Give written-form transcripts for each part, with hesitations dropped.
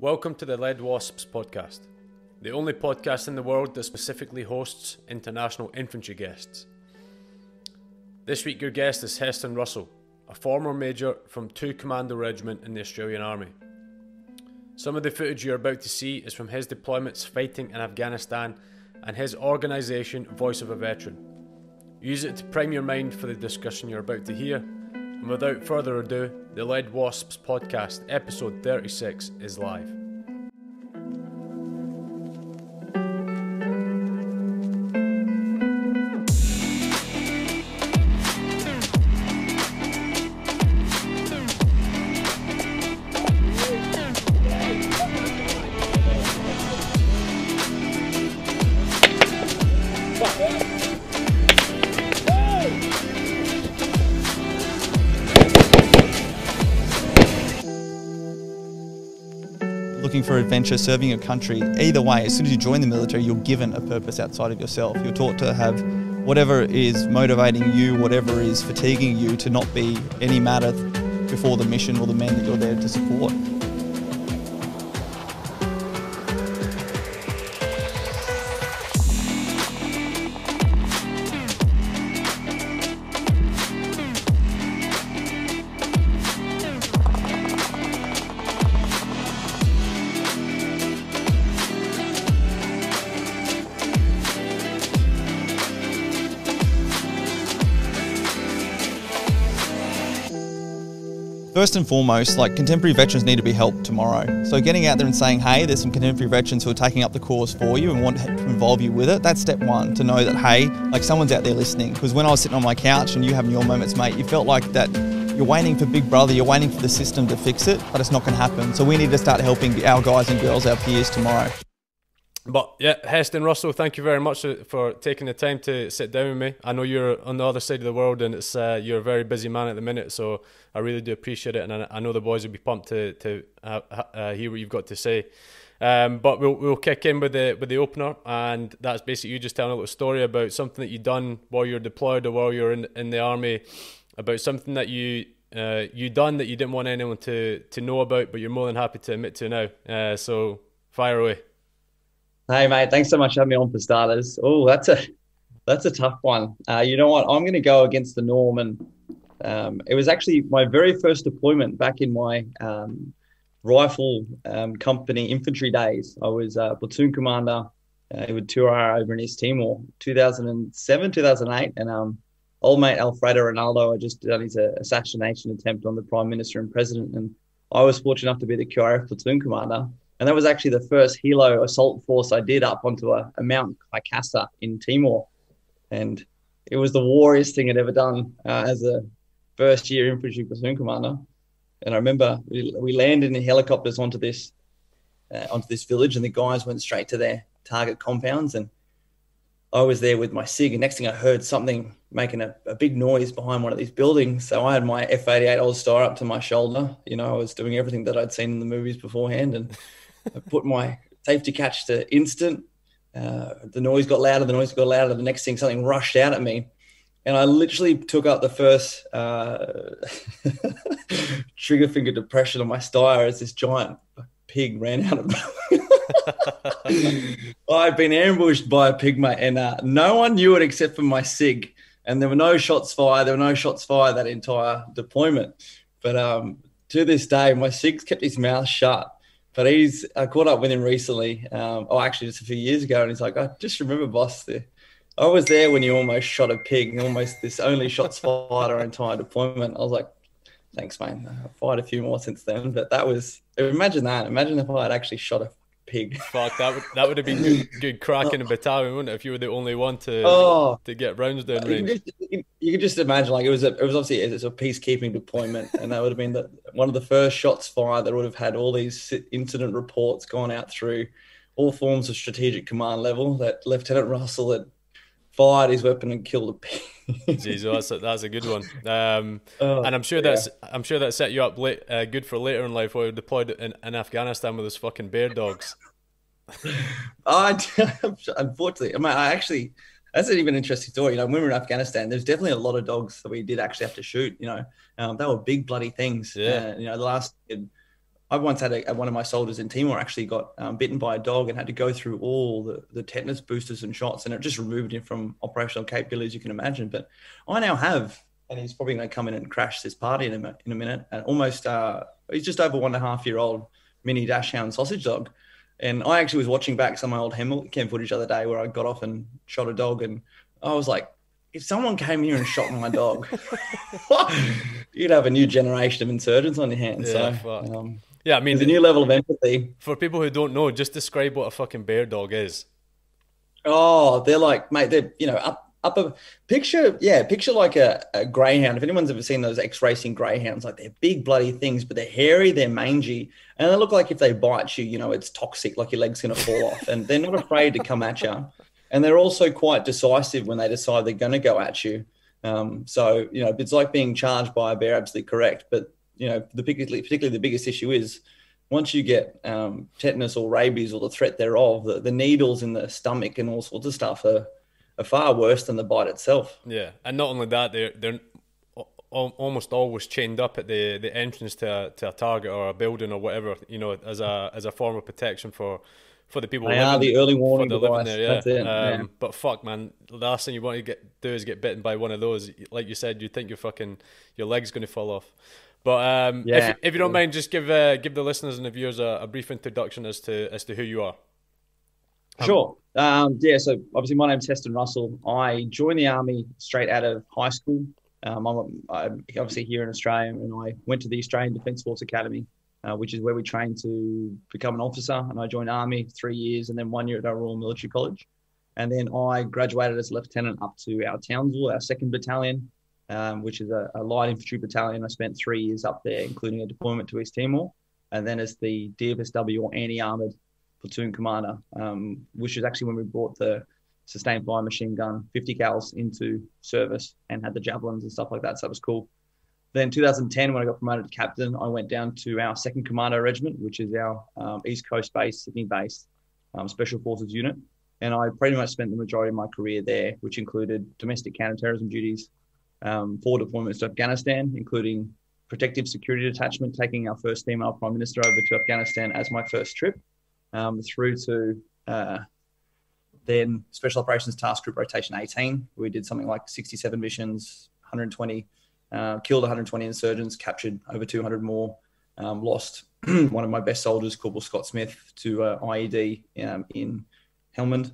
Welcome to the Lead Wasps podcast, the only podcast in the world that specifically hosts international infantry guests. This week your guest is Heston Russell, a former major from 2 Commando Regiment in the Australian Army. Some of the footage you're about to see is from his deployments fighting in Afghanistan and his organisation Voice of a Veteran. Use it to prime your mind for the discussion you're about to hear. And without further ado, the Lead Wasps podcast, episode 36, is live. For adventure, serving your country, either way, as soon as you join the military, you're given a purpose outside of yourself. You're taught to have whatever is motivating you, whatever is fatiguing you, to not be any matter before the mission or the men that you're there to support. First and foremost, like, contemporary veterans need to be helped tomorrow. So getting out there and saying, hey, there's some contemporary veterans who are taking up the cause for you and want to involve you with it, that's step one, to know that, hey, like, someone's out there listening. Because when I was sitting on my couch and you having your moments, mate, you felt like that you're waiting for Big Brother, you're waiting for the system to fix it, but it's not going to happen. So we need to start helping our guys and girls, our peers tomorrow. But yeah, Heston Russell, thank you very much for taking the time to sit down with me. I know you're on the other side of the world and it's you're a very busy man at the minute, so I really do appreciate it, and I know the boys will be pumped to hear what you've got to say. But we'll kick in with the opener, and that's basically you just telling a little story about something that you've done while you're deployed or while you're in the army, about something that you done that you didn't want anyone to know about, but you're more than happy to admit to now. So fire away. Hey, mate, thanks so much for having me on, for starters. Oh, that's a tough one. You know what? I'm going to go against the norm. And it was actually my very first deployment back in my rifle company infantry days. I was a platoon commander with 2RAR over in East Timor, 2007, 2008. And old mate Alfredo Ronaldo had just done his assassination attempt on the Prime Minister and President. And I was fortunate enough to be the QRF platoon commander. And that was actually the first helo assault force I did up onto a Mount Kaikasa in Timor. And it was the warriest thing I'd ever done as a first-year infantry platoon commander. And I remember we landed in helicopters onto this village, and the guys went straight to their target compounds. And I was there with my SIG, and next thing I heard something making a big noise behind one of these buildings. So I had my F-88 Old Star up to my shoulder. You know, I was doing everything that I'd seen in the movies beforehand, and I put my safety catch to instant. The noise got louder. The next thing, something rushed out at me. And I literally took up the first trigger finger depression on my styre as this giant pig ran out of me. I'd been ambushed by a pig, mate, and no one knew it except for my SIG. And there were no shots fired. That entire deployment. But to this day, my SIG's kept his mouth shut. But I caught up with him recently, just a few years ago, and he's like, I just remember, boss, I was there when you almost shot a pig, and almost this only shots fired our entire deployment. I was like, thanks, mate. I've fired a few more since then, but that was, imagine that. Imagine if I had actually shot a pig. Fuck, that would have been good crack in a battalion, wouldn't it, if you were the only one to get rounds down range. You could just imagine, like, it was obviously, it's a peacekeeping deployment, and that would have been one of the first shots fired that would have had all these incident reports gone out through all forms of strategic command level, that Lieutenant Russell had fired his weapon and killed a pig. Jeez, well, that's a good one. And I'm sure that set you up good for later in life while you're deployed in Afghanistan with those fucking bear dogs. Unfortunately, I mean, that's an even interesting story. You know, when we were in Afghanistan, there's definitely a lot of dogs that we did actually have to shoot. You know, they were big bloody things. Yeah. The last I once had one of my soldiers in Timor actually got bitten by a dog and had to go through all the tetanus boosters and shots, and it just removed him from operational capabilities, you can imagine. But I now have, and he's probably going to come in and crash this party in a minute, and almost, he's just over 1.5 year old mini dashhound sausage dog. And I actually was watching back some of my old Hemel footage the other day where I got off and shot a dog, and I was like, if someone came here and shot my dog, you'd have a new generation of insurgents on your hands. Yeah, so, yeah, I mean, there's a new level of empathy. For people who don't know, just describe what a fucking bear dog is. Oh, they're like, mate, they're, you know, picture like a greyhound. If anyone's ever seen those X-racing greyhounds, like they're big bloody things, but they're hairy, they're mangy, and they look like if they bite you, you know, it's toxic, like your leg's going to fall off, and they're not afraid to come at you. And they're also quite decisive when they decide they're going to go at you. So, you know, it's like being charged by a bear, absolutely correct. But, you know, particularly the biggest issue is once you get tetanus or rabies or the threat thereof, the needles in the stomach and all sorts of stuff are far worse than the bite itself. Yeah, and not only that, they're almost always chained up at the entrance to a target or a building or whatever, you know, as a form of protection for the people. They are the early warning device. There, yeah. That's it. Yeah. But fuck, man, the last thing you want to do is get bitten by one of those. Like you said, you think your leg's going to fall off. But yeah, if you don't mind, just give the listeners and the viewers a brief introduction as to who you are. Sure. So obviously my name's Heston Russell. I joined the Army straight out of high school. I'm obviously here in Australia, and I went to the Australian Defence Force Academy, which is where we train to become an officer. And I joined Army 3 years and then 1 year at our Royal Military College. And then I graduated as lieutenant up to our Townsville, our 2nd Battalion, which is a light infantry battalion. I spent 3 years up there, including a deployment to East Timor. And then as the DFSW, or anti-armoured platoon commander, which is actually when we brought the sustained fire machine gun 50 cals into service and had the javelins and stuff like that. So that was cool. Then 2010, when I got promoted to captain, I went down to our 2nd Commando Regiment, which is our East Coast base, Sydney base, Special Forces unit. And I pretty much spent the majority of my career there, which included domestic counterterrorism duties, 4 deployments to Afghanistan, including protective security detachment, taking our first female prime minister over to Afghanistan as my first trip, through to then Special Operations Task Group Rotation 18. We did something like 67 missions, 120, killed 120 insurgents, captured over 200 more, lost one of my best soldiers, Corporal Scott Smith, to IED in Helmand,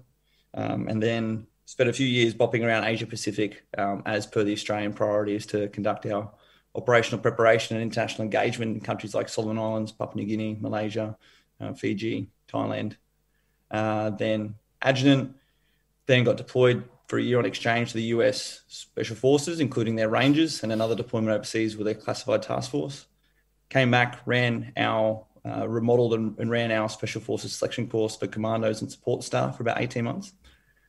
and then spent a few years bopping around Asia Pacific as per the Australian priorities to conduct our operational preparation and international engagement in countries like Solomon Islands, Papua New Guinea, Malaysia, Fiji, Thailand, then adjutant, then got deployed for a year on exchange to the US Special Forces, including their Rangers, and another deployment overseas with their classified task force. Came back, ran our, remodeled and ran our Special Forces selection course for commandos and support staff for about 18 months.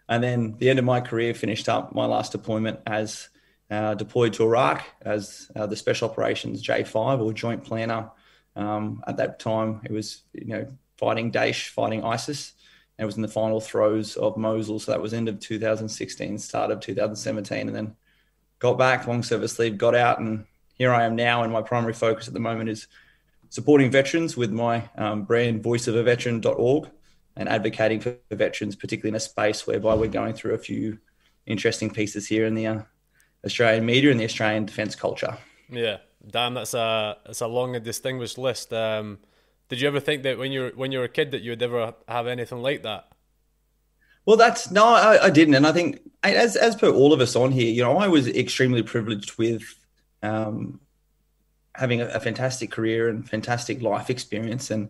And then the end of my career finished up my last deployment as deployed to Iraq as the Special Operations J5 or Joint Planner. At that time, it was, you know, fighting Daesh, fighting ISIS. And it was in the final throes of Mosul. So that was end of 2016, start of 2017. And then got back, long service leave, got out. And here I am now. And my primary focus at the moment is supporting veterans with my brand, voiceofaveteran.org, and advocating for veterans, particularly in a space whereby we're going through a few interesting pieces here in the Australian media and the Australian defence culture. Yeah. Damn, that's a long and distinguished list. Did you ever think that when you were a kid that you would ever have anything like that? Well, I didn't, and I think as per all of us on here, you know, I was extremely privileged with having a fantastic career and fantastic life experience, and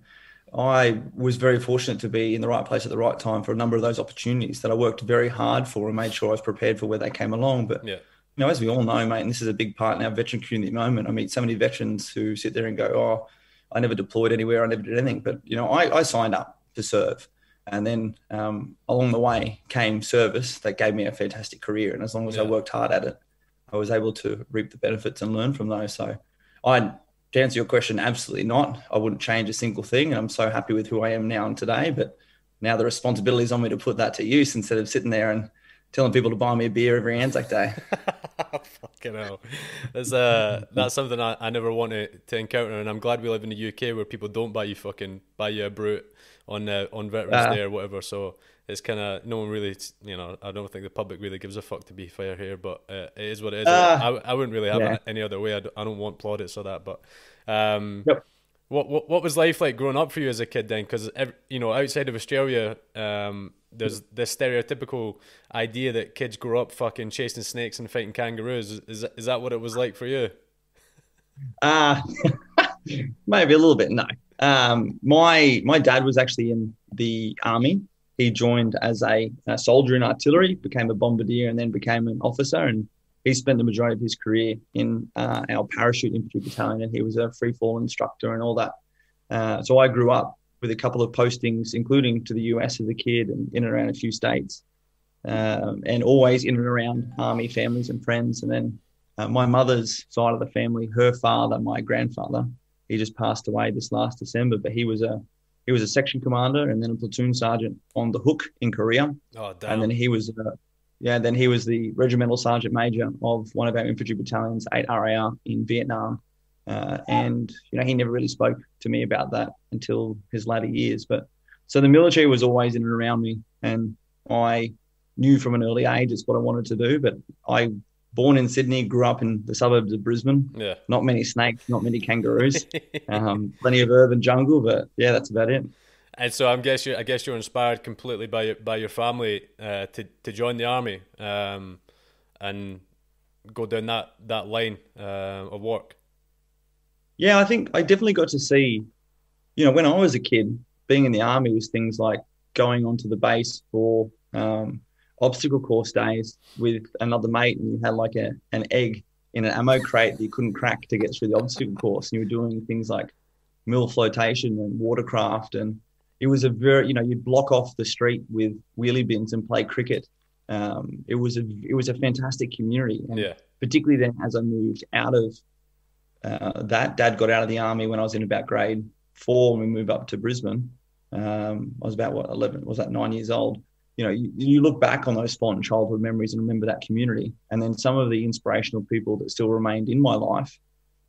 I was very fortunate to be in the right place at the right time for a number of those opportunities that I worked very hard for and made sure I was prepared for where they came along. But yeah. You know, as we all know, mate, and this is a big part in our veteran community at the moment. I meet so many veterans who sit there and go, oh, I never deployed anywhere. I never did anything. But, you know, I signed up to serve. And then along the way came service that gave me a fantastic career. And as long as I worked hard at it, I was able to reap the benefits and learn from those. So to answer your question, absolutely not. I wouldn't change a single thing. And I'm so happy with who I am now and today. But now the responsibility is on me to put that to use instead of sitting there and telling people to buy me a beer every Anzac Day. Fucking hell. That's something I never want to encounter, and I'm glad we live in the UK where people don't buy you a brute on Veterans Day or whatever. So it's kind of, no one really, you know, I don't think the public really gives a fuck, to be fair here, but it is what it is. I wouldn't really have it any other way. I don't want plaudits or that, but what was life like growing up for you as a kid then? Because, you know, outside of Australia, there's this stereotypical idea that kids grow up fucking chasing snakes and fighting kangaroos. Is that what it was like for you? Maybe a little bit, no. My dad was actually in the army. He joined as a soldier in artillery, became a bombardier, and then became an officer. And he spent the majority of his career in our parachute infantry battalion, and he was a free-fall instructor and all that. So I grew up with a couple of postings, including to the US as a kid and in and around a few states, and always in and around army families and friends. And then my mother's side of the family, her father, my grandfather, he just passed away this last December, but he was a section commander and then a platoon sergeant on the hook in Korea. Oh, damn. And then he was the regimental sergeant major of one of our infantry battalions, 8RAR, in Vietnam. And, you know, he never really spoke to me about that until his latter years. But so the military was always in and around me, and I knew from an early age it's what I wanted to do. But I, born in Sydney, grew up in the suburbs of Brisbane. Yeah. Not many snakes, not many kangaroos, plenty of urban jungle, but yeah, that's about it. And so I guess you're inspired completely by your family to join the army and go down that line of work. Yeah, I think I definitely got to see, you know, when I was a kid, being in the army was things like going onto the base for obstacle course days with another mate, and you had like an egg in an ammo crate that you couldn't crack to get through the obstacle course, and you were doing things like mill flotation and watercraft, and it was a very, you know, you'd block off the street with wheelie bins and play cricket. It was a fantastic community, and particularly then as I moved out of that, Dad got out of the army when I was in about grade 4 and we moved up to Brisbane. I was about 9 years old. You know, you look back on those fond childhood memories and remember that community. And then some of the inspirational people that still remained in my life,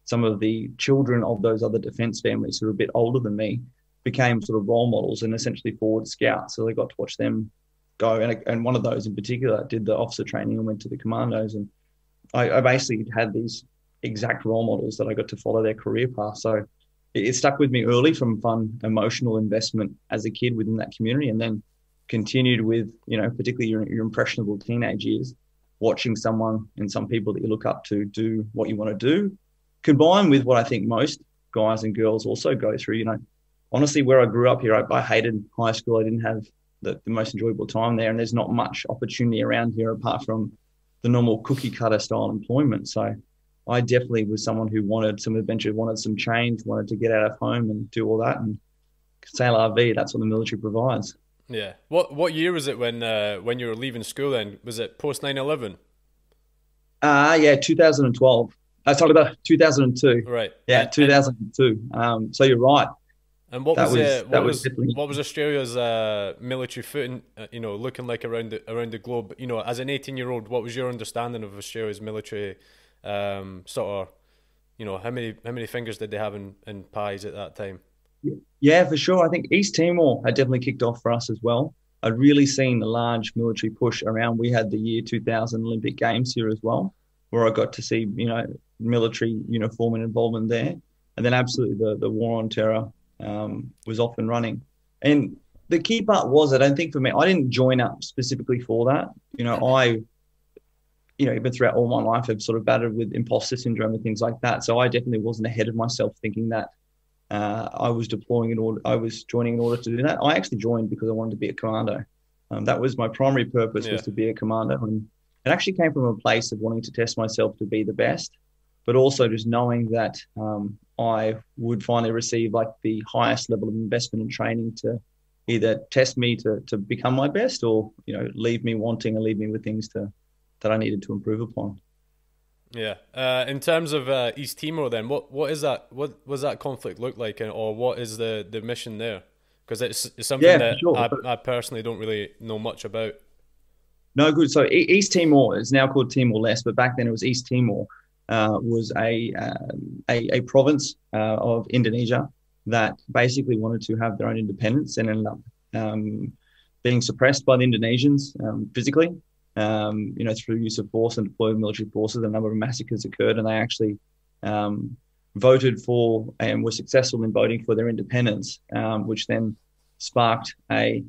some of the children of those other defence families who were a bit older than me, became sort of role models and essentially forward scouts. So they got to watch them go. And one of those in particular did the officer training and went to the commandos. And I basically had these exact role models that I got to follow their career path. So it stuck with me early from fun, emotional investment as a kid within that community, and then continued with, you know, particularly your impressionable teenage years, watching someone and some people that you look up to do what you want to do, combined with what I think most guys and girls also go through. You know, honestly, where I grew up here, I hated high school. I didn't have the most enjoyable time there, and there's not much opportunity around here apart from the normal cookie cutter style employment. So I definitely was someone who wanted some adventure, wanted some change, wanted to get out of home and do all that. And c'est la vie, that's what the military provides. Yeah. What year was it when you were leaving school then? Was it post 9/11? 2012. I was talking about 2002. Right. Yeah, 2002. So you're right. And what was Australia's military footing, you know, looking like around the globe? You know, as an 18-year-old, what was your understanding of Australia's military sort of, you know, how many fingers did they have in pies at that time? Yeah, for sure. I think East Timor had definitely kicked off for us as well. I'd really seen a large military push around. We had the year 2000 Olympic Games here as well, where I got to see, you know, military uniform and involvement there. And then absolutely the war on terror was off and running. And the key part was, I don't think for me, I didn't join up specifically for that. You know, even throughout all my life, I've sort of battled with imposter syndrome and things like that. So I definitely wasn't ahead of myself thinking that I was deploying in order, I was joining in order to do that. I actually joined because I wanted to be a commando. That was my primary purpose, was to be a commando. And it actually came from a place of wanting to test myself to be the best, but also just knowing that I would finally receive like the highest level of investment and training to either test me to become my best, or, you know, leave me wanting and leave me with things that I needed to improve upon. Yeah. In terms of East Timor then, what is that? What was that conflict look like, or what is the mission there? Because it's something that I personally don't really know much about. No good. So East Timor is now called Timor-Leste, but back then it was East Timor. Was a province of Indonesia that basically wanted to have their own independence and ended up being suppressed by the Indonesians physically, you know, through use of force and deployed military forces. A number of massacres occurred, and they actually voted for and were successful in voting for their independence, which then sparked a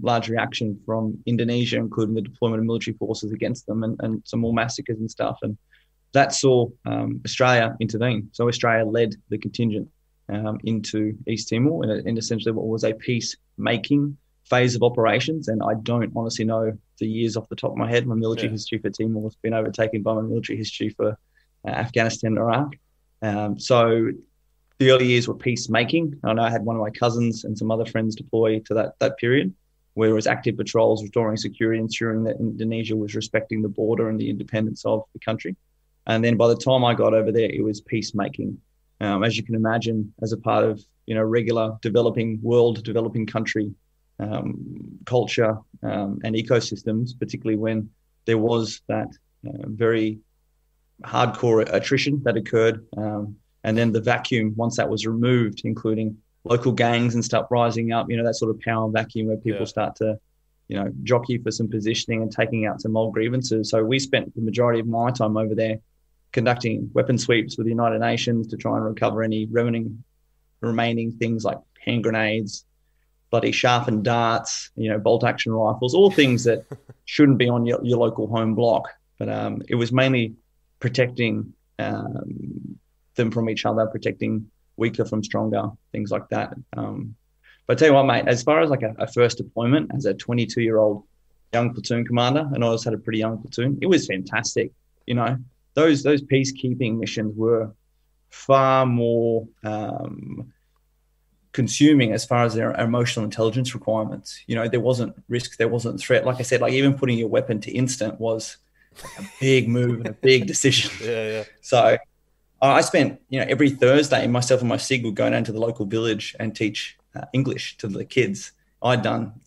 large reaction from Indonesia, including the deployment of military forces against them and some more massacres and stuff. And that saw Australia intervene. So Australia led the contingent into East Timor in essentially what was a peacemaking phase of operations. And I don't honestly know the years off the top of my head. My military history for Timor has been overtaken by my military history for Afghanistan and Iraq. So the early years were peacemaking. I know I had one of my cousins and some other friends deploy to that period, where it was active patrols, restoring security, ensuring that Indonesia was respecting the border and the independence of the country. And then by the time I got over there, it was peacemaking. As you can imagine, as a part of, you know, regular developing country culture and ecosystems, particularly when there was that very hardcore attrition that occurred. And then the vacuum, once that was removed, including local gangs and stuff rising up, you know, that sort of power vacuum where people start to, you know, jockey for some positioning and taking out some old grievances. So we spent the majority of my time over there conducting weapon sweeps with the United Nations to try and recover any remaining things like hand grenades, bloody sharpened darts, you know, bolt action rifles, all things that shouldn't be on your local home block. But it was mainly protecting them from each other, protecting weaker from stronger, things like that. But I tell you what, mate, as far as like a first deployment as a 22-year-old young platoon commander, and I always had a pretty young platoon, it was fantastic. You know, those peacekeeping missions were far more consuming as far as their emotional intelligence requirements. You know, there wasn't risk, there wasn't threat. Like I said, like even putting your weapon to instant was a big move and a big decision. Yeah. So I spent, you know, every Thursday, myself and my SIG would go down to the local village and teach English to the kids. I'd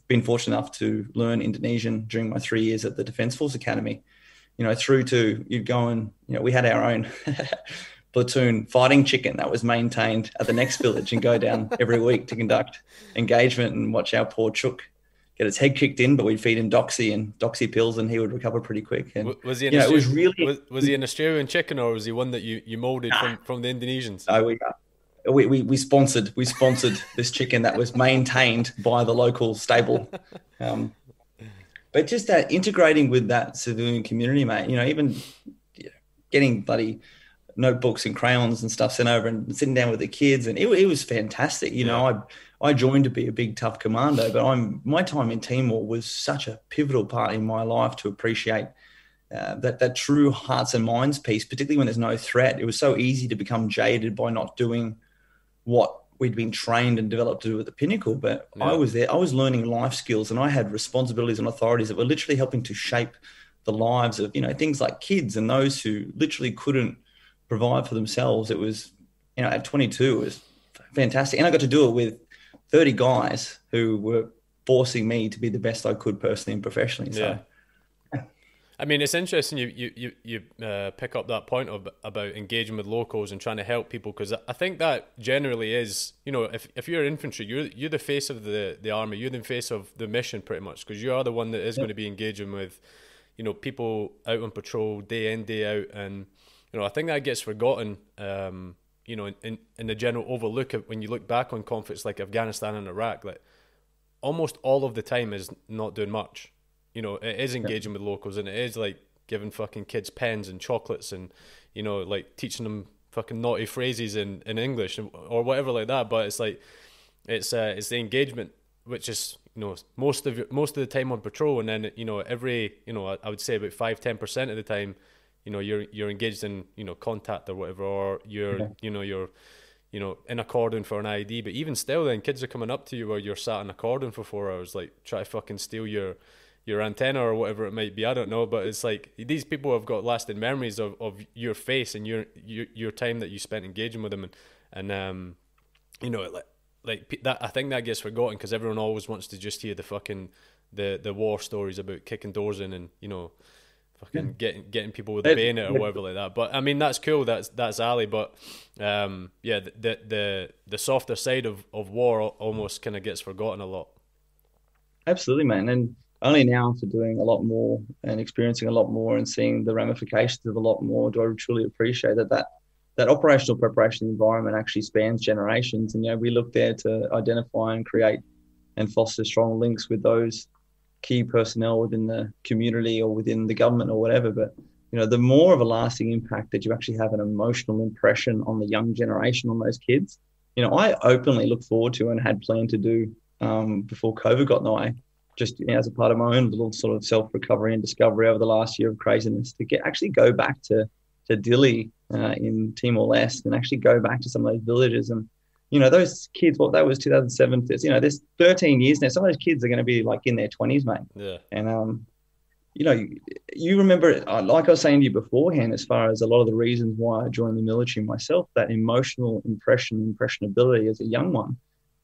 been fortunate enough to learn Indonesian during my 3 years at the Defence Force Academy, you know, through to you'd go and, you know, we had our own platoon fighting chicken that was maintained at the next village and go down every week to conduct engagement and watch our poor chook get its head kicked in, but we'd feed him doxy pills and he would recover pretty quick. And was he an Australian chicken, or was he one that you moulded from the Indonesians? No, we sponsored this chicken that was maintained by the local stable. But just that integrating with that civilian community, mate, you know, even getting bloody notebooks and crayons and stuff sent over and sitting down with the kids. And it was fantastic. You know, I joined to be a big, tough commando, but my time in Timor was such a pivotal part in my life to appreciate that true hearts and minds piece, particularly when there's no threat. It was so easy to become jaded by not doing what we'd been trained and developed to do at the pinnacle. But I was there, I was learning life skills, and I had responsibilities and authorities that were literally helping to shape the lives of, you know, things like kids and those who literally couldn't provide for themselves. It was, you know, at 22, it was fantastic. And I got to do it with 30 guys who were forcing me to be the best I could personally and professionally. So, I mean, it's interesting you pick up that point about engaging with locals and trying to help people, because I think that generally is, you know, if you're infantry, you're the face of the army, you're the face of the mission pretty much, because you are the one that is going to be engaging with, you know, people out on patrol day in, day out. And, you know, I think that gets forgotten, you know, in the general overlook of when you look back on conflicts like Afghanistan and Iraq, like almost all of the time is not doing much. You know, it is engaging with locals, and it is like giving fucking kids pens and chocolates and, you know, like teaching them fucking naughty phrases in English or whatever like that. But it's like, it's the engagement, which is, you know, most of the time on patrol. And then, you know, every, you know, I would say about 5-10% of the time, you know, you're engaged in, you know, contact or whatever, or you're in a cordon for an IED. But even still then, kids are coming up to you where you're sat in a cordon for 4 hours, like try to fucking steal your antenna or whatever it might be, I don't know. But it's like these people have got lasting memories of your face and your time that you spent engaging with them, and you know, like that. I think that gets forgotten because everyone always wants to just hear the fucking the war stories about kicking doors in and, you know, fucking getting people with a bayonet or whatever like that. But I mean, that's cool. That's Ali. But yeah, the softer side of war almost kind of gets forgotten a lot. Absolutely, man. And only now, after doing a lot more and experiencing a lot more and seeing the ramifications of a lot more, do I truly appreciate that operational preparation environment actually spans generations. And, you know, we look there to identify and create and foster strong links with those key personnel within the community or within the government or whatever. But, you know, the more of a lasting impact that you actually have an emotional impression on the young generation, on those kids, you know, I openly look forward to and had planned to do before COVID got in the way, just, you know, as a part of my own little sort of self-recovery and discovery over the last year of craziness, to actually go back to Dili in Timor-Leste and actually go back to some of those villages. And, you know, those kids, what that was 2007, you know, there's 13 years now. Some of those kids are going to be like in their 20s, mate. Yeah. And, you know, you remember, like I was saying to you beforehand, as far as a lot of the reasons why I joined the military myself, that emotional impressionability as a young one,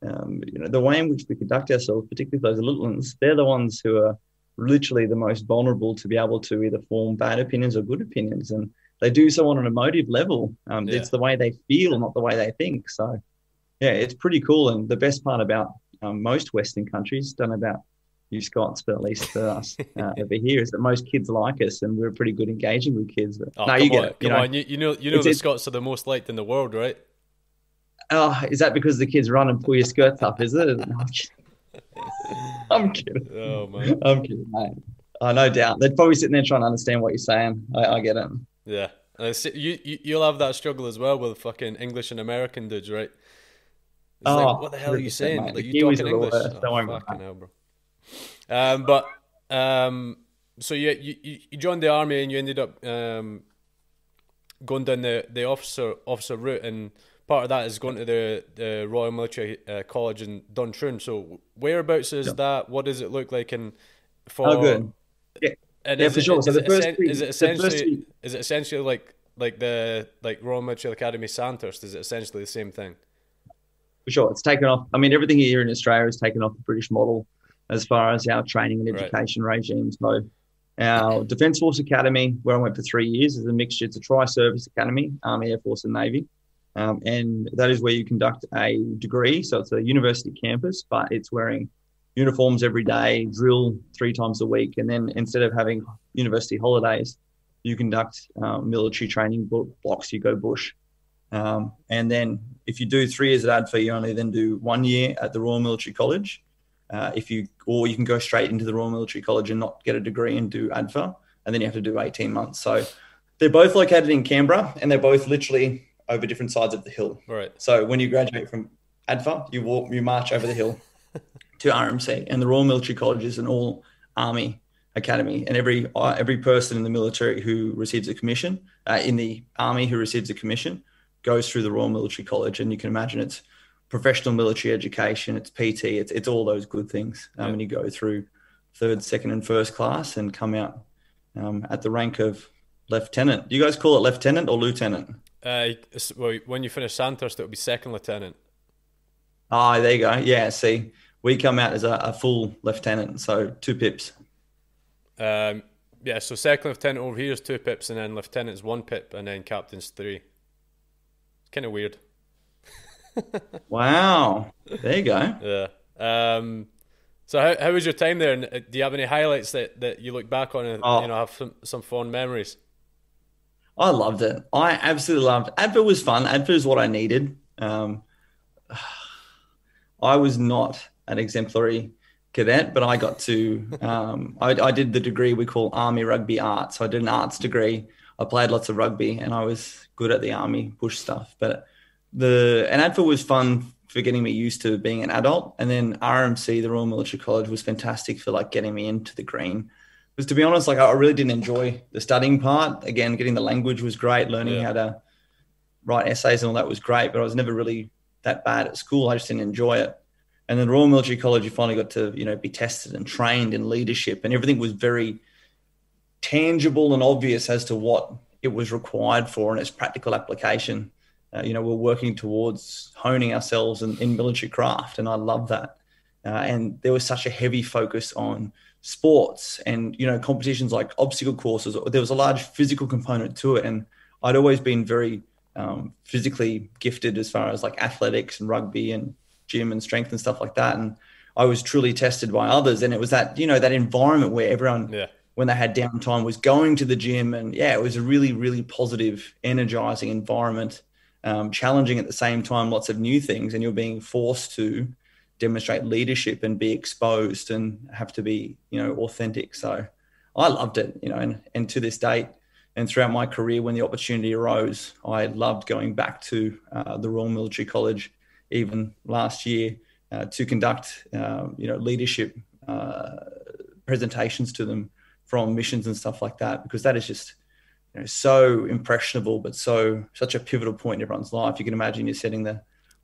you know, the way in which we conduct ourselves, particularly those little ones, they're the ones who are literally the most vulnerable to be able to either form bad opinions or good opinions. And they do so on an emotive level. Yeah. It's the way they feel, not the way they think. So, yeah, it's pretty cool. And the best part about most Western countries, don't know about you Scots, but at least for us over here, is that most kids like us and we're pretty good engaging with kids. But, oh, no, you get it. You know the Scots are the most liked in the world, right? Oh, is that because the kids run and pull your skirts up, is it? No, I'm kidding. I'm kidding. Oh, man. I'm kidding, mate. Oh, no doubt. They're probably sitting there trying to understand what you're saying. I get it. Yeah. You'll have that struggle as well with fucking English and American dudes, right? It's like, what the hell are you saying? Mate. Like, you talking English? Don't worry, fucking hell, bro. So you joined the army and you ended up going down the officer route, and part of that is going to the Royal Military College in Duntroon. So whereabouts is that? What does it look like? And for is it essentially like Royal Military Academy Sandhurst? Is it essentially the same thing? For sure, it's taken off. I mean, everything here in Australia is taken off the British model as far as our training and education regime. So our Defence Force Academy, where I went for 3 years, is a mixture. It's a tri-service academy: Army, Air Force, and Navy. And that is where you conduct a degree. So it's a university campus, but it's wearing uniforms every day, drill 3 times a week. And then instead of having university holidays, you conduct military training blocks, you go bush. And then if you do 3 years at ADFA, you only then do 1 year at the Royal Military College. Or you can go straight into the Royal Military College and not get a degree and do ADFA. And then you have to do 18 months. So they're both located in Canberra, and they're both literally over different sides of the hill. Right. So when you graduate from ADFA, you march over the hill to RMC, and the Royal Military College is an all army academy, and every person in the military who receives a commission in the army who receives a commission goes through the Royal Military College. And you can imagine it's professional military education, it's PT, it's all those good things. And you go through 3rd, 2nd and 1st class and come out at the rank of lieutenant. Do you guys call it lieutenant or lieutenant? Well, when you finish Sandhurst, it'll be 2nd lieutenant. Ah, there you go. Yeah, see, we come out as a full lieutenant, so 2 pips. Yeah, so 2nd lieutenant over here is 2 pips, and then lieutenant's 1 pip, and then captain's 3. It's kind of weird. Wow. There you go. Yeah. So how was your time there? And do you have any highlights that you look back on and you know, have some fond memories? I loved it. I absolutely loved it. ADFA was fun. ADFA is what I needed. I was not an exemplary cadet, but I got to, I did the degree we call Army Rugby Arts. So I did an arts degree. I played lots of rugby and I was good at the army bush stuff. But and ADFA was fun for getting me used to being an adult. And then RMC, the Royal Military College, was fantastic for like getting me into the green. Because to be honest, like I really didn't enjoy the studying part. Again, getting the language was great. Learning how to write essays and all that was great. But I was never really that bad at school. I just didn't enjoy it. And then Royal Military College, you finally got to, you know, be tested and trained in leadership. And everything was very tangible and obvious as to what it was required for and its practical application. You know, we're working towards honing ourselves in military craft. And I love that. And there was such a heavy focus on sports and, you know, competitions like obstacle courses. There was a large physical component to it. And I'd always been very physically gifted as far as like athletics and rugby and gym and strength and stuff like that. And I was truly tested by others. And it was that, you know, that environment where everyone, when they had downtime, was going to the gym. And yeah, it was a really, really positive, energizing environment, challenging at the same time, lots of new things. And you're being forced to demonstrate leadership and be exposed and have to be, you know, authentic. So I loved it, you know, and to this date and throughout my career, when the opportunity arose, I loved going back to the Royal Military College, even last year, to conduct, you know, leadership presentations to them from missions and stuff like that, because that is just, you know, so impressionable, but such a pivotal point in everyone's life. You can imagine you're setting the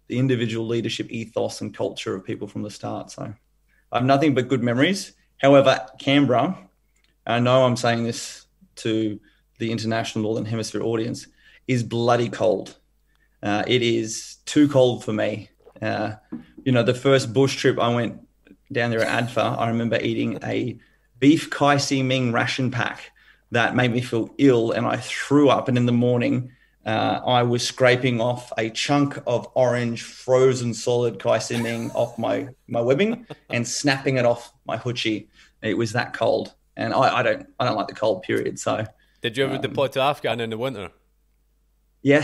individual leadership ethos and culture of people from the start. So I have nothing but good memories. However, Canberra, I know I'm saying this to the international Northern Hemisphere audience, is bloody cold. It is too cold for me. You know, the first bush trip I went down there at ADFA, I remember eating a beef kai si ming ration pack that made me feel ill, and I threw up. And in the morning, I was scraping off a chunk of orange frozen solid kai si ming off my webbing and snapping it off my hoochie. It was that cold, and I don't like the cold, period. So, did you ever deploy to Afghan in the winter? Yeah,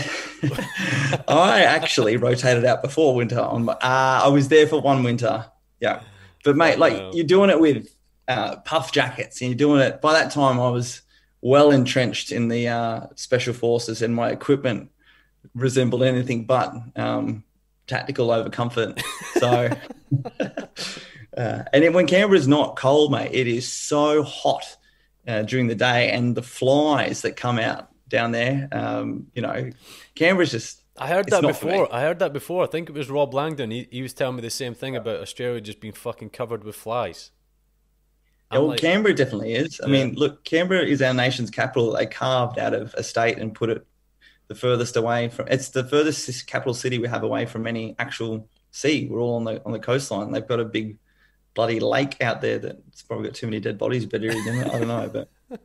I actually rotated out before winter. I was there for one winter. Yeah, but mate, like you're doing it with puff jackets, and you're doing it. By that time, I was well entrenched in the special forces, and my equipment resembled anything but tactical over comfort. So, and then when Canberra's not cold, mate, it is so hot during the day, and the flies that come out down there, you know, Canberra's just. I heard that before. I think it was Rob Langdon. He was telling me the same thing about Australia just being fucking covered with flies. Well, like, Canberra definitely is. I mean, look, Canberra is our nation's capital. They carved out of a state and put it the furthest away from. It's the furthest capital city we have away from any actual sea. We're all on the coastline. They've got a big bloody lake out there that's probably got too many dead bodies buried in it. I don't know, but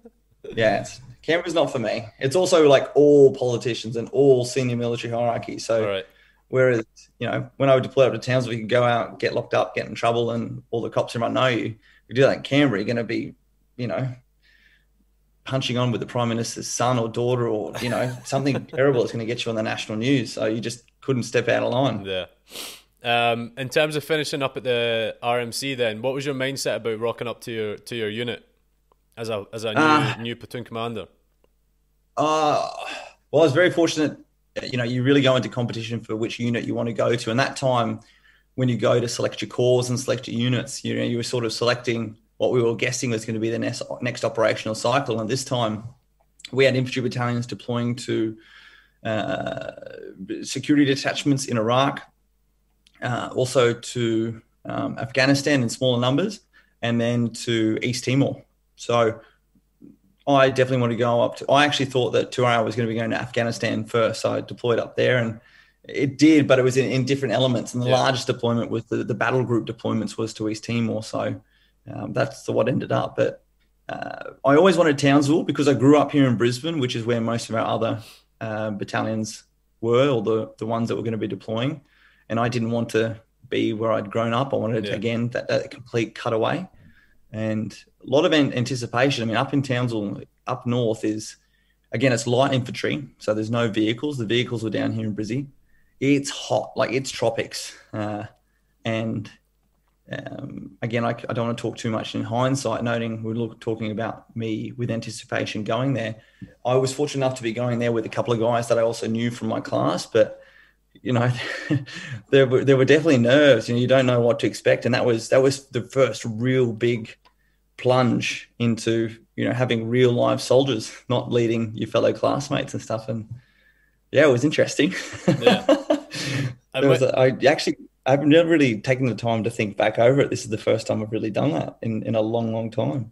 yeah, Canberra's not for me. It's also like all politicians and all senior military hierarchy. So. All right. Whereas, you know, when I would deploy up to Townsville, you could go out, get locked up, get in trouble, and all the cops might know you. If you do that in Canberra, you're going to be, you know, punching on with the Prime Minister's son or daughter or, you know, something terrible that's going to get you on the national news. So you just couldn't step out of line. Yeah. In terms of finishing up at the RMC then, what was your mindset about rocking up to your unit as a new platoon commander? Well, I was very fortunate. You know, you really go into competition for which unit you want to go to. And that time, when you go to select your corps and select your units, you know, you were sort of selecting what we were guessing was going to be the next operational cycle. And this time, we had infantry battalions deploying to security detachments in Iraq, also to Afghanistan in smaller numbers, and then to East Timor. So I definitely want to go up to. I actually thought that 2RAR was going to be going to Afghanistan first, so I deployed up there, and it did, but it was in different elements. And the largest deployment was the battle group deployments was to East Timor, so that's what ended up. But I always wanted Townsville because I grew up here in Brisbane, which is where most of our other battalions were, or the ones that were going to be deploying. And I didn't want to be where I'd grown up. I wanted again that complete cutaway. And a lot of anticipation. I mean, up in Townsville, up north is, again, it's light infantry. So there's no vehicles. The vehicles were down here in Brizzy. It's hot, like it's tropics. Again, I don't want to talk too much in hindsight, noting we're talking about me with anticipation going there. I was fortunate enough to be going there with a couple of guys that I also knew from my class, but you know, there were definitely nerves, and you don't know what to expect. And that was the first real big plunge into, you know, having real live soldiers, not leading your fellow classmates and stuff. And yeah, it was interesting. Yeah, I've never really taken the time to think back over it. This is the first time I've really done that in a long, long time.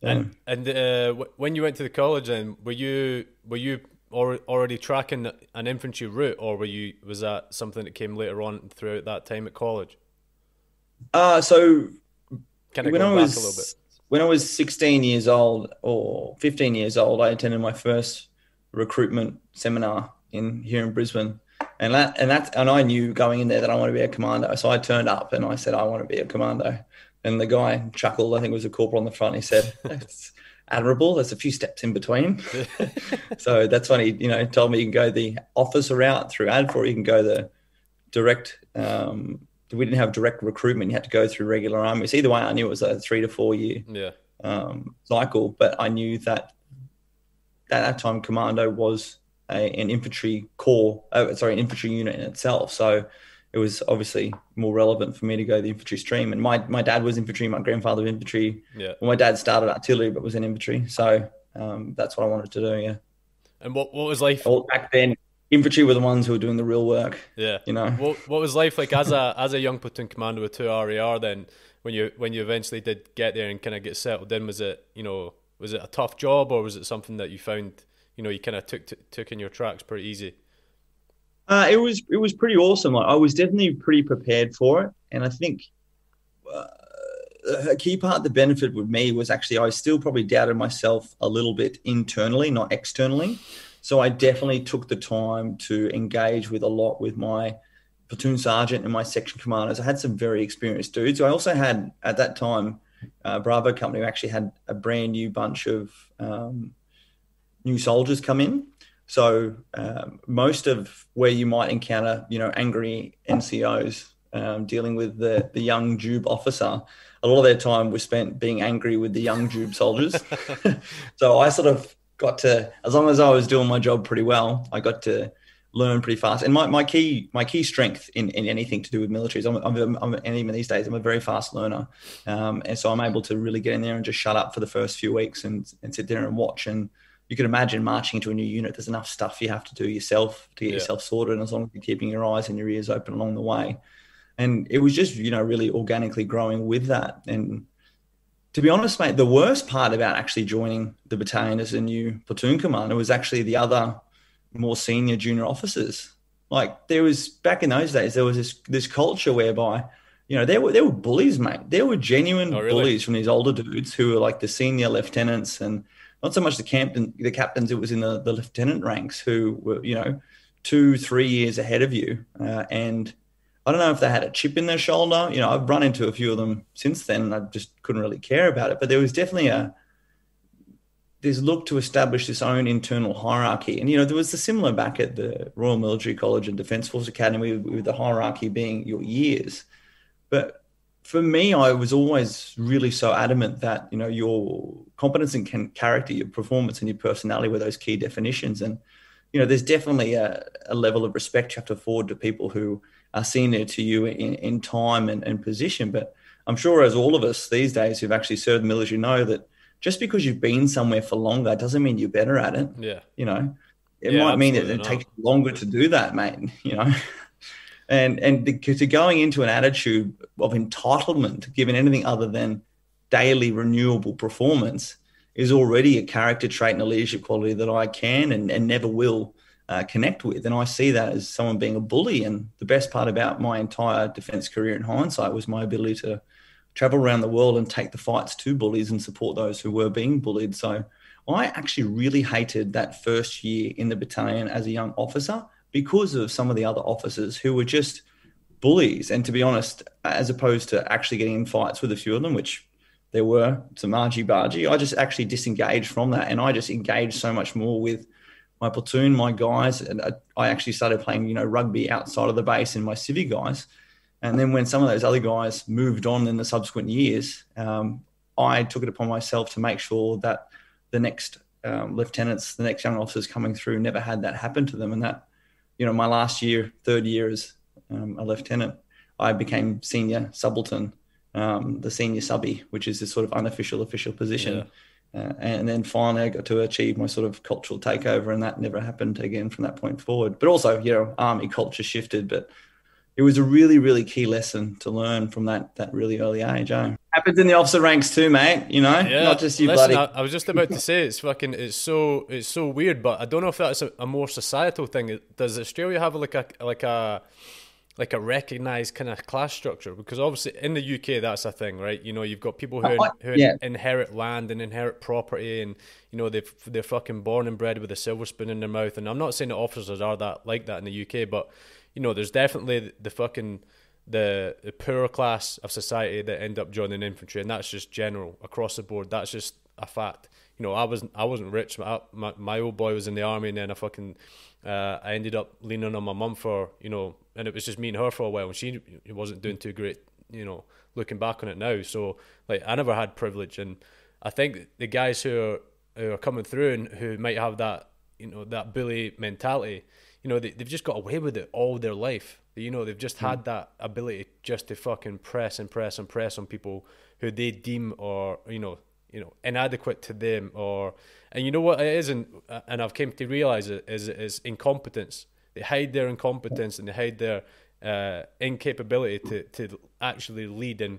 Yeah. And when you went to the college, then were you already tracking an infantry route, or was that something that came later on throughout that time at college? So when I was 16 years old or 15 years old, I attended my first recruitment seminar here in Brisbane. And I knew going in there that I want to be a commando. So I turned up and I said, I want to be a commando. And the guy chuckled, I think it was a corporal on the front. He said, that's admirable. There's a few steps in between. So that's when he, told me you can go the officer route through ADF, or you can go the direct, we didn't have direct recruitment. You had to go through regular armies. So either way, I knew it was a 3 to 4 year cycle, but I knew that at that time commando was an infantry corps, an infantry unit in itself. So it was obviously more relevant for me to go the infantry stream. And my dad was infantry, my grandfather was infantry. Yeah. Well, my dad started artillery, but was in infantry. So that's what I wanted to do, yeah. And what was life? Well, back then, infantry were the ones who were doing the real work. Yeah. What was life like as a young platoon commander with 2RAR then, when you eventually did get there and kind of get settled in? Was it, was it a tough job, or was it something that you found, you kind of took in your tracks pretty easy? It was pretty awesome. I was definitely pretty prepared for it. And I think a key part of the benefit with me was actually I still probably doubted myself a little bit internally, not externally. So I definitely took the time to engage with my platoon sergeant and my section commanders. I had some very experienced dudes. I also had, at that time, Bravo Company, who actually had a brand new bunch of new soldiers come in. So most of where you might encounter, angry NCOs dealing with the young Jube officer, a lot of their time was spent being angry with the young Jube soldiers. So I sort of got to, as long as I was doing my job pretty well, I got to learn pretty fast. And my key strength in anything to do with military is and even these days, I'm a very fast learner. And so I'm able to really get in there and just shut up for the first few weeks and sit there and watch. And you can imagine marching into a new unit, there's enough stuff you have to do yourself to get yourself sorted. And as long as you're keeping your eyes and your ears open along the way. And it was just, really organically growing with that. And to be honest, mate, the worst part about actually joining the battalion as a new platoon commander was actually the other more senior junior officers. Like there was, back in those days, there was this culture whereby, there were bullies, mate. There were genuine bullies from these older dudes who were like the senior lieutenants, and not so much the captains, it was in the lieutenant ranks who were, 2-3 years ahead of you. And I don't know if they had a chip in their shoulder. I've run into a few of them since then, and I just couldn't really care about it. But there was definitely this look to establish this own internal hierarchy. And, there was the similar back at the Royal Military College and Defence Force Academy with the hierarchy being your years. But for me, I was always really so adamant that, your competence and character, your performance and your personality were those key definitions. And, there's definitely a level of respect you have to afford to people who are senior to you in time and position. But I'm sure, as all of us these days who've actually served the military know, that just because you've been somewhere for longer doesn't mean you're better at it. Yeah. It might mean that it takes longer to do that, mate, And to going into an attitude of entitlement, given anything other than daily renewable performance, is already a character trait and a leadership quality that I can and never will connect with. And I see that as someone being a bully. And the best part about my entire defence career in hindsight was my ability to travel around the world and take the fights to bullies and support those who were being bullied. So I actually really hated that first year in the battalion as a young officer, because of some of the other officers who were just bullies. And to be honest, as opposed to actually getting in fights with a few of them, which there were some argy-bargy, I just actually disengaged from that. And I just engaged so much more with my platoon, my guys. And I actually started playing, rugby outside of the base and my civvy guys. And then when some of those other guys moved on in the subsequent years, I took it upon myself to make sure that the next lieutenants, the next young officers coming through never had that happen to them. And that, my last year, third year as a lieutenant, I became senior subaltern, the senior subby, which is this sort of unofficial official position. Yeah. And then finally I got to achieve my sort of cultural takeover, and that never happened again from that point forward. But also, army culture shifted, but it was a really, really key lesson to learn from that really early age, eh? Happens in the officer ranks too, mate, Yeah. Not just you. Listen, bloody... I was just about to say, it's so weird, but I don't know if that's a more societal thing. Does Australia have like a like a recognised kind of class structure? Because obviously in the UK, that's a thing, right? You know, you've got people who inherit land and inherit property, and, you know, they're fucking born and bred with a silver spoon in their mouth. And I'm not saying that officers are that like that in the UK, but, you know, there's definitely the fucking the poorer class of society that end up joining infantry, and that's just general across the board. That's just a fact. You know, I wasn't rich. My old boy was in the army, and then I fucking I ended up leaning on my mum for, you know, and it was just me and her for a while, and she wasn't doing too great, you know, looking back on it now. So like, I never had privilege, and I think the guys who are coming through and who might have that, you know, that bully mentality, you know, they've just got away with it all their life. You know, they've just had that ability just to fucking press and press and press on people who they deem or, you know, inadequate to them, or, and you know what it is, and I've came to realize it is incompetence. They hide their incompetence and they hide their incapability to actually lead and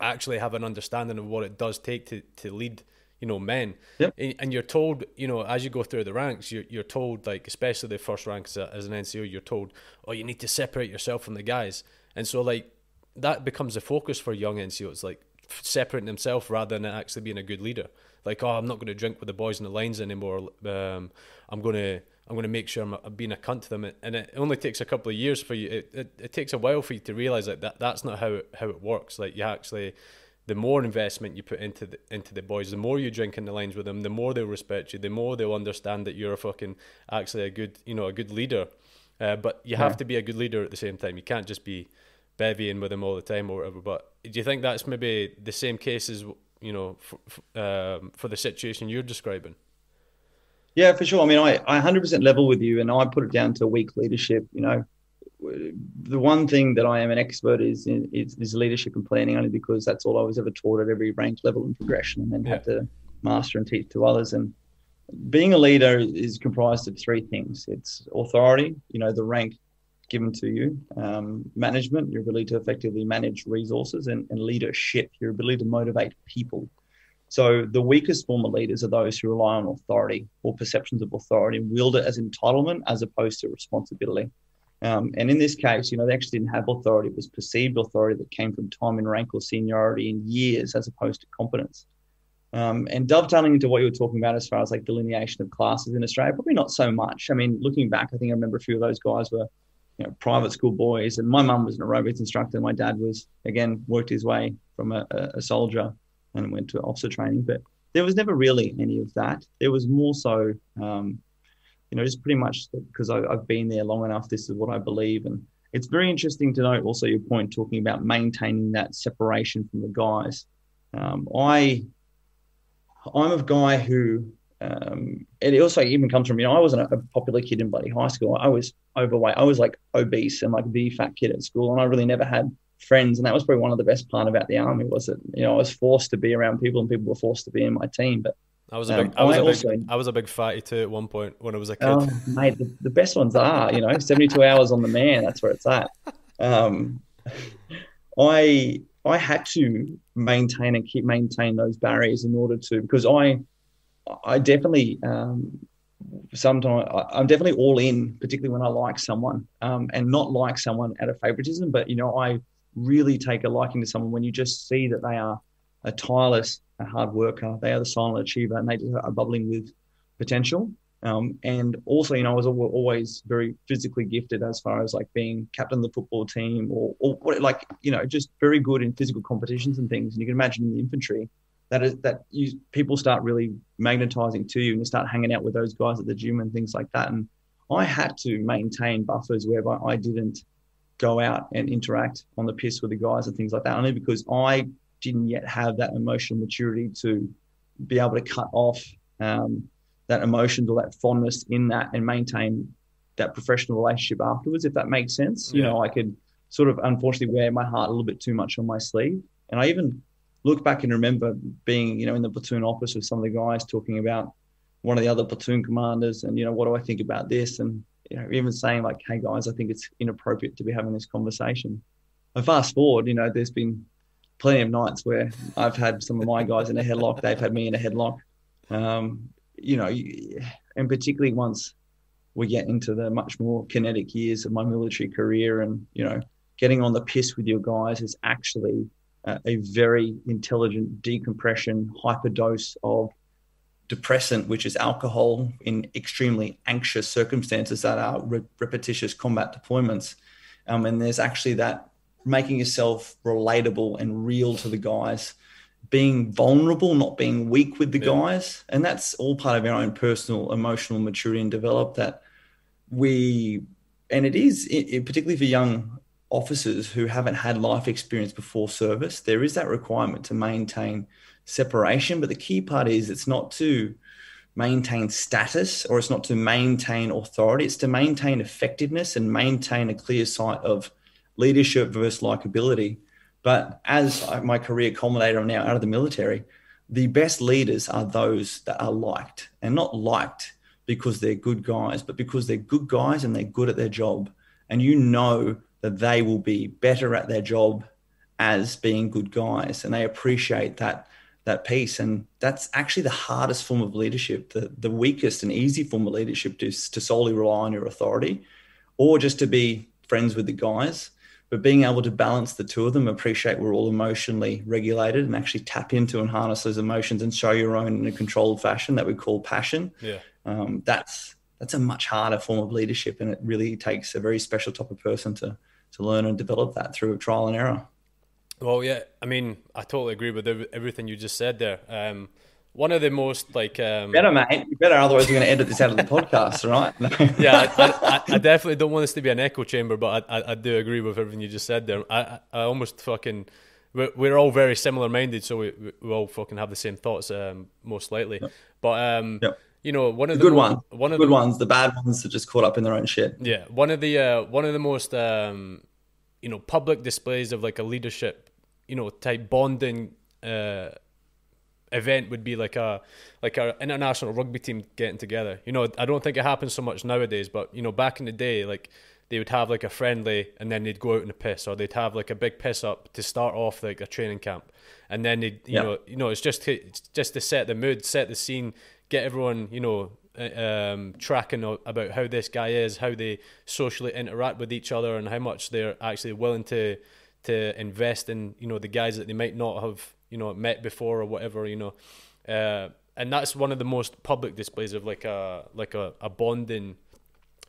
actually have an understanding of what it does take to lead, you know, men. Yep. And you're told, you know, as you go through the ranks, you're told, like, especially the first rank as an NCO, you're told, oh, you need to separate yourself from the guys. And so, like, that becomes the focus for young NCOs, like, separating themselves rather than actually being a good leader. Like, oh, I'm not going to drink with the boys in the lines anymore. I'm going to make sure I'm being a cunt to them. And it only takes a couple of years for you. It takes a while for you to realize, like, that's not how it works. Like, you actually... The more investment you put into the boys, the more you drink in the lines with them, the more they'll respect you, the more they'll understand that you're actually a good leader. But you have to be a good leader at the same time. You can't just be bevying with them all the time or whatever. But do you think that's maybe the same case as, you know, for the situation you're describing? Yeah, for sure. I mean, I 100% level with you, and I put it down to weak leadership. You know, the one thing that I am an expert is leadership and planning, only because that's all I was ever taught at every rank level and progression, and then had to master and teach to others. And being a leader is comprised of three things. It's authority, you know, the rank given to you, management, your ability to effectively manage resources, and leadership, your ability to motivate people. So the weakest form of leaders are those who rely on authority or perceptions of authority and wield it as entitlement as opposed to responsibility. And in this case, you know, they actually didn't have authority. It was perceived authority that came from time in rank or seniority in years as opposed to competence. And dovetailing into what you were talking about as far as like delineation of classes in Australia, probably not so much. I mean, looking back, I think I remember a few of those guys were, you know, private school boys. And my mum was an aerobics instructor. And my dad was, again, worked his way from a soldier and went to officer training. But there was never really any of that. There was more so... you know, just pretty much because I've been there long enough, this is what I believe. And it's very interesting to note also your point talking about maintaining that separation from the guys. I'm a guy who, and it also even comes from, you know, I wasn't a popular kid in bloody high school. I was overweight. I was like obese and like the fat kid at school. And I really never had friends. And that was probably one of the best part about the army was that, you know, I was forced to be around people and people were forced to be in my team. But I was a big fatty too at one point when I was a kid. Oh, mate, the best ones are, you know, 72 hours on the man. That's where it's at. I had to maintain and maintain those barriers in order to, because I definitely sometimes I'm definitely all in, particularly when I like someone, and not like someone out of favoritism, but, you know, I really take a liking to someone when you just see that they are a tireless, a hard worker, they are the silent achiever, and they are bubbling with potential. And also, you know, I was always very physically gifted as far as like being captain of the football team or like, you know, just very good in physical competitions and things. And you can imagine in the infantry people start really magnetizing to you and you start hanging out with those guys at the gym and things like that. And I had to maintain buffers whereby I didn't go out and interact on the piss with the guys and things like that, only because I didn't yet have that emotional maturity to be able to cut off that emotion or that fondness in that and maintain that professional relationship afterwards, if that makes sense. Yeah. You know, I could sort of unfortunately wear my heart a little bit too much on my sleeve. And I even look back and remember being, you know, in the platoon office with some of the guys talking about one of the other platoon commanders and, you know, what do I think about this? And, you know, even saying like, hey guys, I think it's inappropriate to be having this conversation. And fast forward, you know, there's been plenty of nights where I've had some of my guys in a headlock. They've had me in a headlock. You know, and particularly once we get into the much more kinetic years of my military career, and, you know, getting on the piss with your guys is actually a very intelligent decompression, hyperdose of depressant, which is alcohol, in extremely anxious circumstances that are repetitious combat deployments. And there's actually that making yourself relatable and real to the guys, being vulnerable, not being weak with the guys. And that's all part of our own personal emotional maturity and develop that we, and it is, particularly for young officers who haven't had life experience before service, there is that requirement to maintain separation. But the key part is it's not to maintain status or it's not to maintain authority. It's to maintain effectiveness and maintain a clear sight of leadership versus likability. But as my career culminated, I'm now out of the military, the best leaders are those that are liked, and not liked because they're good guys, but because they're good guys and they're good at their job. And you know that they will be better at their job as being good guys, and they appreciate that piece. And that's actually the hardest form of leadership. The weakest and easy form of leadership is to solely rely on your authority or just to be friends with the guys. But being able to balance the two of them, appreciate we're all emotionally regulated, and actually tap into and harness those emotions and show your own in a controlled fashion that we call passion. Yeah. That's a much harder form of leadership, and it really takes a very special type of person to learn and develop that through trial and error. Well, yeah, I mean, I totally agree with everything you just said there. One of the most better, mate. You better, otherwise we're going to edit this out of the podcast, right? Yeah, I definitely don't want this to be an echo chamber, but I do agree with everything you just said there. I almost fucking, we're all very similar minded, so we all fucking have the same thoughts, most likely. Yep. But yep. You know, one of the good ones, the bad ones are just caught up in their own shit. Yeah, one of the most you know, public displays of like a leadership, you know, type bonding event would be like a international rugby team getting together. You know, I don't think it happens so much nowadays, but, you know, back in the day, like, they would have like a friendly and then they'd go out in a piss, or they'd have like a big piss up to start off like a training camp, and then they'd, you know, it's just to set the mood, set the scene, get everyone, you know, tracking about how this guy is, how they socially interact with each other, and how much they're actually willing to invest in, you know, the guys that they might not have, you know, met before or whatever, you know. And that's one of the most public displays of like a bonding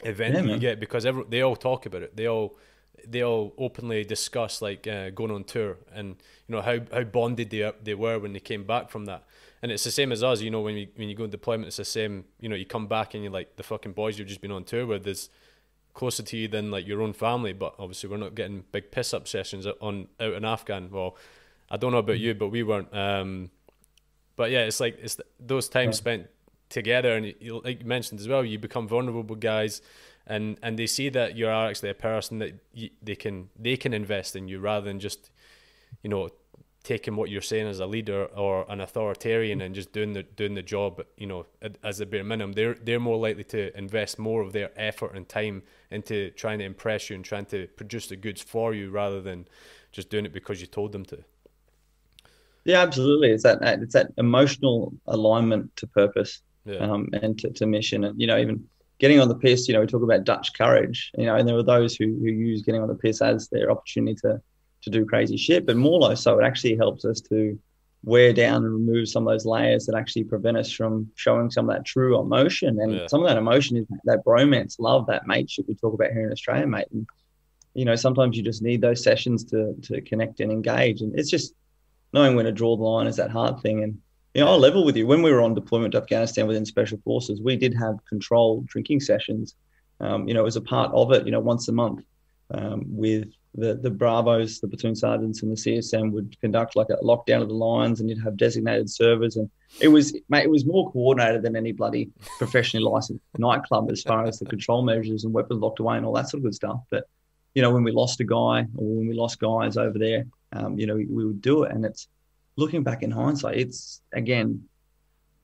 event you get, because they all talk about it. They all openly discuss like going on tour, and, you know, how bonded they were when they came back from that. And it's the same as us, you know, when you go on deployment, it's the same, you know, you come back and you're like, the fucking boys you've just been on tour with is closer to you than like your own family. But obviously we're not getting big piss up sessions out in Afghan. Well, I don't know about you, but we weren't. But yeah, it's like, it's those times spent together, and you, like you mentioned as well, you become vulnerable guys, and they see that you are actually a person that they can invest in you, rather than just, you know, taking what you're saying as a leader or an authoritarian and just doing the job, you know, as a bare minimum. They're more likely to invest more of their effort and time into trying to impress you and trying to produce the goods for you, rather than just doing it because you told them to. Yeah, absolutely. It's that emotional alignment to purpose, and to mission. And, you know, even getting on the piss, you know, we talk about Dutch courage, you know, and there were those who use getting on the piss as their opportunity to do crazy shit, but more so it actually helps us to wear down and remove some of those layers that actually prevent us from showing some of that true emotion. And some of that emotion is that bromance, love, that mateship we talk about here in Australia, mate. And, you know, sometimes you just need those sessions to connect and engage. And it's just knowing when to draw the line is that hard thing. And, you know, I'll level with you. When we were on deployment to Afghanistan within Special Forces, we did have controlled drinking sessions. You know, it was a part of it, you know, once a month, with the Bravos, the platoon sergeants and the CSM would conduct like a lockdown of the lines, and you'd have designated servers. And it was, mate, it was more coordinated than any bloody professionally licensed nightclub as far as the control measures and weapons locked away and all that sort of good stuff. But, you know, when we lost a guy or when we lost guys over there, you know, we would do it. And it's, looking back in hindsight, it's, again,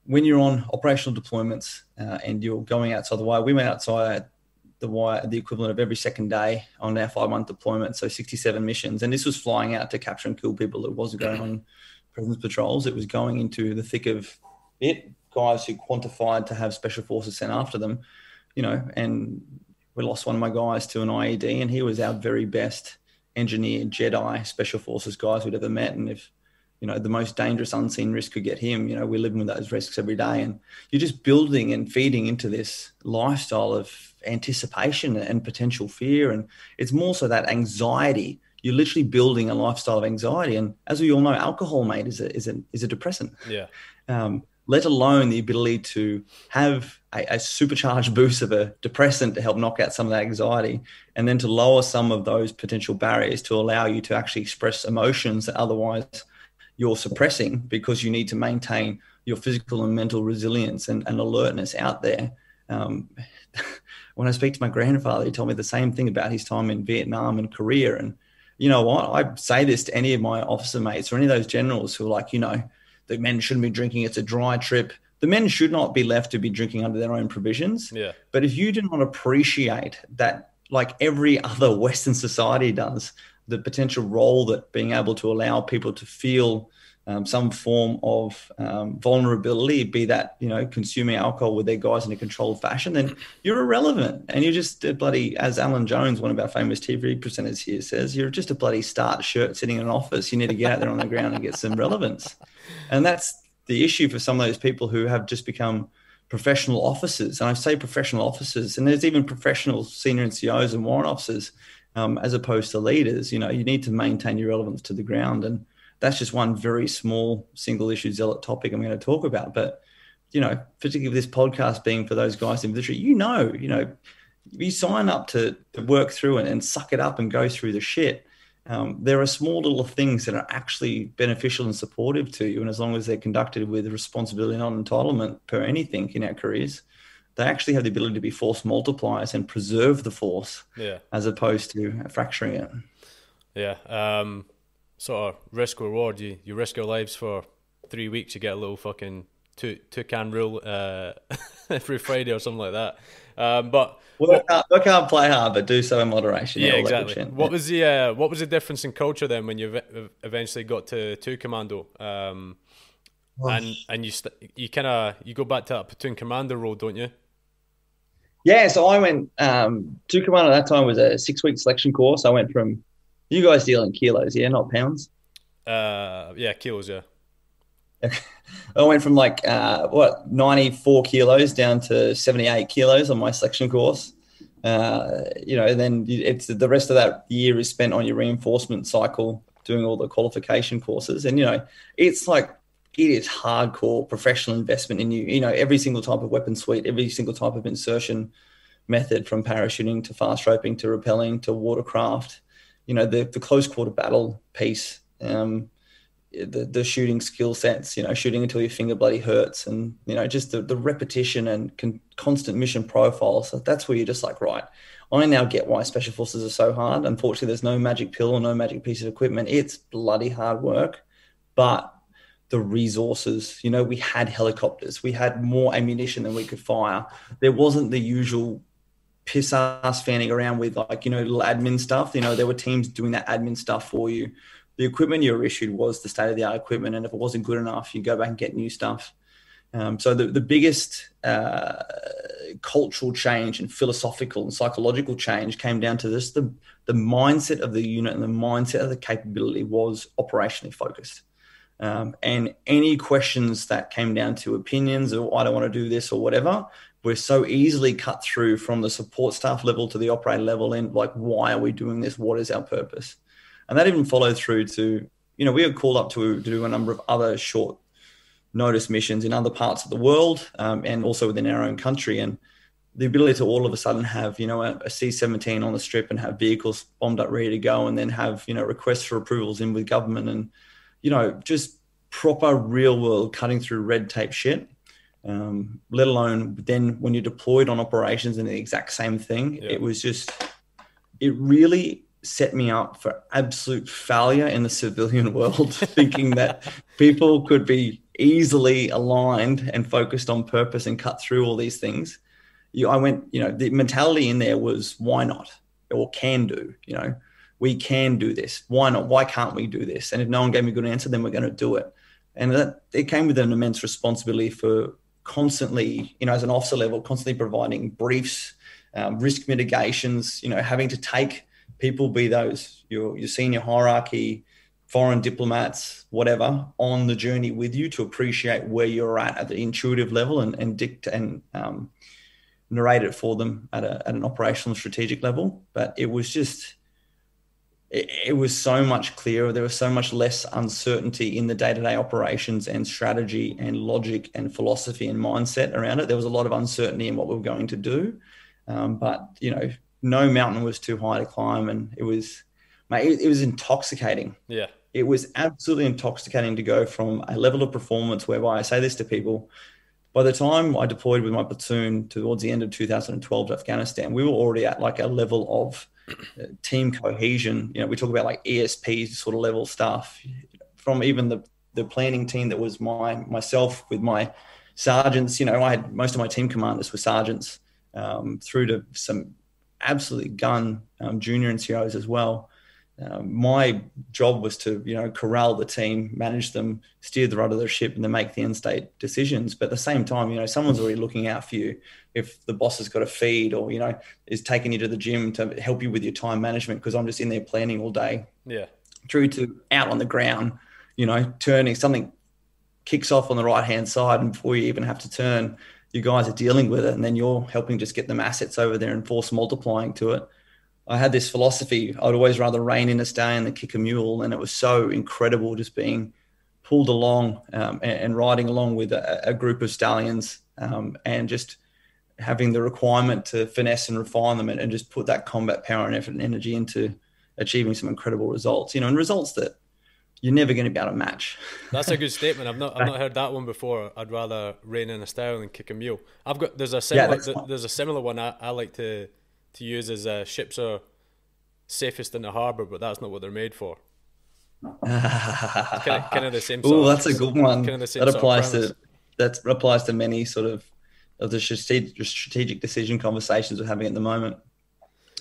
when you're on operational deployments and you're going outside the wire, we went outside the wire the equivalent of every second day on our 5-month deployment, so 67 missions. And this was flying out to capture and kill people. It wasn't going on presence patrols. It was going into the thick of it, guys who quantified to have special forces sent after them. you know, and we lost one of my guys to an IED, and he was our very best engineer, Jedi, special forces guys we'd ever met. And if, you know, the most dangerous unseen risk could get him, you know, we're living with those risks every day. And you're just building and feeding into this lifestyle of anticipation and potential fear. And it's more so that anxiety. You're literally building a lifestyle of anxiety. And as we all know, alcohol, mate, is a depressant. Yeah. Let alone the ability to have a supercharged boost of a depressant to help knock out some of that anxiety, and then to lower some of those potential barriers to allow you to actually express emotions that otherwise you're suppressing, because you need to maintain your physical and mental resilience and alertness out there. When I speak to my grandfather, he told me the same thing about his time in Vietnam and Korea. And you know what? I say this to any of my officer mates or any of those generals who are like, you know, the men shouldn't be drinking. It's a dry trip. The men should not be left to be drinking under their own provisions. Yeah. But if you do not appreciate that, like every other Western society does, the potential role that being able to allow people to feel some form of vulnerability, be that, you know, consuming alcohol with their guys in a controlled fashion, then you're irrelevant. And you're just a bloody, as Alan Jones, one of our famous TV presenters here, says, you're just a bloody starched shirt sitting in an office. You need to get out there on the ground and get some relevance. And that's the issue for some of those people who have just become professional officers. And I say professional officers, and there's even professional senior NCOs and warrant officers, as opposed to leaders. You know, you need to maintain your relevance to the ground. And that's just one very small single issue zealot topic I'm going to talk about. But, you know, particularly with this podcast being for those guys in military, you know, you sign up to work through and suck it up and go through the shit. There are small little things that are actually beneficial and supportive to you. And as long as they're conducted with responsibility and not entitlement per anything in our careers, they actually have the ability to be force multipliers and preserve the force, yeah, as opposed to fracturing it. Yeah. Sort of risk reward. You risk your lives for 3 weeks, you get a little fucking two-can rule every Friday or something like that. But work hard, play hard, but do so in moderation. Yeah, exactly. What was the difference in culture then when you eventually got to Two Commando? And you go back to that platoon commander role, don't you? Yeah, so I went Two Commando at that time was a 6-week selection course. I went from, you guys deal in kilos, yeah, not pounds? Yeah, kilos, yeah. I went from 94 kilos down to 78 kilos on my selection course. You know, then it's the rest of that year is spent on your reinforcement cycle, doing all the qualification courses. And, you know, it's like, it is hardcore professional investment in you. You know, every single type of weapon suite, every single type of insertion method, from parachuting to fast roping to rappelling to watercraft, you know, the close quarter battle piece, the shooting skill sets, you know, shooting until your finger bloody hurts, and, you know, just the repetition and constant mission profile. So that's where you're just like, right, I now get why special forces are so hard. Unfortunately, there's no magic pill or no magic piece of equipment. It's bloody hard work, but the resources, you know, we had helicopters, we had more ammunition than we could fire. There wasn't the usual piss ass fanning around with, like, you know, little admin stuff. You know, there were teams doing that admin stuff for you. The equipment you were issued was the state of the art equipment, and if it wasn't good enough, you go back and get new stuff. So the biggest cultural change and philosophical and psychological change came down to this: the mindset of the unit and the mindset of the capability was operationally focused. And any questions that came down to opinions or I don't want to do this or whatever were so easily cut through from the support staff level to the operator level, and like, why are we doing this? What is our purpose? And that even followed through to, you know, we were called up to do a number of other short notice missions in other parts of the world, and also within our own country. And the ability to all of a sudden have, you know, a C-17 on the strip and have vehicles bombed up ready to go, and then have, you know, requests for approvals in with government, and, you know, just proper real world cutting through red tape shit, let alone then when you're deployed on operations and the exact same thing. Yeah. It was just, it really set me up for absolute failure in the civilian world, thinking that people could be easily aligned and focused on purpose and cut through all these things. I went, you know, the mentality in there was why not, or can do, you know. We can do this. Why not? Why can't we do this? And if no one gave me a good answer, then we're going to do it. And that it came with an immense responsibility for constantly, you know, as an officer level, constantly providing briefs, risk mitigations, you know, having to take people, be those your senior hierarchy, foreign diplomats, whatever, on the journey with you to appreciate where you're at the intuitive level and narrate it for them at an operational and strategic level. But it was just, it was so much clearer. There was so much less uncertainty in the day-to-day operations and strategy and logic and philosophy and mindset around it. There was a lot of uncertainty in what we were going to do. But, you know, no mountain was too high to climb. And it was, mate, it was intoxicating. Yeah. It was absolutely intoxicating to go from a level of performance whereby, I say this to people, by the time I deployed with my platoon towards the end of 2012 to Afghanistan, we were already at like a level of team cohesion. You know, we talk about like ESP sort of level stuff from even the planning team that was myself with my sergeants. You know, I had most of my team commanders were sergeants, through to some absolute gun junior NCOs as well. My job was to, you know, corral the team, manage them, steer the rudder of the ship, and then make the end state decisions. But at the same time, you know, someone's already looking out for you. If the boss has got a feed or, you know, is taking you to the gym to help you with your time management, because I'm just in there planning all day. Yeah. Through to out on the ground, you know, turning, something kicks off on the right-hand side, and before you even have to turn, you guys are dealing with it, and then you're helping just get them assets over there and force multiplying to it. I had this philosophy, I'd always rather rein in a stallion than kick a mule. And it was so incredible just being pulled along and riding along with a group of stallions, and just having the requirement to finesse and refine them and just put that combat power and effort and energy into achieving some incredible results, you know, and results that you're never going to be able to match. That's a good statement. I've not heard that one before. I'd rather rein in a stallion than kick a mule. I've got, there's a similar one I like to use as ships are safest in the harbour, but that's not what they're made for. kind of the same. Oh, that's a good one. Kind of that applies to many sort of the strategic decision conversations we're having at the moment.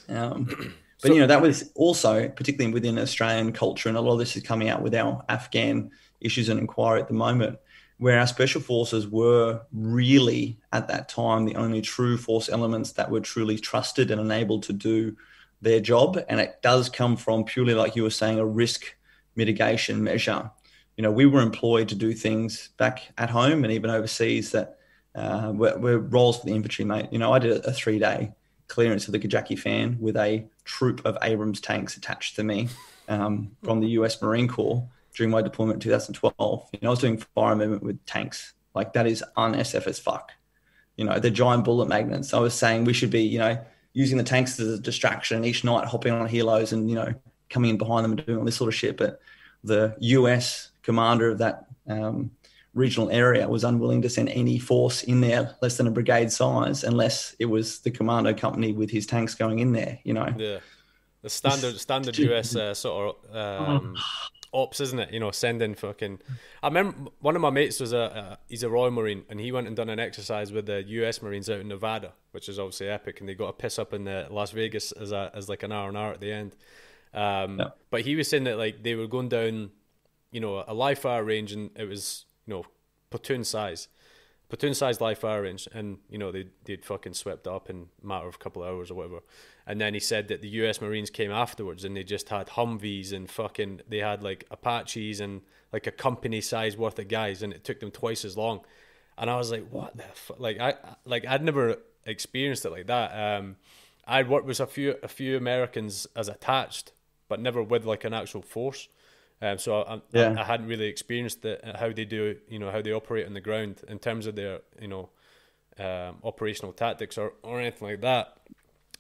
But you know, that was also particularly within Australian culture, and a lot of this is coming out with our Afghan issues and inquiry at the moment, where our special forces were really, at that time, the only true force elements that were truly trusted and enabled to do their job. And it does come from purely, like you were saying, a risk mitigation measure. You know, we were employed to do things back at home and even overseas that were roles for the infantry, mate. You know, I did a 3-day clearance of the Kajaki Fan with a troop of Abrams tanks attached to me from the US Marine Corps. During my deployment in 2012, you know, I was doing fire movement with tanks. Like, that is un-SF as fuck. You know, they're giant bullet magnets. I was saying we should be, you know, using the tanks as a distraction, each night hopping on helos and, you know, coming in behind them and doing all this sort of shit. But the US commander of that regional area was unwilling to send any force in there less than a brigade size unless it was the commando company with his tanks going in there, you know. Yeah, the standard US ops, isn't it? You know, sending fucking. I remember one of my mates was he's a Royal Marine, and he went and done an exercise with the US Marines out in Nevada, which is obviously epic, and they got a piss up in Las Vegas as like an R&R at the end. Yeah. But he was saying that, like, they were going down, you know, a live fire range, and it was, you know, platoon size live fire range, and, you know, they'd fucking swept up in a matter of a couple of hours or whatever. And then he said that the US Marines came afterwards, and they just had Humvees and fucking, they had like Apaches and like a company size worth of guys, and it took them twice as long. And I was like, what the fuck? Like, I'd never experienced it like that. I'd worked with a few Americans as attached, but never with like an actual force. So I hadn't really experienced how they do, you know, how they operate on the ground in terms of their, you know, operational tactics or anything like that.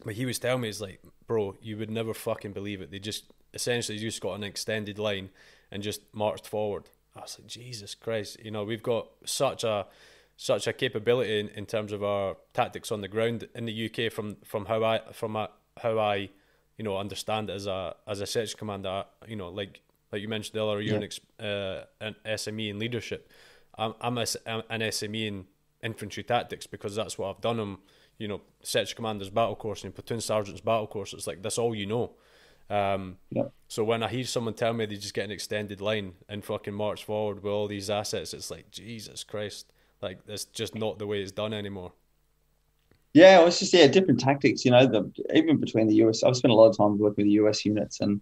But he was telling me, he's like, bro, you would never fucking believe it. They just essentially just got an extended line and just marched forward. I was like, Jesus Christ, you know, we've got such a capability in terms of our tactics on the ground in the UK from how I you know, understand it as a section commander. You know, like you mentioned earlier, you're an SME in leadership. I'm an SME in infantry tactics, because that's what I've done. I'm, you know, section commander's battle course and platoon sergeant's battle course. It's like, that's all you know. So when I hear someone tell me they just get an extended line and fucking march forward with all these assets, it's like, Jesus Christ. Like, that's just not the way it's done anymore. Yeah, well, it's just, yeah, different tactics, you know, even between the US. I've spent a lot of time working with the US units, and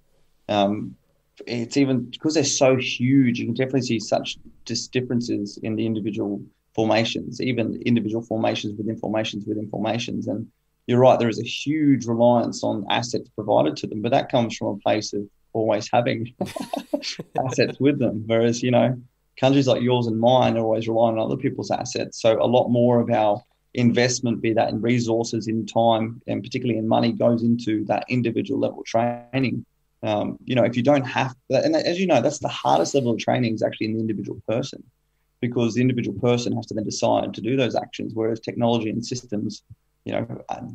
it's even, because they're so huge, you can definitely see such just differences in the individual formations, even individual formations within formations within formations. And you're right, there is a huge reliance on assets provided to them, but that comes from a place of always having assets with them. Whereas, you know, countries like yours and mine are always relying on other people's assets. So a lot more of our investment, be that in resources, in time, and particularly in money, goes into that individual level training. You know, if you don't have that, and as you know, that's the hardest level of training is actually in the individual person, because the individual person has to then decide to do those actions, whereas technology and systems, you know,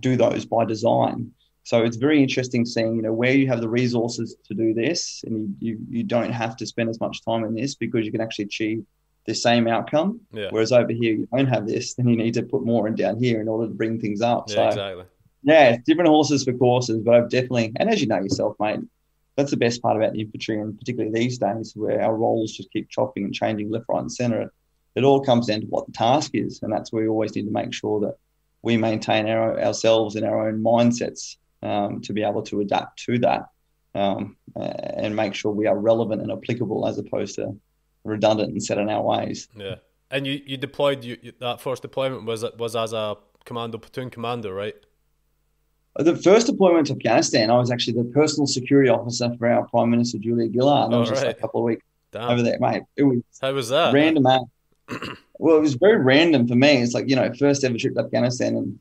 do those by design. So it's very interesting seeing, you know, where you have the resources to do this, and you don't have to spend as much time in this because you can actually achieve the same outcome. Yeah. Whereas over here, you don't have this, then you need to put more in down here in order to bring things up. Yeah, so, exactly. Yeah, different horses for courses, but I've definitely, and as you know yourself, mate, that's the best part about the infantry, and particularly these days where our roles just keep chopping and changing left, right, and centre. It all comes down to what the task is, and that's where we always need to make sure that we maintain ourselves and our own mindsets to be able to adapt to that and make sure we are relevant and applicable as opposed to redundant and set in our ways. Yeah, and you deployed, that first deployment was as a commando platoon commander, right? The first deployment to Afghanistan, I was actually the personal security officer for our Prime Minister, Julia Gillard. And I was just like a couple of weeks over there, mate. It was How was that? Random. Well, it was very random for me. It's like, you know, first ever trip to Afghanistan, and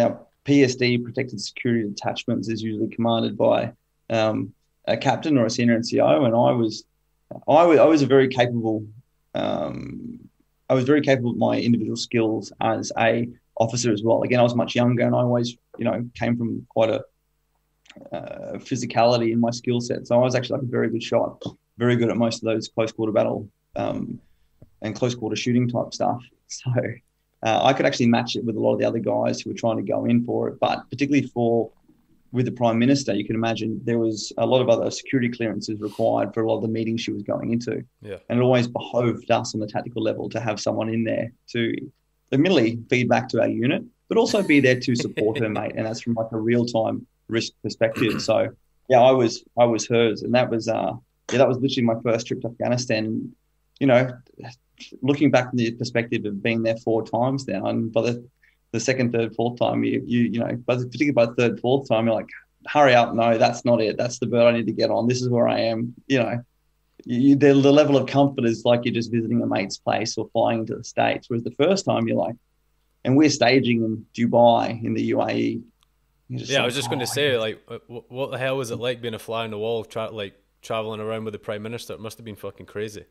our PSD, Protected Security Detachments, is usually commanded by a captain or a senior NCO. And I was a very capable, of my individual skills as a officer as well. Again, I was much younger, and I always, you know, came from quite a physicality in my skill set. So I was actually like a very good shot, very good at most of those close quarter battle and close quarter shooting type stuff. So I could actually match it with a lot of the other guys who were trying to go in for it. But particularly with the Prime Minister, you can imagine there was a lot of other security clearances required for a lot of the meetings she was going into. Yeah. And it always behoved us on the tactical level to have someone in there to admittedly feedback to our unit, but also be there to support her, mate. And that's from like a real-time risk perspective. So yeah, I was hers, and that was that was literally my first trip to Afghanistan. You know, looking back from the perspective of being there 4 times now, and by the second, third, fourth time, you know, particularly by the third, fourth time, you're like, hurry up, no, that's not it. That's the bird I need to get on. This is where I am. You know, the level of comfort is like you're just visiting a mate's place or flying into the States. Whereas the first time you're like, and we're staging in Dubai in the UAE. Yeah, like, I was just going to say, like, what the hell was it like being a fly on the wall, traveling around with the Prime Minister? It must have been fucking crazy.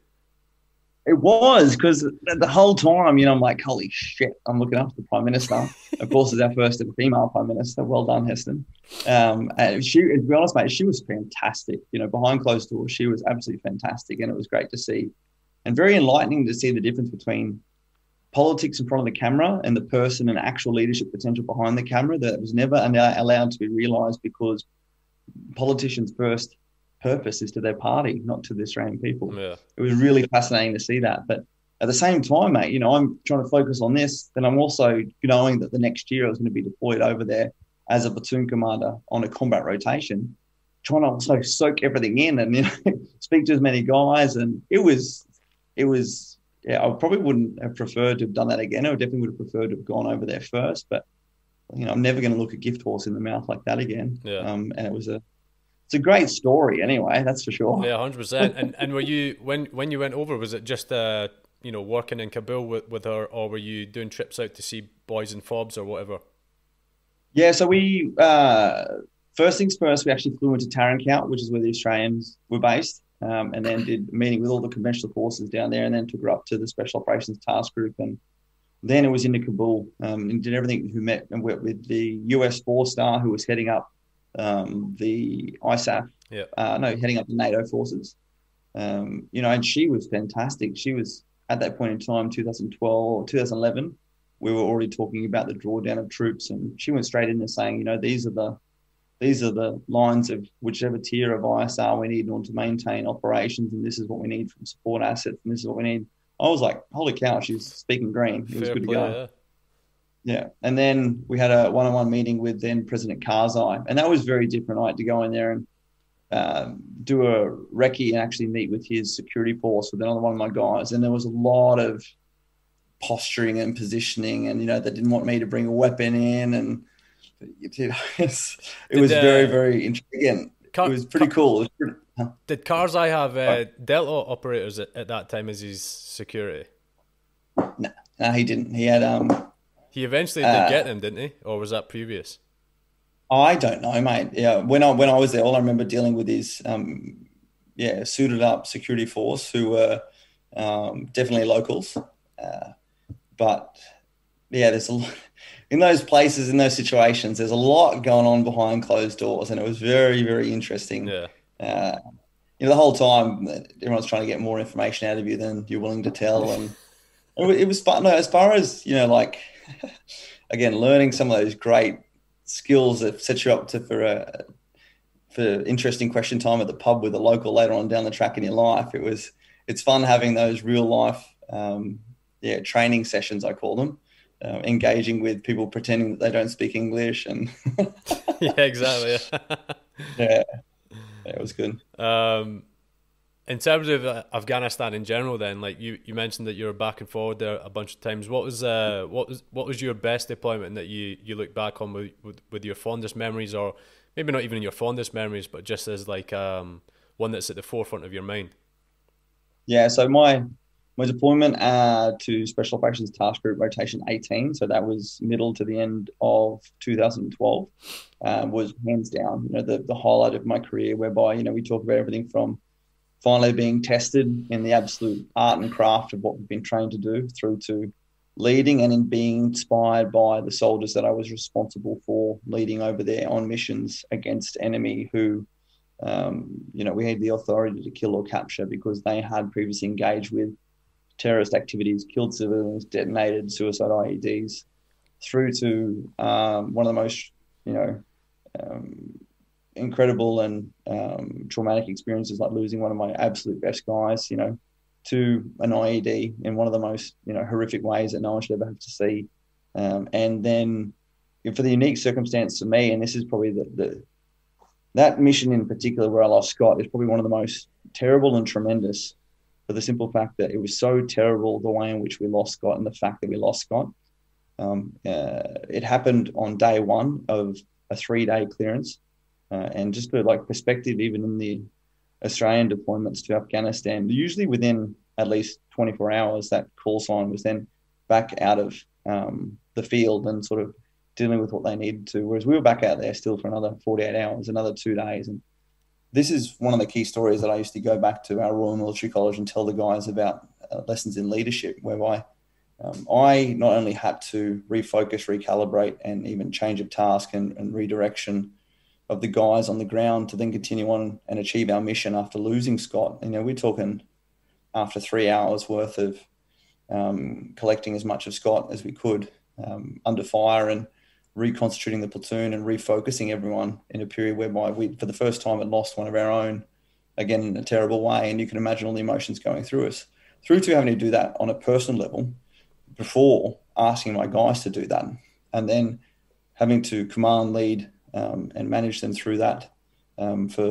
It was, because the whole time, you know, I'm like, holy shit, I'm looking up to the Prime Minister. Of course, it's our first ever female Prime Minister. Well done, Heston. To be honest, mate, she was fantastic. You know, behind closed doors, she was absolutely fantastic, and it was great to see, and very enlightening to see the difference between politics in front of the camera and the person and actual leadership potential behind the camera that was never allowed to be realised, because politicians' first purpose is to their party, not to the Australian people. Yeah. It was really fascinating to see that. But at the same time, mate, you know, I'm trying to focus on this, then I'm also knowing that the next year I was going to be deployed over there as a platoon commander on a combat rotation, trying to also soak everything in and, you know, speak to as many guys. And it was yeah, I probably wouldn't have preferred to have done that again. I definitely would have preferred to have gone over there first. But, you know, I'm never going to look a gift horse in the mouth like that again. Yeah. And it's a great story anyway, that's for sure. Yeah, 100%. And were you, when you went over, was it just, you know, working in Kabul with her, or were you doing trips out to see boys and fobs or whatever? Yeah, so we, first things first, we actually flew into Tarin Kowt, which is where the Australians were based. And then did a meeting with all the conventional forces down there, and then took her up to the Special Operations Task Group, and then it was into Kabul, and did everything. Who met and worked with the US 4-star who was heading up the ISAF, heading up the NATO forces. You know, and she was fantastic. She was at that point in time, 2012 or 2011. We were already talking about the drawdown of troops, and she went straight in and saying, you know, these are the lines of whichever tier of ISR we need in order to maintain operations, and this is what we need from support assets, and this is what we need I was like, holy cow, she's speaking green. It was good to go. Yeah. And then we had a one-on-one meeting with then President Karzai. And that was very different. I had to go in there and do a recce and actually meet with his security force with another one of my guys. And there was a lot of posturing and positioning, and, you know, they didn't want me to bring a weapon in. And, you know, it was very, very intriguing. It was pretty cool. Did Karzai have Delta operators at that time as his security? No, he didn't. He had he eventually did get them, didn't he? Or was that previous? I don't know, mate. Yeah, when I was there, all I remember dealing with is suited up security force who were definitely locals. But yeah, there's a lot in those places, in those situations. There's a lot going on behind closed doors, and it was very, very interesting. Yeah. You know, the whole time everyone's trying to get more information out of you than you're willing to tell, and it was fun. No, as far as, you know, like, again, learning some of those great skills that set you up for interesting question time at the pub with a local later on down the track in your life. It's fun having those real life training sessions, I call them, engaging with people pretending that they don't speak English and yeah, exactly. Yeah. It was good. In terms of Afghanistan in general, then, like you mentioned that you were back and forward there a bunch of times. What was your best deployment that you look back on with your fondest memories, or maybe not even your fondest memories, but just as like one that's at the forefront of your mind? Yeah, so my deployment to Special Operations Task Group Rotation 18, so that was middle to the end of 2012, was hands down, you know, the highlight of my career, whereby, you know, we talk about everything from finally being tested in the absolute art and craft of what we've been trained to do, through to leading and in being inspired by the soldiers that I was responsible for leading over there on missions against enemy who, you know, we had the authority to kill or capture because they had previously engaged with terrorist activities, killed civilians, detonated suicide IEDs, through to one of the most, you know, incredible and traumatic experiences, like losing one of my absolute best guys, you know, to an IED in one of the most, you know, horrific ways that no one should ever have to see. And then for the unique circumstance to me, and this is probably that mission in particular where I lost Scott, is probably one of the most terrible and tremendous, for the simple fact that it was so terrible the way in which we lost Scott and the fact that we lost Scott. It happened on day one of a 3-day clearance. And just for like perspective, even in the Australian deployments to Afghanistan, usually within at least 24 hours, that call sign was then back out of the field and sort of dealing with what they needed to, whereas we were back out there still for another 48 hours, another 2 days. And this is one of the key stories that I used to go back to our Royal Military College and tell the guys about lessons in leadership, whereby I not only had to refocus, recalibrate, and even change of task and redirection of the guys on the ground to then continue on and achieve our mission after losing Scott. You know, we're talking after 3 hours worth of collecting as much of Scott as we could under fire and reconstituting the platoon and refocusing everyone in a period whereby we, for the first time, had lost one of our own, again, in a terrible way. And you can imagine all the emotions going through us, through to having to do that on a personal level before asking my guys to do that. And then having to command, lead, and manage them through that for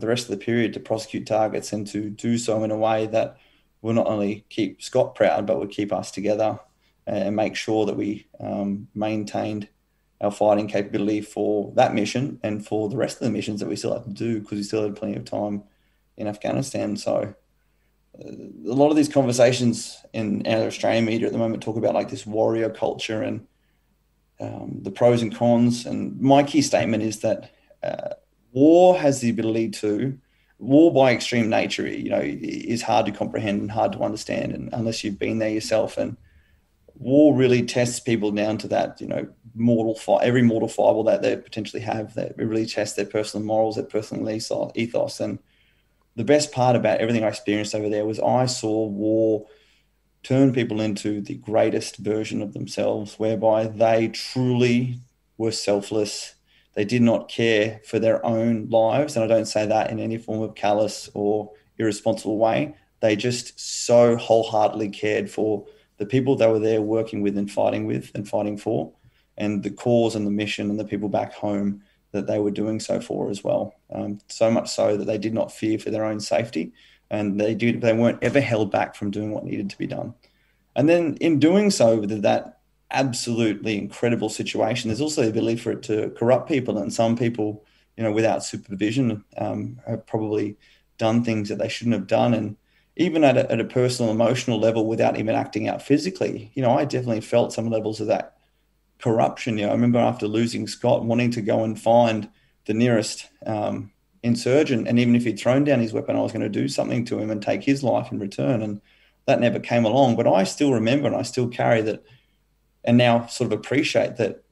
the rest of the period, to prosecute targets and to do so in a way that will not only keep Scott proud, but will keep us together and make sure that we maintained our fighting capability for that mission and for the rest of the missions that we still have to do, because we still had plenty of time in Afghanistan. So a lot of these conversations in our Australian media at the moment talk about like this warrior culture and the pros and cons. And my key statement is that war has the ability to, war by extreme nature, you know, is hard to comprehend and hard to understand, and unless you've been there yourself. And war really tests people down to that, you know, mortal fight, every mortal fibre that they potentially have, that it really tests their personal morals, their personal ethos. And the best part about everything I experienced over there was I saw war turn people into the greatest version of themselves, whereby they truly were selfless. They did not care for their own lives. And I don't say that in any form of callous or irresponsible way. They just so wholeheartedly cared for the people they were there working with and fighting for, and the cause and the mission and the people back home that they were doing so for as well. So much so that they did not fear for their own safety, and they weren't ever held back from doing what needed to be done. And then in doing so, with that absolutely incredible situation, there's also the ability for it to corrupt people. And some people, you know, without supervision, have probably done things that they shouldn't have done. And even at a personal, emotional level, without even acting out physically, you know, I definitely felt some levels of that corruption. You know, I remember after losing Scott, wanting to go and find the nearest insurgent, and even if he'd thrown down his weapon, I was going to do something to him and take his life in return, and that never came along. But I still remember, and I still carry that, and now sort of appreciate that,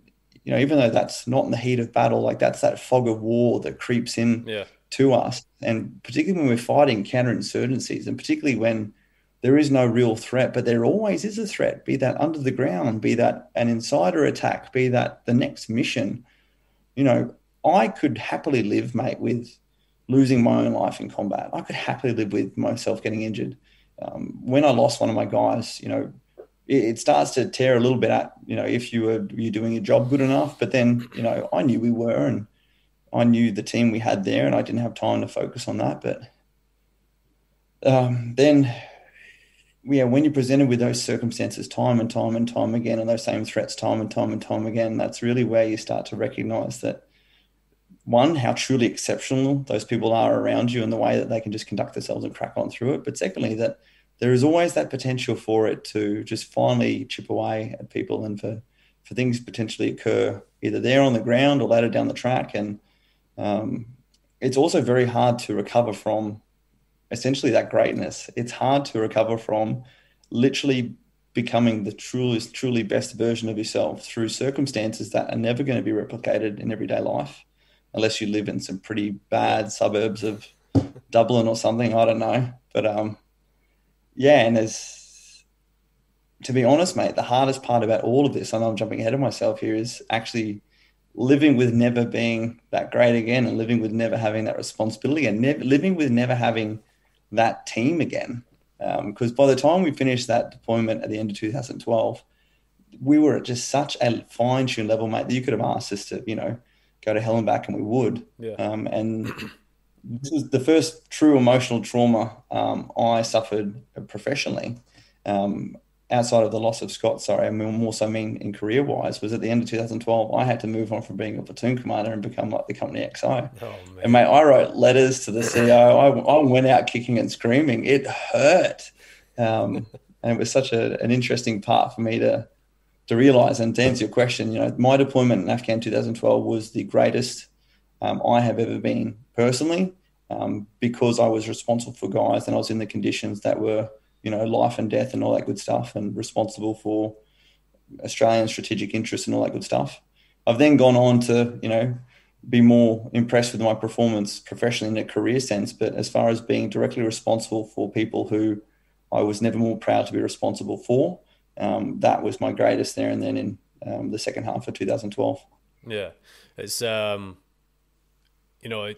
you know, even though that's not in the heat of battle, like that's that fog of war that creeps in. Yeah. To us, and particularly when we're fighting counterinsurgencies, and particularly when there is no real threat, but there always is a threat, be that under the ground, be that an insider attack, be that the next mission. You know, I could happily live, mate, with losing my own life in combat. I could happily live with myself getting injured. When I lost one of my guys, you know, it starts to tear a little bit at, you know, if you're doing your job good enough. But then, you know, I knew we were, and I knew the team we had there, and I didn't have time to focus on that. But then, yeah, when you're presented with those circumstances time and time and time again, and those same threats time and time and time again, that's really where you start to recognize that, one, how truly exceptional those people are around you and the way that they can just conduct themselves and crack on through it. But secondly, that there is always that potential for it to just finally chip away at people, and for things potentially occur either there on the ground or later down the track. And it's also very hard to recover from essentially that greatness. It's hard to recover from literally becoming the truly best version of yourself through circumstances that are never going to be replicated in everyday life, unless you live in some pretty bad suburbs of Dublin or something. I don't know. But yeah, and there's, to be honest, mate, the hardest part about all of this, I know I'm jumping ahead of myself here, is actually living with never being that great again, and living with never having that responsibility, and living with never having that team again. Because by the time we finished that deployment at the end of 2012, we were at just such a fine-tuned level, mate, that you could have asked us to, you know, go to hell and back, and we would. Yeah. And this is the first true emotional trauma I suffered professionally, outside of the loss of Scott, sorry, I more so mean in career-wise, was at the end of 2012, I had to move on from being a platoon commander and become like the company XO. Oh, man. And, mate, I wrote letters to the CO. I went out kicking and screaming. It hurt. And it was such an interesting part for me to realise. And to answer your question, you know, my deployment in Afghan 2012 was the greatest I have ever been personally, because I was responsible for guys, and I was in the conditions that were, you know, life and death and all that good stuff, and responsible for Australian strategic interests and all that good stuff. I've then gone on to, you know, be more impressed with my performance professionally in a career sense, but as far as being directly responsible for people who I was never more proud to be responsible for, that was my greatest there and then in the second half of 2012. Yeah. It's, you know,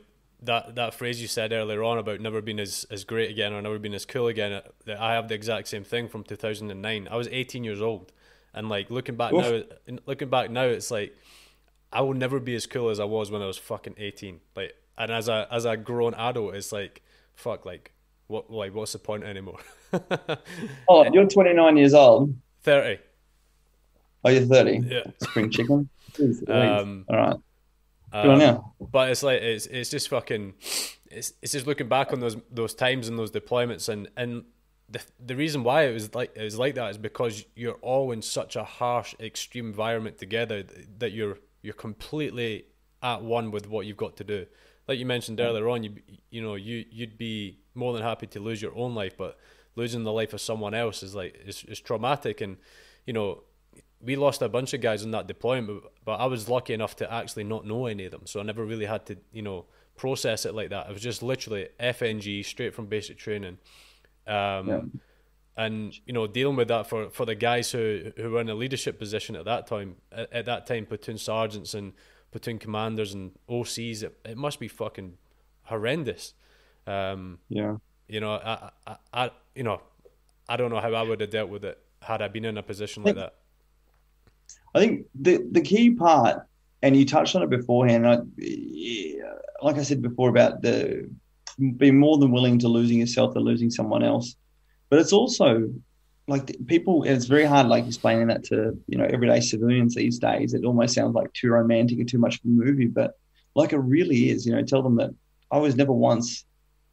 that phrase you said earlier on about never being as great again or never being as cool again, that I have the exact same thing from 2009. I was 18 years old, and like looking back now, it's like I will never be as cool as I was when I was fucking 18. Like, and as a grown adult, it's like, fuck, like what, like what's the point anymore? Oh, you're 29 years old. 30. Oh, you're 30. Yeah. Spring chicken. All right. But it's like it's just fucking it's just looking back on those times and those deployments, and the reason why it was like that is because you're all in such a harsh, extreme environment together that you're completely at one with what you've got to do. Like you mentioned earlier on, you'd be more than happy to lose your own life, but losing the life of someone else is like it's traumatic. And you know, we lost a bunch of guys in that deployment, but I was lucky enough to actually not know any of them. So I never really had to, you know, process it like that. It was just literally FNG, straight from basic training. And, you know, dealing with that for the guys who were in a leadership position at that time, platoon sergeants and platoon commanders and OCs, it must be fucking horrendous. You know, I don't know how I would have dealt with it had I been in a position like that. I think the key part, and you touched on it beforehand, like I said before about the being more than willing to losing yourself or losing someone else, but it's also like people, it's very hard like explaining that to, you know, everyday civilians these days. It almost sounds like too romantic and too much of a movie, but like it really is, you know. Tell them that I was never once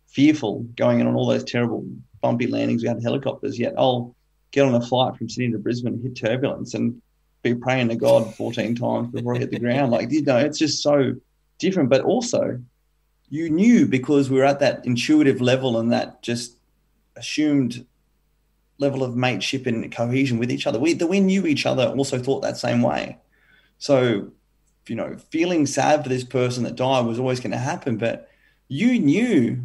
fearful going in on all those terrible bumpy landings we had helicopters, yet I'll get on a flight from Sydney to Brisbane and hit turbulence and be praying to God 14 times before I hit the ground. Like, you know, it's just so different. But also you knew, because we were at that intuitive level and that just assumed level of mateship and cohesion with each other, we knew each other also thought that same way. So, you know, feeling sad for this person that died was always going to happen, but you knew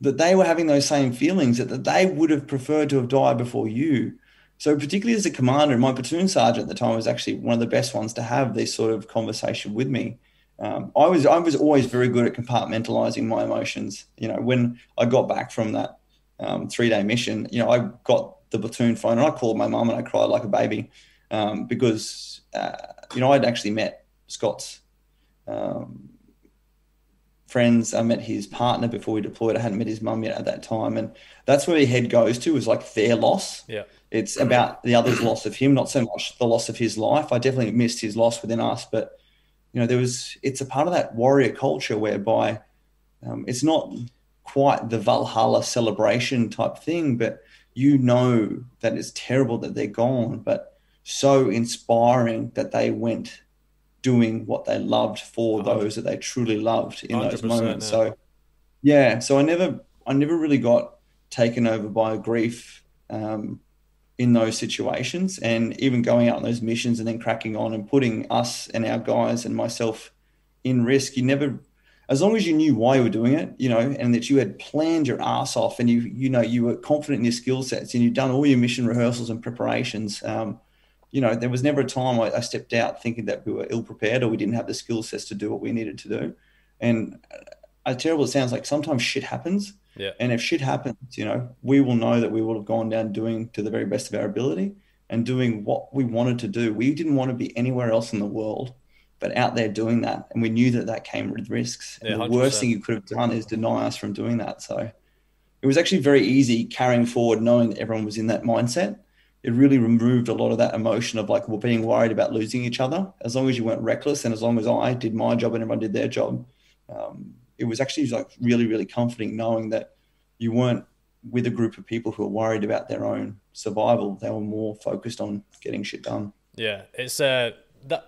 that they were having those same feelings, that they would have preferred to have died before you. So particularly as a commander, my platoon sergeant at the time was actually one of the best ones to have this sort of conversation with me. I was always very good at compartmentalizing my emotions. You know, when I got back from that 3-day mission, you know, I got the platoon phone and I called my mum and I cried like a baby because, you know, I'd actually met Scott's friends. I met his partner before we deployed. I hadn't met his mum yet at that time. And that's where your head goes to, is like their loss. Yeah. It's about the other's loss of him, not so much the loss of his life. I definitely missed his loss within us, but, you know, it's a part of that warrior culture whereby it's not quite the Valhalla celebration type thing, but you know that it's terrible that they're gone, but so inspiring that they went doing what they loved for those that they truly loved in those moments. Yeah. So, yeah, so I never really got taken over by grief in those situations, and even going out on those missions and then cracking on and putting us and our guys and myself in risk. You never, as long as you knew why you were doing it, you know, and that you had planned your ass off and you know, you were confident in your skill sets and you'd done all your mission rehearsals and preparations, you know, there was never a time I stepped out thinking that we were ill prepared or we didn't have the skill sets to do what we needed to do. And as terrible as it sounds, like sometimes shit happens. Yeah. And if shit happens, you know, we will know that we will have gone down doing to the very best of our ability and doing what we wanted to do. We didn't want to be anywhere else in the world, but out there doing that. And we knew that that came with risks. And the worst thing you could have done is deny us from doing that. So it was actually very easy carrying forward, knowing that everyone was in that mindset. It really removed a lot of that emotion of like, we're being worried about losing each other. As long as you weren't reckless and as long as I did my job and everyone did their job, it was actually like really, really comforting knowing that you weren't with a group of people who were worried about their own survival. They were more focused on getting shit done. Yeah, it's that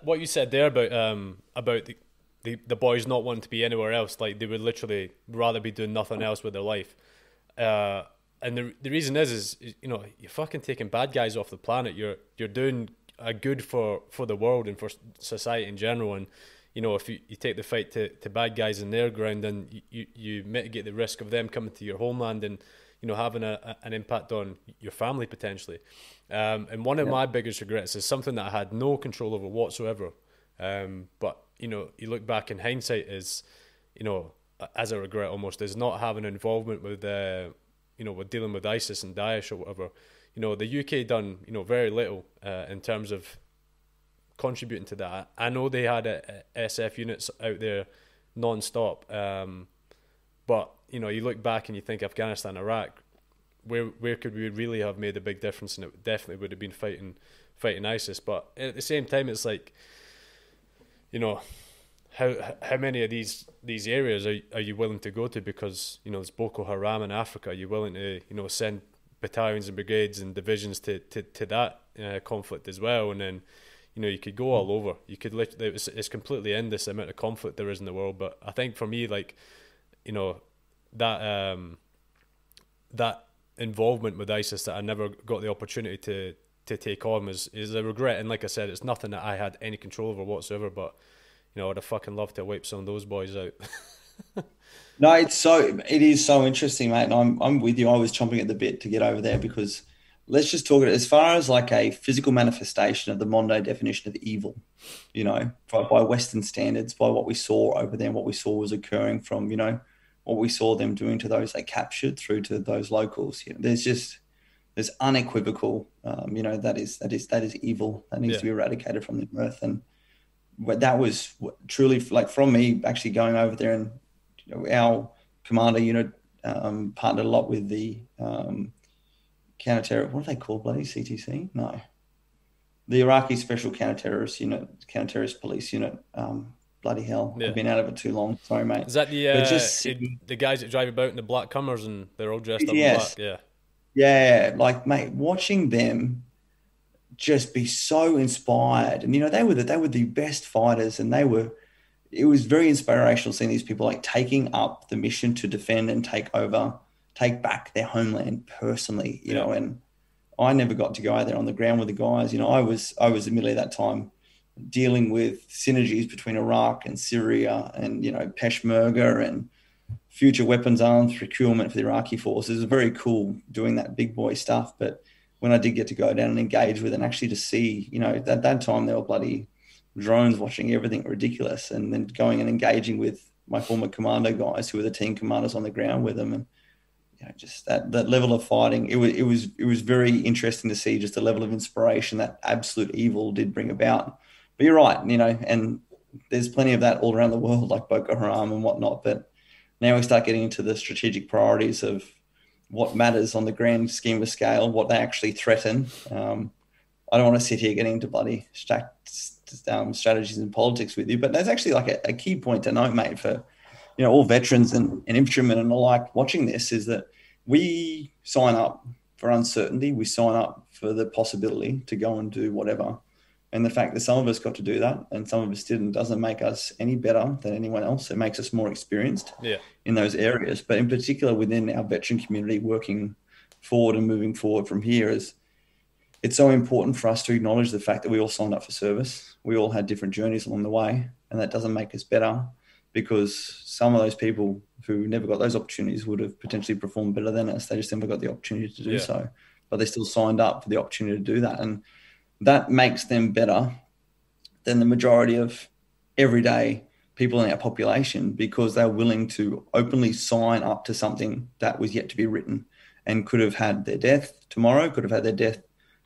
what you said there about the boys not wanting to be anywhere else. Like they would literally rather be doing nothing else with their life. And the reason is you know, you're fucking taking bad guys off the planet. You're doing a good for the world and for society in general. And you know, if you take the fight to bad guys in their ground, then you mitigate the risk of them coming to your homeland and, you know, having an impact on your family potentially. And one of my biggest regrets is something that I had no control over whatsoever. But, you know, you look back in hindsight is, you know, as a regret almost, is not having involvement with, you know, with dealing with ISIS and Daesh or whatever. You know, the UK done, you know, very little in terms of contributing to that. I know they had SF units out there non-stop, but you know, you look back and you think Afghanistan, Iraq, where could we really have made a big difference? And it definitely would have been fighting ISIS. But at the same time, it's like, you know, how many of these areas are you willing to go to? Because, you know, there's Boko Haram in Africa. Are you willing to, you know, send battalions and brigades and divisions to that conflict as well? And then, you know, you could go all over. You could literally, it's completely endless amount of conflict there is in the world. But I think for me, like, you know, that that involvement with ISIS that I never got the opportunity to take on is a regret. And like I said, it's nothing that I had any control over whatsoever. But you know, I'd have fucking loved to wipe some of those boys out. No, it is so interesting, mate. And I'm with you. I was chomping at the bit to get over there because. Let's just talk it as far as like a physical manifestation of the Mondo definition of evil, you know, by Western standards, by what we saw over there, and what we saw was occurring from, you know, what we saw them doing to those they captured through to those locals. You know, there's unequivocal, you know, that is evil that needs to be eradicated from the earth. And that was truly, like, from me actually going over there, and you know, our commander unit partnered a lot with the counter-terror, what are they called, bloody CTC? No. The Iraqi Special Counter-Terrorist Unit, Counter-Terrorist Police Unit. Bloody hell, I've been out of it too long. Sorry, mate. Is that the guys that drive about in the black Cummers and they're all dressed up in black? Yeah, like, mate, watching them just be so inspired. And, you know, they were the best fighters, and it was very inspirational seeing these people, like, taking up the mission to defend and take back their homeland personally, you know. And I never got to go out there on the ground with the guys. You know, I was admittedly at that time dealing with synergies between Iraq and Syria and, you know, Peshmerga and future weapons arms procurement for the Iraqi forces. It was very cool doing that big boy stuff. But when I did get to go down and engage with and actually to see, you know, at that time there were bloody drones watching everything ridiculous, and then going and engaging with my former commando guys who were the team commanders on the ground with them. And, you know, just that level of fighting, it was very interesting to see just the level of inspiration that absolute evil did bring about. But you're right, you know, and there's plenty of that all around the world, like Boko Haram and whatnot. But now we start getting into the strategic priorities of what matters on the grand scheme of scale, what they actually threaten. I don't want to sit here getting into bloody strategies and politics with you, but that's actually like a key point to note, mate, for, you know, all veterans and infantrymen and the like watching this, is that we sign up for uncertainty. We sign up for the possibility to go and do whatever. And the fact that some of us got to do that and some of us didn't doesn't make us any better than anyone else. It makes us more experienced in those areas. But in particular within our veteran community, working forward and moving forward from here, is it's so important for us to acknowledge the fact that we all signed up for service. We all had different journeys along the way, and that doesn't make us better, because some of those people who never got those opportunities would have potentially performed better than us. They just never got the opportunity to do so, but they still signed up for the opportunity to do that. And that makes them better than the majority of everyday people in our population, because they're willing to openly sign up to something that was yet to be written and could have had their death tomorrow, could have had their death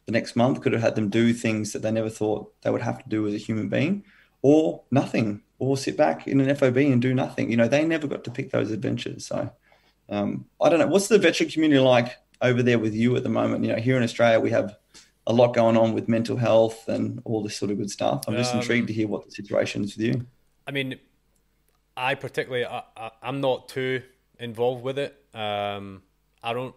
the next month, could have had them do things that they never thought they would have to do as a human being, or nothing, or sit back in an FOB and do nothing. You know, they never got to pick those adventures. So I don't know. What's the veteran community like over there with you at the moment? You know, here in Australia, we have a lot going on with mental health and all this sort of good stuff. I'm just intrigued to hear what the situation is with you. I mean, I particularly, I'm not too involved with it. I don't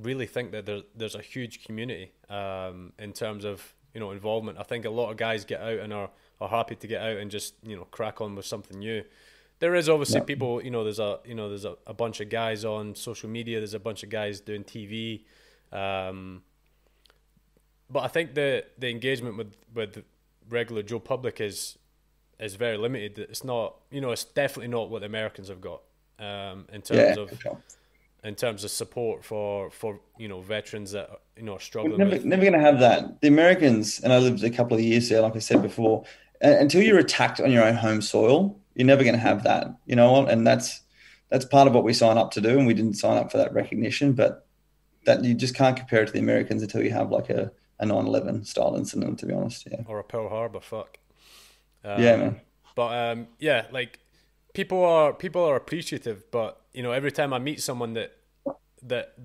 really think that there's a huge community in terms of, you know, involvement. I think a lot of guys get out and are happy to get out and just, you know, crack on with something new. There is obviously people, you know, there's a bunch of guys on social media. There's a bunch of guys doing TV. But I think the engagement with regular Joe public is very limited. It's not, you know, it's definitely not what the Americans have got in terms of support for you know, veterans that, you know, are struggling. Never going to have that. The Americans, and I lived a couple of years there, like I said before, until you're attacked on your own home soil, you're never going to have that, you know. And that's part of what we sign up to do, and we didn't sign up for that recognition. But that you just can't compare it to the Americans until you have like a 9/11 style incident, to be honest. Yeah, or a Pearl Harbor. Fuck. Yeah, man. But yeah, like people are appreciative, but you know, every time I meet someone that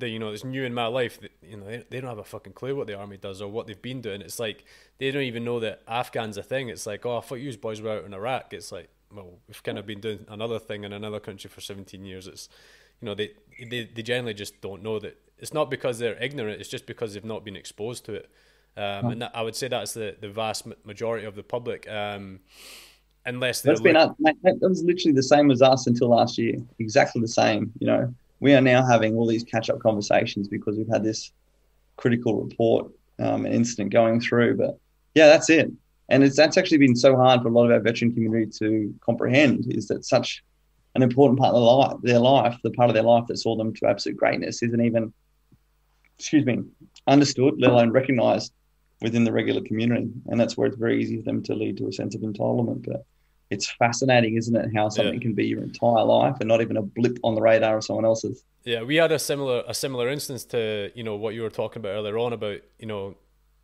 you know is new in my life, that, you know, they don't have a fucking clue what the army does or what they've been doing. It's like they don't even know that Afghan's a thing. It's like, oh, I thought you boys were out in Iraq. It's like, well, we've kind of been doing another thing in another country for 17 years. It's, you know, they generally just don't know that. It's not because they're ignorant, it's just because they've not been exposed to it. And that, I would say that's the vast majority of the public, unless they're... That was literally the same as us until last year, exactly the same, you know. We are now having all these catch-up conversations because we've had this critical report, an incident going through, but yeah, that's it. And that's actually been so hard for a lot of our veteran community to comprehend, is that such an important part of the part of their life that saw them to absolute greatness isn't even, excuse me, understood, let alone recognised within the regular community. And that's where it's very easy for them to lead to a sense of entitlement. But it's fascinating, isn't it, how something can be your entire life and not even a blip on the radar of someone else's. Yeah, we had a similar instance to, you know, what you were talking about earlier on about, you know,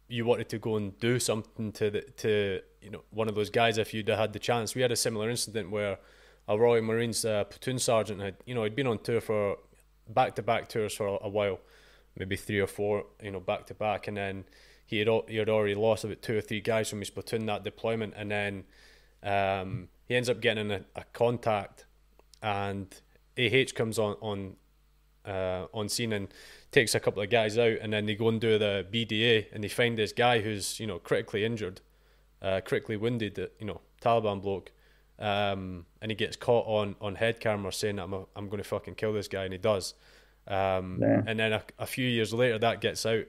you wanted to go and do something to you know, one of those guys if you'd had the chance. We had a similar incident where a Royal Marines platoon sergeant had, you know, he'd been on tour for back-to-back tours for a while, maybe 3 or 4, you know, back-to-back, and then he had already lost about 2 or 3 guys from his platoon that deployment, and then he ends up getting a contact, and AH comes on scene and takes a couple of guys out, and then they go and do the BDA, and they find this guy who's, you know, critically injured, critically wounded, you know, Taliban bloke, and he gets caught on head camera saying, I'm going to fucking kill this guy, and he does. And then a few years later, that gets out.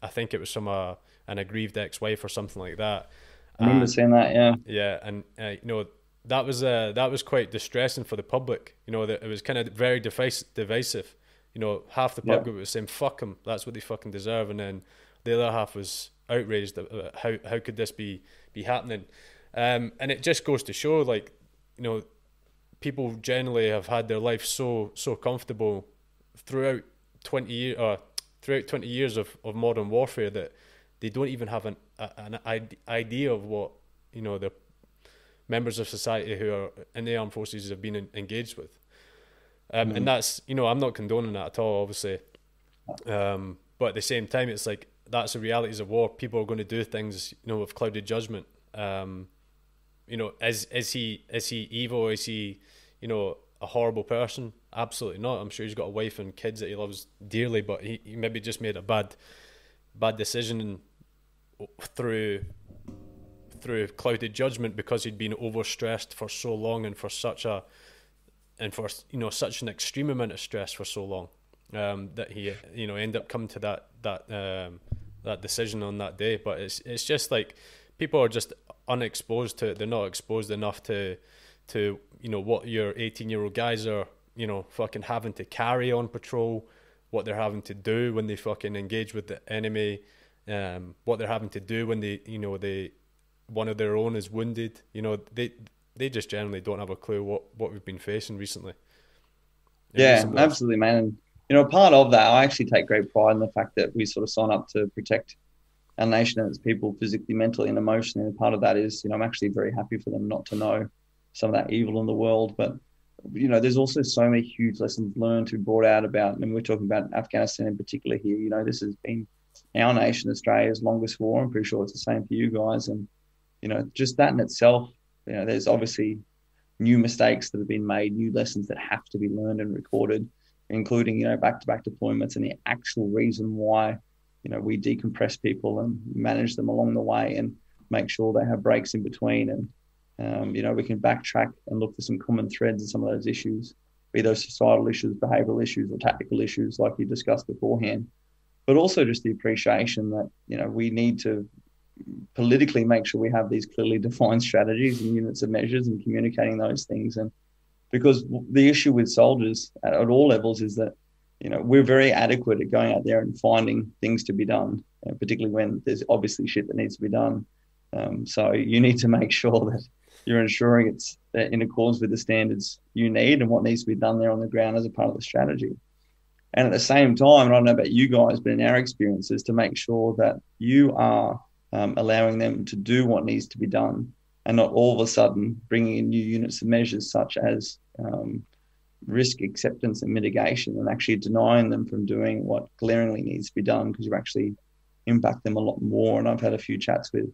I think it was from an aggrieved ex-wife or something like that. I remember saying that, yeah. Yeah, and you know, that was quite distressing for the public. You know, that it was kind of very divisive. You know, half the public was saying, fuck them, that's what they fucking deserve. And then the other half was outraged about how could this be happening? And it just goes to show, like, you know, people generally have had their life so comfortable throughout 20 years of modern warfare that they don't even have an idea of what, you know, the members of society who are in the armed forces have been engaged with. And that's, you know, I'm not condoning that at all, obviously. But at the same time, it's like, that's the realities of war. People are going to do things, you know, with clouded judgment. You know, is he evil? Is he, you know, a horrible person? Absolutely not. I'm sure he's got a wife and kids that he loves dearly, but he maybe just made a bad decision through clouded judgment because he'd been overstressed for so long and for you know, such an extreme amount of stress for so long, that he, you know, ended up coming to that decision on that day. But it's just like, people are just unexposed to it. They're not exposed enough to you know, what your 18-year-old guys are, you know, fucking having to carry on patrol, what they're having to do when they fucking engage with the enemy, what they're having to do when they, you know, one of their own is wounded. You know, they just generally don't have a clue what we've been facing recently. Absolutely, man. And, you know, part of that, I actually take great pride in the fact that we sort of sign up to protect our nation and its people physically, mentally, and emotionally. And part of that is, you know, I'm actually very happy for them not to know some of that evil in the world. But, you know, there's also so many huge lessons learned to be brought out about, and we're talking about Afghanistan in particular here. You know, this has been our nation, Australia's longest war. I'm pretty sure it's the same for you guys. And, you know, just that in itself, you know, there's obviously new mistakes that have been made, new lessons that have to be learned and recorded, including, you know, back-to-back deployments and the actual reason why, you know, we decompress people and manage them along the way and make sure they have breaks in between. And, you know, we can backtrack and look for some common threads in some of those issues, be those societal issues, behavioural issues, or tactical issues like you discussed beforehand. But also just the appreciation that, you know, we need to politically make sure we have these clearly defined strategies and units of measures and communicating those things. And because the issue with soldiers at all levels is that, you know, we're very adequate at going out there and finding things to be done, particularly when there's obviously shit that needs to be done. So you need to make sure that you're ensuring it's in accordance with the standards you need and what needs to be done there on the ground as a part of the strategy. And at the same time, and I don't know about you guys, but in our experiences, to make sure that you are allowing them to do what needs to be done and not all of a sudden bringing in new units of measures such as risk acceptance and mitigation and actually denying them from doing what glaringly needs to be done, because you actually impact them a lot more. And I've had a few chats with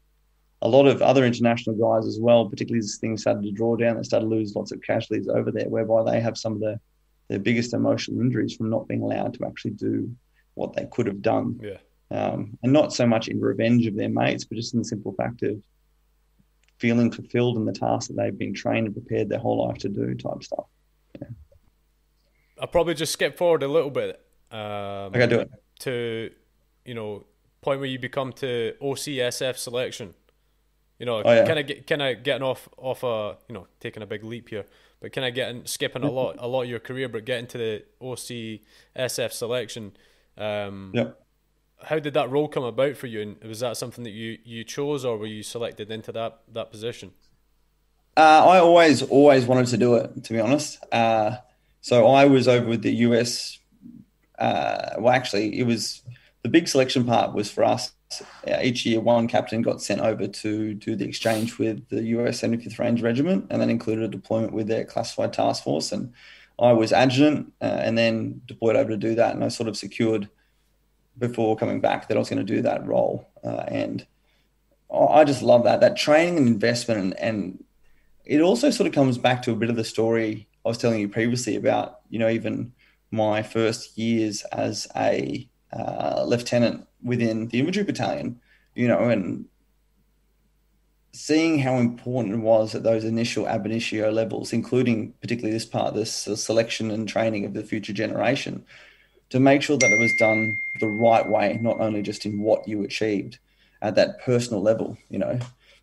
a lot of other international guys as well, particularly as things started to draw down, they started to lose lots of casualties over there, whereby they have some of their biggest emotional injuries from not being allowed to actually do what they could have done. Yeah. And not so much in revenge of their mates, but just in the simple fact of feeling fulfilled in the task that they've been trained and prepared their whole life to do type stuff. Yeah. I'll probably just skip forward a little bit. Okay, do it. To, you know, point where you become to OCSF selection. You know, taking a big leap here, but kind of skipping a lot of your career, but getting to the OCSF selection. How did that role come about for you? And was that something that you chose, or were you selected into that position? I always wanted to do it, to be honest. So I was over with the US. Well, actually, it was the big selection part was for us. Each year, one captain got sent over to do the exchange with the US 75th Range Regiment, and then included a deployment with their classified task force. And I was adjutant, and then deployed over to do that. And I sort of secured before coming back that I was going to do that role. And I just love that, that training and investment. And it also sort of comes back to a bit of the story I was telling you previously about, you know, even my first years as a lieutenant within the infantry battalion, you know, and seeing how important it was at those initial ab initio levels, including particularly this part, this selection and training of the future generation, to make sure that it was done the right way, not only just in what you achieved at that personal level, you know,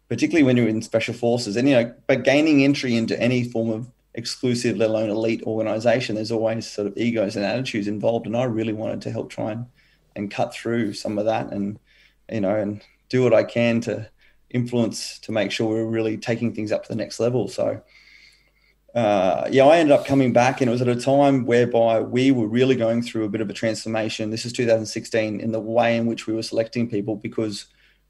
particularly when you're in special forces and, you know, but gaining entry into any form of exclusive, let alone elite organisation, there's always sort of egos and attitudes involved. And I really wanted to help try and cut through some of that and, you know, and do what I can to influence to make sure we're really taking things up to the next level. So, yeah, I ended up coming back, and it was at a time whereby we were really going through a bit of a transformation. This is 2016 in the way in which we were selecting people, because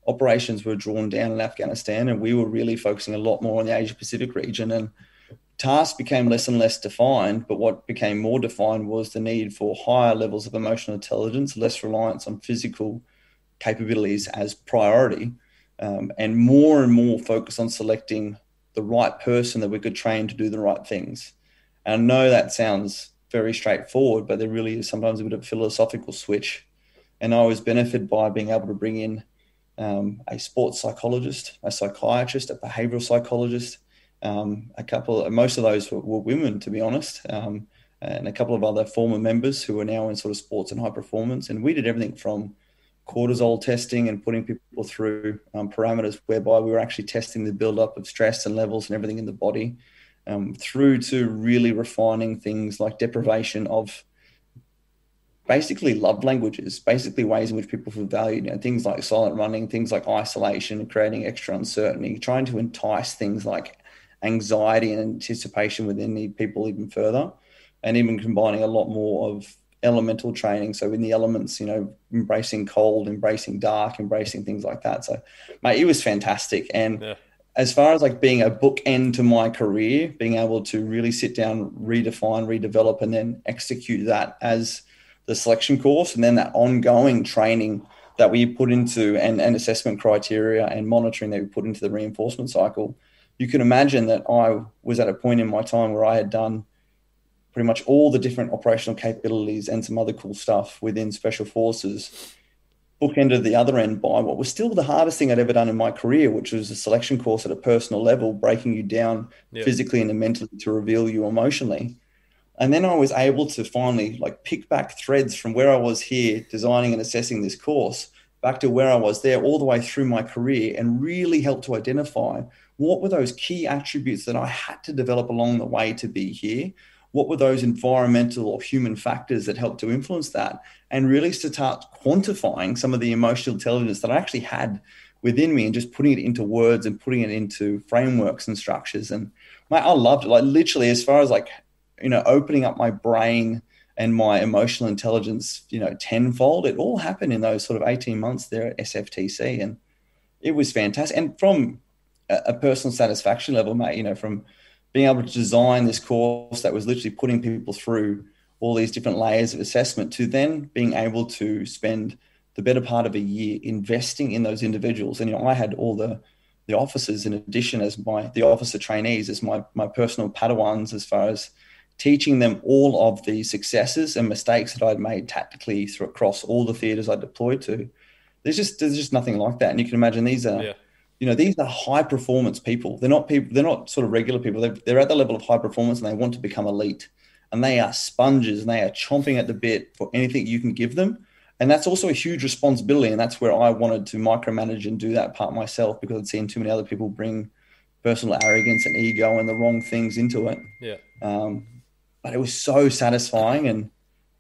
operations were drawn down in Afghanistan and we were really focusing a lot more on the Asia Pacific region, and tasks became less and less defined. But what became more defined was the need for higher levels of emotional intelligence, less reliance on physical capabilities as priority, and more focus on selecting the right person that we could train to do the right things. And I know that sounds very straightforward, but there really is sometimes a bit of a philosophical switch. And I was benefited by being able to bring in a sports psychologist, a psychiatrist, a behavioural psychologist, most of those were women, to be honest, and a couple of other former members who are now in sort of sports and high performance. And we did everything from cortisol testing and putting people through parameters whereby we were actually testing the buildup of stress and levels and everything in the body, through to really refining things like deprivation of basically love languages, basically ways in which people feel valued, you know, things like silent running, things like isolation, creating extra uncertainty, trying to entice things like anxiety and anticipation within the people even further, and even combining a lot more of elemental training. So in the elements, you know, embracing cold, embracing dark, embracing things like that. So, mate, it was fantastic. And yeah, as far as like being a bookend to my career, being able to really sit down, redefine, redevelop, and then execute that as the selection course, and then that ongoing training that we put into and assessment criteria and monitoring that we put into the reinforcement cycle, you can imagine that I was at a point in my time where I had done pretty much all the different operational capabilities and some other cool stuff within Special Forces, bookended the other end by what was still the hardest thing I'd ever done in my career, which was a selection course at a personal level, breaking you down physically and mentally to reveal you emotionally. And then I was able to finally like pick back threads from where I was here designing and assessing this course back to where I was there all the way through my career, and really help to identify what were those key attributes that I had to develop along the way to be here? What were those environmental or human factors that helped to influence that? And really to start quantifying some of the emotional intelligence that I actually had within me and just putting it into words and putting it into frameworks and structures. And mate, I loved it. Like literally as far as like, you know, opening up my brain and my emotional intelligence, you know, tenfold, it all happened in those sort of 18 months there at SFTC. And it was fantastic. And from a personal satisfaction level, mate, you know, from being able to design this course that was literally putting people through all these different layers of assessment to then being able to spend the better part of a year investing in those individuals. And, you know, I had all the officers in addition as the officer trainees as my personal Padawans, as far as teaching them all of the successes and mistakes that I'd made tactically across all the theatres I deployed to. There's just nothing like that. And you can imagine these are... Yeah. You know, these are high performance people. They're not people. They're not sort of regular people. They're at the level of high performance, and they want to become elite. And they are sponges, and they are chomping at the bit for anything you can give them. And that's also a huge responsibility. And that's where I wanted to micromanage and do that part myself, because I'd seen too many other people bring personal arrogance and ego and the wrong things into it. Yeah. But it was so satisfying, and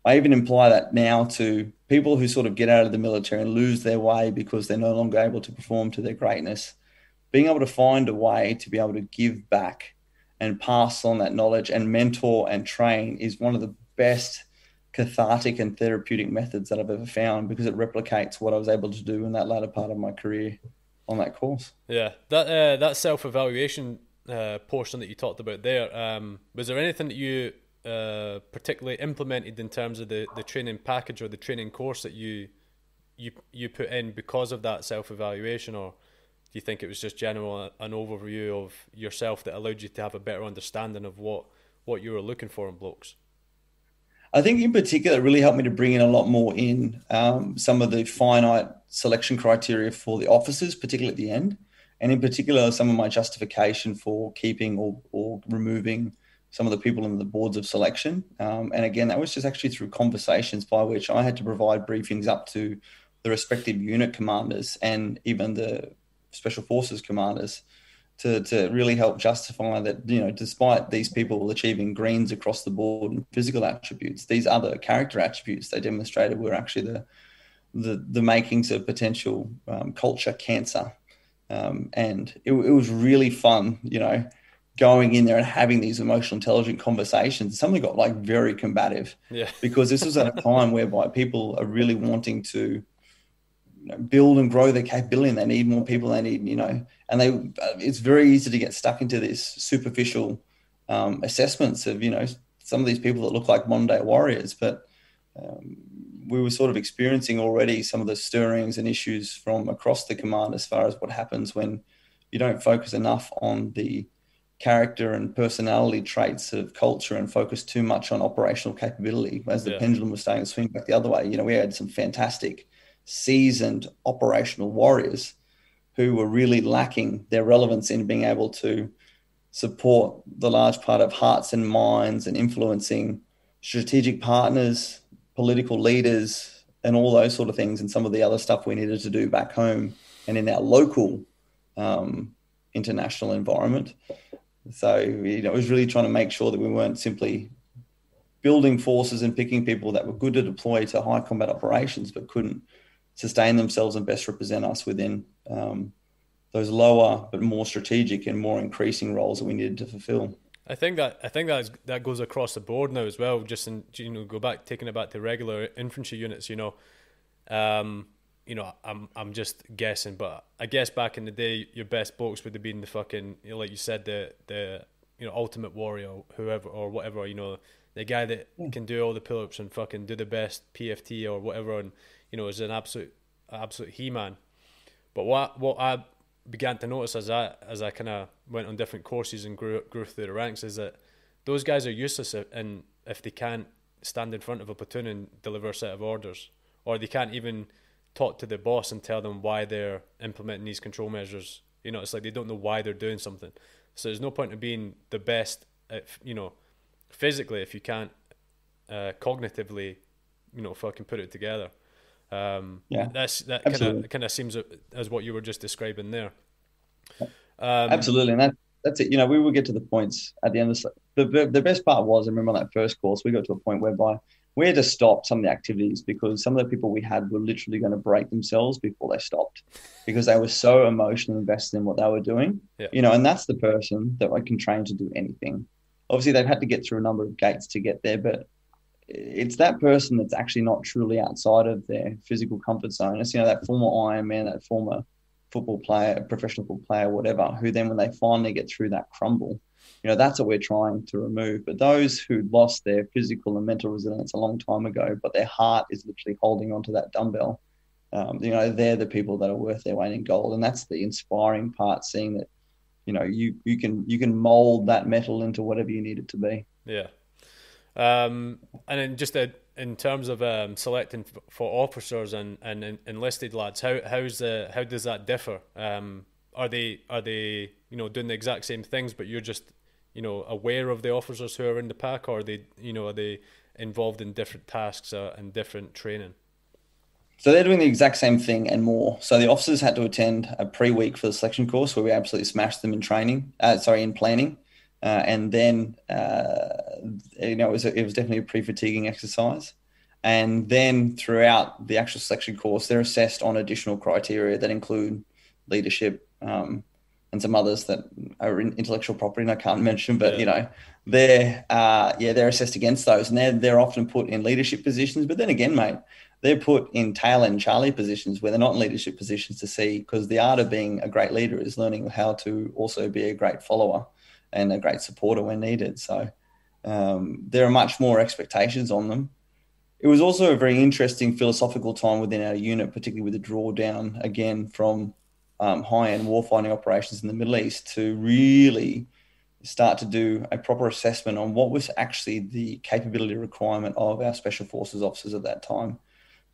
I even imply that now to people who sort of get out of the military and lose their way because they're no longer able to perform to their greatness. being able to find a way to be able to give back and pass on that knowledge and mentor and train is one of the best cathartic and therapeutic methods that I've ever found, because it replicates what I was able to do in that latter part of my career on that course. Yeah, that self-evaluation portion that you talked about there, was there anything that you particularly implemented in terms of the training package or the training course that you put in because of that self-evaluation, or do you think it was just general an overview of yourself that allowed you to have a better understanding of what you were looking for in blokes? I think in particular, it really helped me to bring in a lot more in some of the finite selection criteria for the officers, particularly at the end. And in particular, some of my justification for keeping or removing some of the people in the boards of selection. And again, that was just actually through conversations by which I had to provide briefings up to the respective unit commanders and even the special forces commanders to really help justify that, you know, despite these people achieving greens across the board and physical attributes, these other character attributes they demonstrated were actually the makings of potential culture cancer. And it was really fun, you know, going in there and having these emotional intelligent conversations. Some of them got like very combative, because this was at a time whereby people are really wanting to, you know, build and grow their capability, and they need more people. They need, you know, and it's very easy to get stuck into this superficial assessments of, you know, some of these people that look like modern day warriors. But we were sort of experiencing already some of the stirrings and issues from across the command as far as what happens when you don't focus enough on the character and personality traits of culture and focus too much on operational capability. As the pendulum was starting to swing back the other way, you know, we had some fantastic seasoned operational warriors who were really lacking their relevance in being able to support the large part of hearts and minds and influencing strategic partners, political leaders, and all those sort of things, and some of the other stuff we needed to do back home and in our local international environment. So, you know, it was really trying to make sure that we weren't simply building forces and picking people that were good to deploy to high combat operations but couldn't sustain themselves and best represent us within those lower but more strategic and more increasing roles that we needed to fulfill. I think that goes across the board now as well. Just in, you know, taking it back to regular infantry units. You know, I'm just guessing, but I guess back in the day, your best blokes would have been the fucking, you know, like you said, the you know, ultimate warrior, whoever or whatever. You know, the guy that can do all the pull-ups and fucking do the best PFT or whatever, and, you know, is an absolute he-man. But what I began to notice as I kind of went on different courses and grew through the ranks is that those guys are useless and if they can't stand in front of a platoon and deliver a set of orders, or they can't even talk to the boss and tell them why they're implementing these control measures. You know, it's like they don't know why they're doing something. So there's no point in being the best at, you know, physically if you can't cognitively, you know, fucking put it together. That kind of seems as what you were just describing there. Absolutely, and that's it. You know, we will get to the points at the end of the best part was, I remember on that first course we got to a point whereby we had to stop some of the activities because some of the people we had were literally going to break themselves before they stopped because they were so emotionally invested in what they were doing. Yeah. You know, and that's the person that I can train to do anything. Obviously, they've had to get through a number of gates to get there, but it's that person that's actually not truly outside of their physical comfort zone. It's, you know, that former Ironman, that former football player, professional football player, whatever, who then when they finally get through that crumble, you know, that's what we're trying to remove. But those who lost their physical and mental resilience a long time ago, but their heart is literally holding onto that dumbbell, you know, they're the people that are worth their weight in gold. And that's the inspiring part, seeing that, you know, you can mold that metal into whatever you need it to be. Yeah. And then just in terms of selecting for officers and enlisted lads, how does that differ? Are they you know, doing the exact same things, but you're just, you know, aware of the officers who are in the pack, or are they involved in different tasks and different training? So they're doing the exact same thing and more. So the officers had to attend a pre-week for the selection course where we absolutely smashed them in training, in planning. And then, you know, it was definitely a pre-fatiguing exercise. And then throughout the actual selection course, they're assessed on additional criteria that include leadership, and some others that are in intellectual property and I can't mention, but, you know, they're assessed against those, and they're often put in leadership positions. But then again, mate, they're put in tail end Charlie positions where they're not in leadership positions to see, because the art of being a great leader is learning how to also be a great follower and a great supporter when needed. So there are much more expectations on them. It was also a very interesting philosophical time within our unit, particularly with the drawdown again from high-end warfighting operations in the Middle East, to really start to do a proper assessment on what was actually the capability requirement of our special forces officers at that time.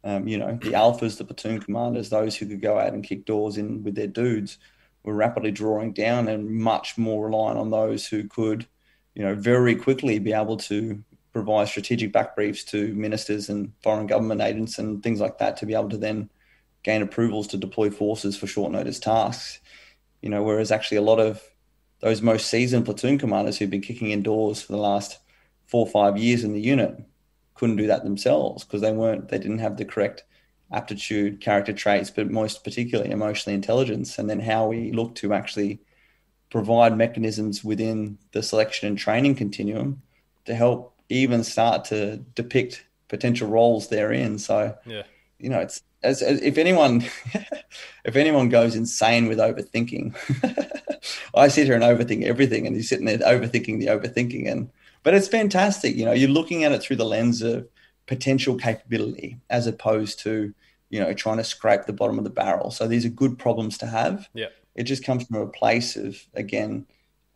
You know, the alphas, the platoon commanders, those who could go out and kick doors in with their dudes were rapidly drawing down and much more reliant on those who could, you know, very quickly be able to provide strategic back briefs to ministers and foreign government agents and things like that to be able to then gain approvals to deploy forces for short notice tasks. You know, whereas actually a lot of those most seasoned platoon commanders who've been kicking in doors for the last 4 or 5 years in the unit couldn't do that themselves because they didn't have the correct aptitude, character traits, but most particularly emotional intelligence. And then how we look to actually provide mechanisms within the selection and training continuum to help even start to depict potential roles therein. So, you know, it's as if anyone goes insane with overthinking, I sit here and overthink everything, and you're sitting there overthinking the overthinking. But it's fantastic. You know, you're looking at it through the lens of potential capability as opposed to, you know, trying to scrape the bottom of the barrel. So these are good problems to have. Yeah. It just comes from a place of, again,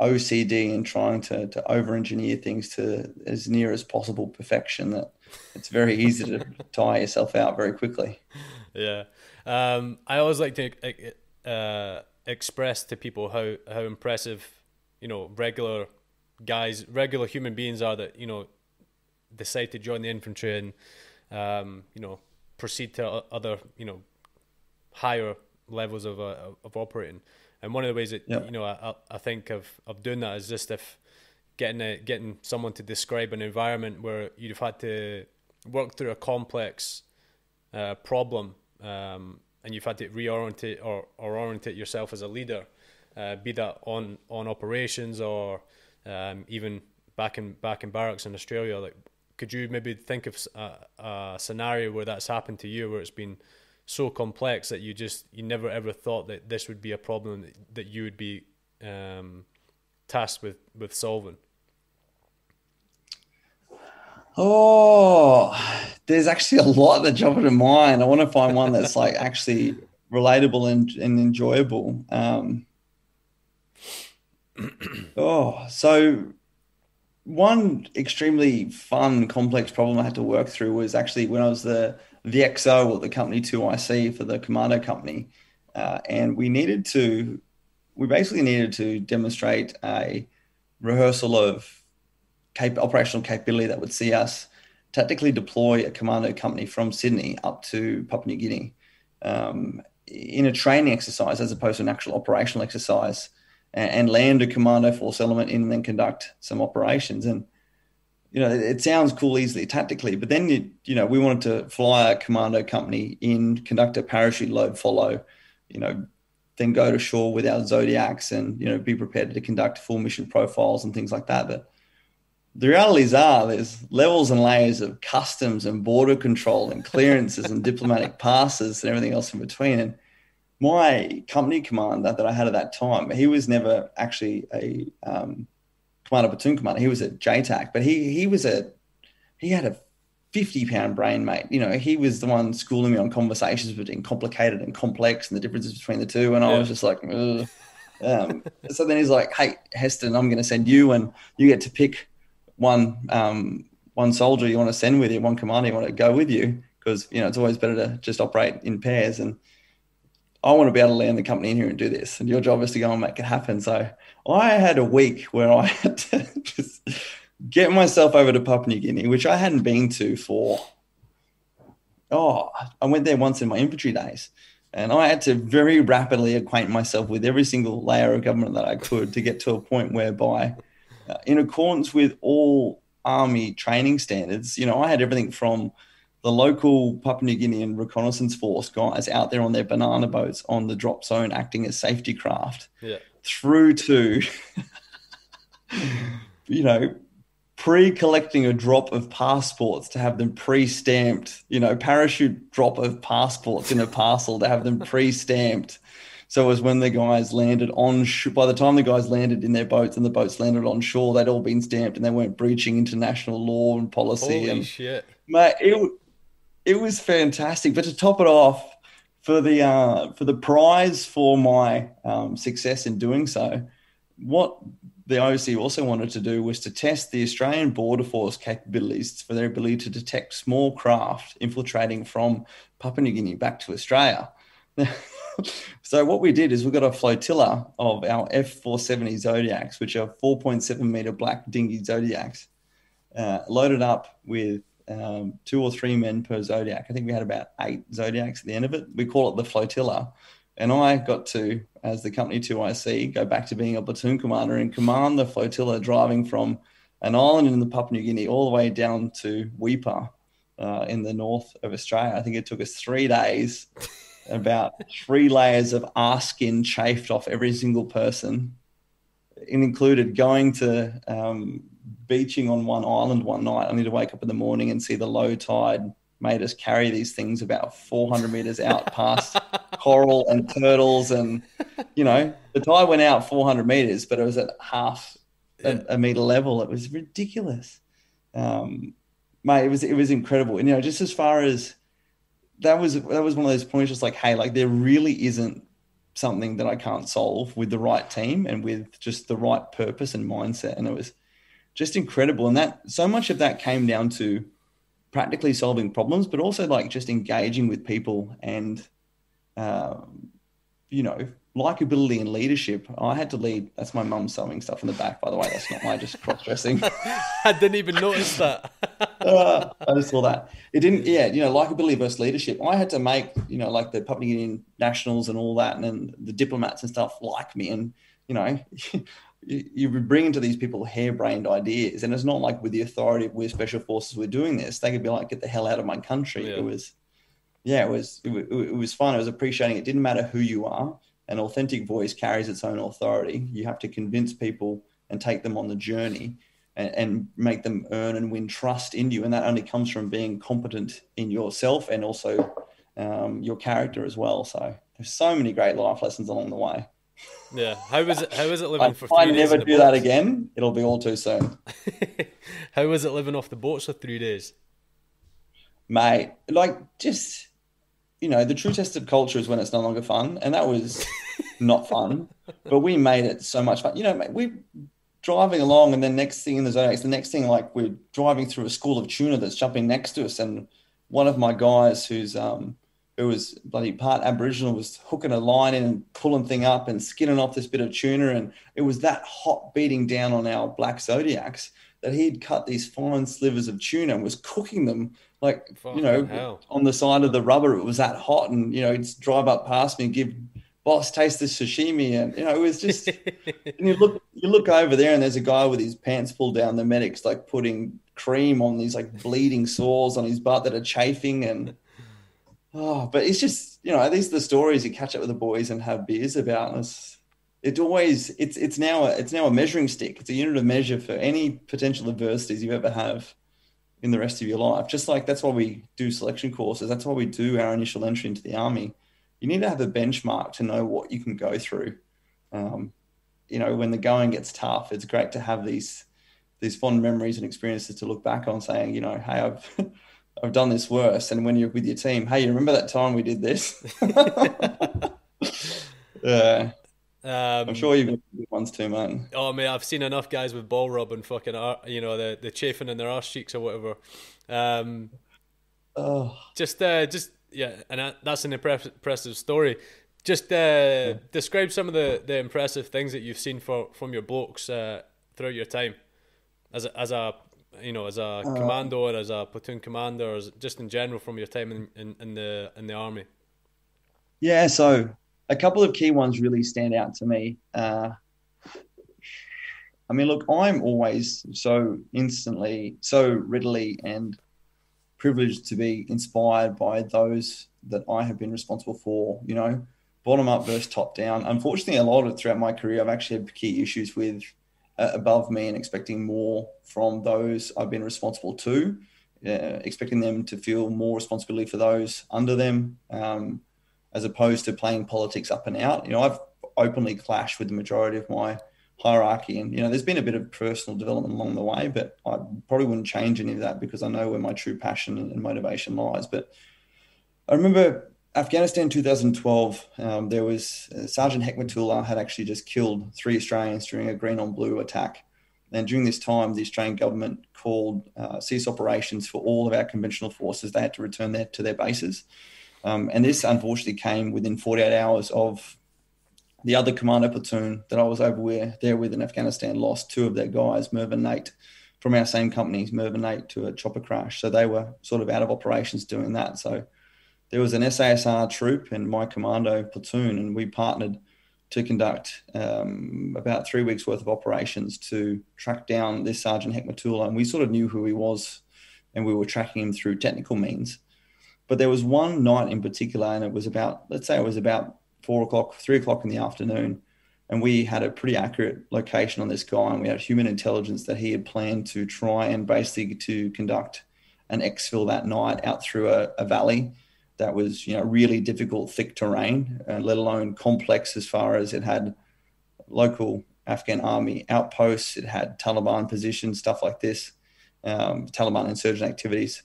OCD and trying to over-engineer things to as near as possible perfection, that it's very easy to tire yourself out very quickly. Yeah. I always like to express to people how impressive, you know, regular human beings are that, you know, decide to join the infantry and, you know, proceed to other, you know, higher levels of operating. And one of the ways that, you know, I think of doing that is just if getting someone to describe an environment where you've had to work through a complex problem, and you've had to reorientate or orientate yourself as a leader, be that on operations or even back in barracks in Australia. Like, could you maybe think of a scenario where that's happened to you, where it's been so complex that you never ever thought that this would be a problem that you would be tasked with solving? Oh, there's actually a lot that jumped in mind. I want to find one that's like actually relatable and enjoyable. So one extremely fun, complex problem I had to work through was actually when I was the XO or the company 2IC for the commando company. And we basically needed to demonstrate a rehearsal of operational capability that would see us tactically deploy a commando company from Sydney up to Papua New Guinea in a training exercise as opposed to an actual operational exercise, and land a commando force element in and then conduct some operations. And you know, it sounds cool easily tactically, but then, you know, we wanted to fly a commando company in, conduct a parachute load follow, you know, then go to shore with our Zodiacs and, you know, be prepared to conduct full mission profiles and things like that. But the realities are there's levels and layers of customs and border control and clearances and diplomatic passes and everything else in between. And my company commander that I had at that time, he was never actually a commander platoon commander. He was a JTAC, but he had a 50-pound brain, mate. You know, he was the one schooling me on conversations between complicated and complex and the differences between the two. And I was just like, ugh. So then he's like, "Hey, Heston, I'm going to send you, and you get to pick one soldier you want to send with you, one commander you want to go with you, because you know it's always better to just operate in pairs. And I want to be able to land the company in here and do this, and your job is to go and make it happen." So I had a week where I had to just get myself over to Papua New Guinea, which I hadn't been to for, I went there once in my infantry days, and I had to very rapidly acquaint myself with every single layer of government that I could to get to a point whereby, in accordance with all army training standards, you know, I had everything from the local Papua New Guinean reconnaissance force guys out there on their banana boats on the drop zone acting as safety craft, through to, you know, pre-collecting a drop of passports to have them pre-stamped, you know, parachute drop of passports in a parcel to have them pre-stamped. So it was when the guys landed on shore, by the time the guys landed in their boats and the boats landed on shore, they'd all been stamped and they weren't breaching international law and policy. Holy shit. Mate, it was fantastic. But to top it off, for the prize for my success in doing so, what the OC also wanted to do was to test the Australian Border Force capabilities for their ability to detect small craft infiltrating from Papua New Guinea back to Australia. So what we did is we got a flotilla of our F-470 Zodiacs, which are 4.7 metre black dinghy Zodiacs, loaded up with 2 or 3 men per Zodiac. I think we had about 8 Zodiacs at the end of it. We call it the flotilla. And I got to, as the company 2IC, go back to being a platoon commander and command the flotilla driving from an island in the Papua New Guinea all the way down to Weipa in the north of Australia. I think it took us 3 days... about 3 layers of skin chafed off every single person. It included going to beaching on one island one night. I need to wake up in the morning and see the low tide made us carry these things about 400 metres out past coral and turtles. And, you know, the tide went out 400 metres, but it was at half a metre level. It was ridiculous. Mate, it was incredible. And, you know, just as far as, that was one of those points just like, hey, like there really isn't something that I can't solve with the right team and with just the right purpose and mindset. And it was just incredible. And that so much of that came down to practically solving problems, but also like just engaging with people and, you know, likability and leadership. I had to lead. That's my mum sewing stuff in the back, by the way. That's not my just cross-dressing. I didn't even notice that. I just saw that. It didn't, yeah, you know, likability versus leadership. I had to make, you know, like the Papua New Guinean nationals and all that and then the diplomats and stuff like me. And, you know, you bring into these people harebrained ideas. And it's not like with the authority of we're special forces, we're doing this. They could be like, get the hell out of my country. Yeah. It was fun. I was appreciating it. It didn't matter who you are. An authentic voice carries its own authority. You have to convince people and take them on the journey and make them earn and win trust in you. And that only comes from being competent in yourself and also your character as well. So there's so many great life lessons along the way. Yeah. How was it living for 3 days? I never do that again. It'll be all too soon. How was it living off the boats for 3 days? Mate, like just... You know, the true test of culture is when it's no longer fun, and that was not fun, but we made it so much fun. You know, mate, we're driving along, and then next thing in the Zodiacs, the next thing, like we're driving through a school of tuna that's jumping next to us, and one of my guys who's who was bloody part Aboriginal was hooking a line in and pulling thing up and skinning off this bit of tuna, and it was that hot beating down on our black Zodiacs that he'd cut these fine slivers of tuna and was cooking them like, you know, on the side of the rubber. It was that hot and, you know, he'd drive up past me and give, boss, taste this sashimi. And, you know, it was just, and you look over there and there's a guy with his pants pulled down, the medic's like putting cream on these like bleeding sores on his butt that are chafing. And, oh, but it's just, you know, these are the stories you catch up with the boys and have beers about. And it's now a measuring stick. It's a unit of measure for any potential adversities you ever have in the rest of your life. Just like that's why we do selection courses. That's why we do our initial entry into the army. You need to have a benchmark to know what you can go through. You know, when the going gets tough, it's great to have these fond memories and experiences to look back on saying, you know, hey, I've I've done this worse. And when you're with your team, hey, you remember that time we did this? Yeah. I'm sure you've been good ones too, man. Oh, mate, I've seen enough guys with ball rub and fucking, you know, the chafing in their arse cheeks or whatever. And that's an impressive story. Describe some of the impressive things that you've seen from your blokes throughout your time as a commando or as a platoon commander, or just in general from your time in the army. Yeah, so. A couple of key ones really stand out to me. I mean, look, I'm always so readily and privileged to be inspired by those that I have been responsible for. You know, bottom up versus top down. Unfortunately, a lot of it throughout my career, I've actually had key issues with above me and expecting more from those I've been responsible to, expecting them to feel more responsibility for those under them, as opposed to playing politics up and out. You know, I've openly clashed with the majority of my hierarchy, and, you know, there's been a bit of personal development along the way, but I probably wouldn't change any of that because I know where my true passion and motivation lies. But I remember Afghanistan 2012, there was Sergeant Hekmatullah had actually just killed 3 Australians during a green on blue attack. And during this time, the Australian government called cease operations for all of our conventional forces. They had to return to their bases. And this unfortunately came within 48 hours of the other commando platoon that I was over there with in Afghanistan lost 2 of their guys, Merv and Nate, from our same companies, Merv and Nate, to a chopper crash. So they were sort of out of operations doing that. So there was an SASR troop in my commando platoon, and we partnered to conduct about 3 weeks worth of operations to track down this Sergeant Hekmatullah. And we sort of knew who he was, and we were tracking him through technical means. But there was one night in particular, and it was about, let's say it was about 3 o'clock in the afternoon, and we had a pretty accurate location on this guy, and we had human intelligence that he had planned to try and basically to conduct an exfil that night out through a valley that was, you know, really difficult, thick terrain, let alone complex as far as it had local Afghan army outposts, it had Taliban positions, stuff like this, Taliban insurgent activities.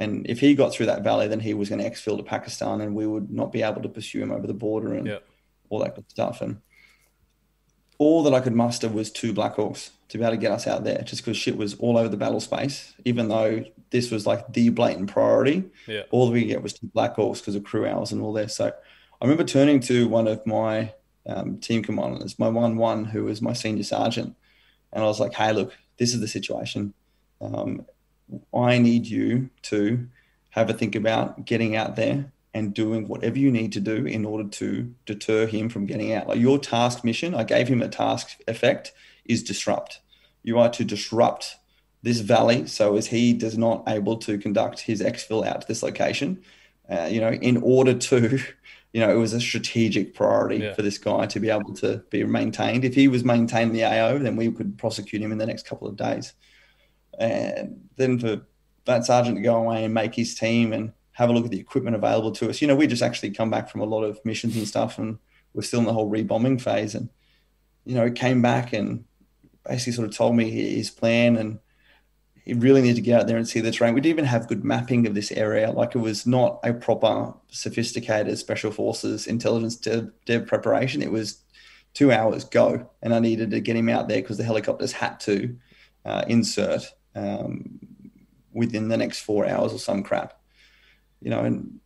And if he got through that valley, then he was going to exfil to Pakistan, and we would not be able to pursue him over the border and all that good stuff. And all that I could muster was 2 Blackhawks to be able to get us out there, just because shit was all over the battle space. Even though this was like the blatant priority, all that we could get was 2 Blackhawks because of crew hours and all this. So I remember turning to one of my team commanders, my 1-1, who was my senior sergeant, and I was like, "Hey, look, this is the situation. I need you to have a think about getting out there and doing whatever you need to do in order to deter him from getting out. Like, your task mission," I gave him a task effect, "is disrupt. You are to disrupt this valley so as he does not able to conduct his exfil out to this location." You know, in order to, you know, it was a strategic priority for this guy to be able to be maintained. If he was maintained the AO, then we could prosecute him in the next couple of days. And then for that sergeant to go away and make his team and have a look at the equipment available to us. You know, we just actually come back from a lot of missions and stuff, and we're still in the whole rebombing phase. And, you know, he came back and basically sort of told me his plan, and he really needed to get out there and see the terrain. We didn't even have good mapping of this area. Like, it was not a proper sophisticated special forces intelligence dev preparation. It was 2 hours go, and I needed to get him out there because the helicopters had to insert within the next 4 hours or some crap, you know. And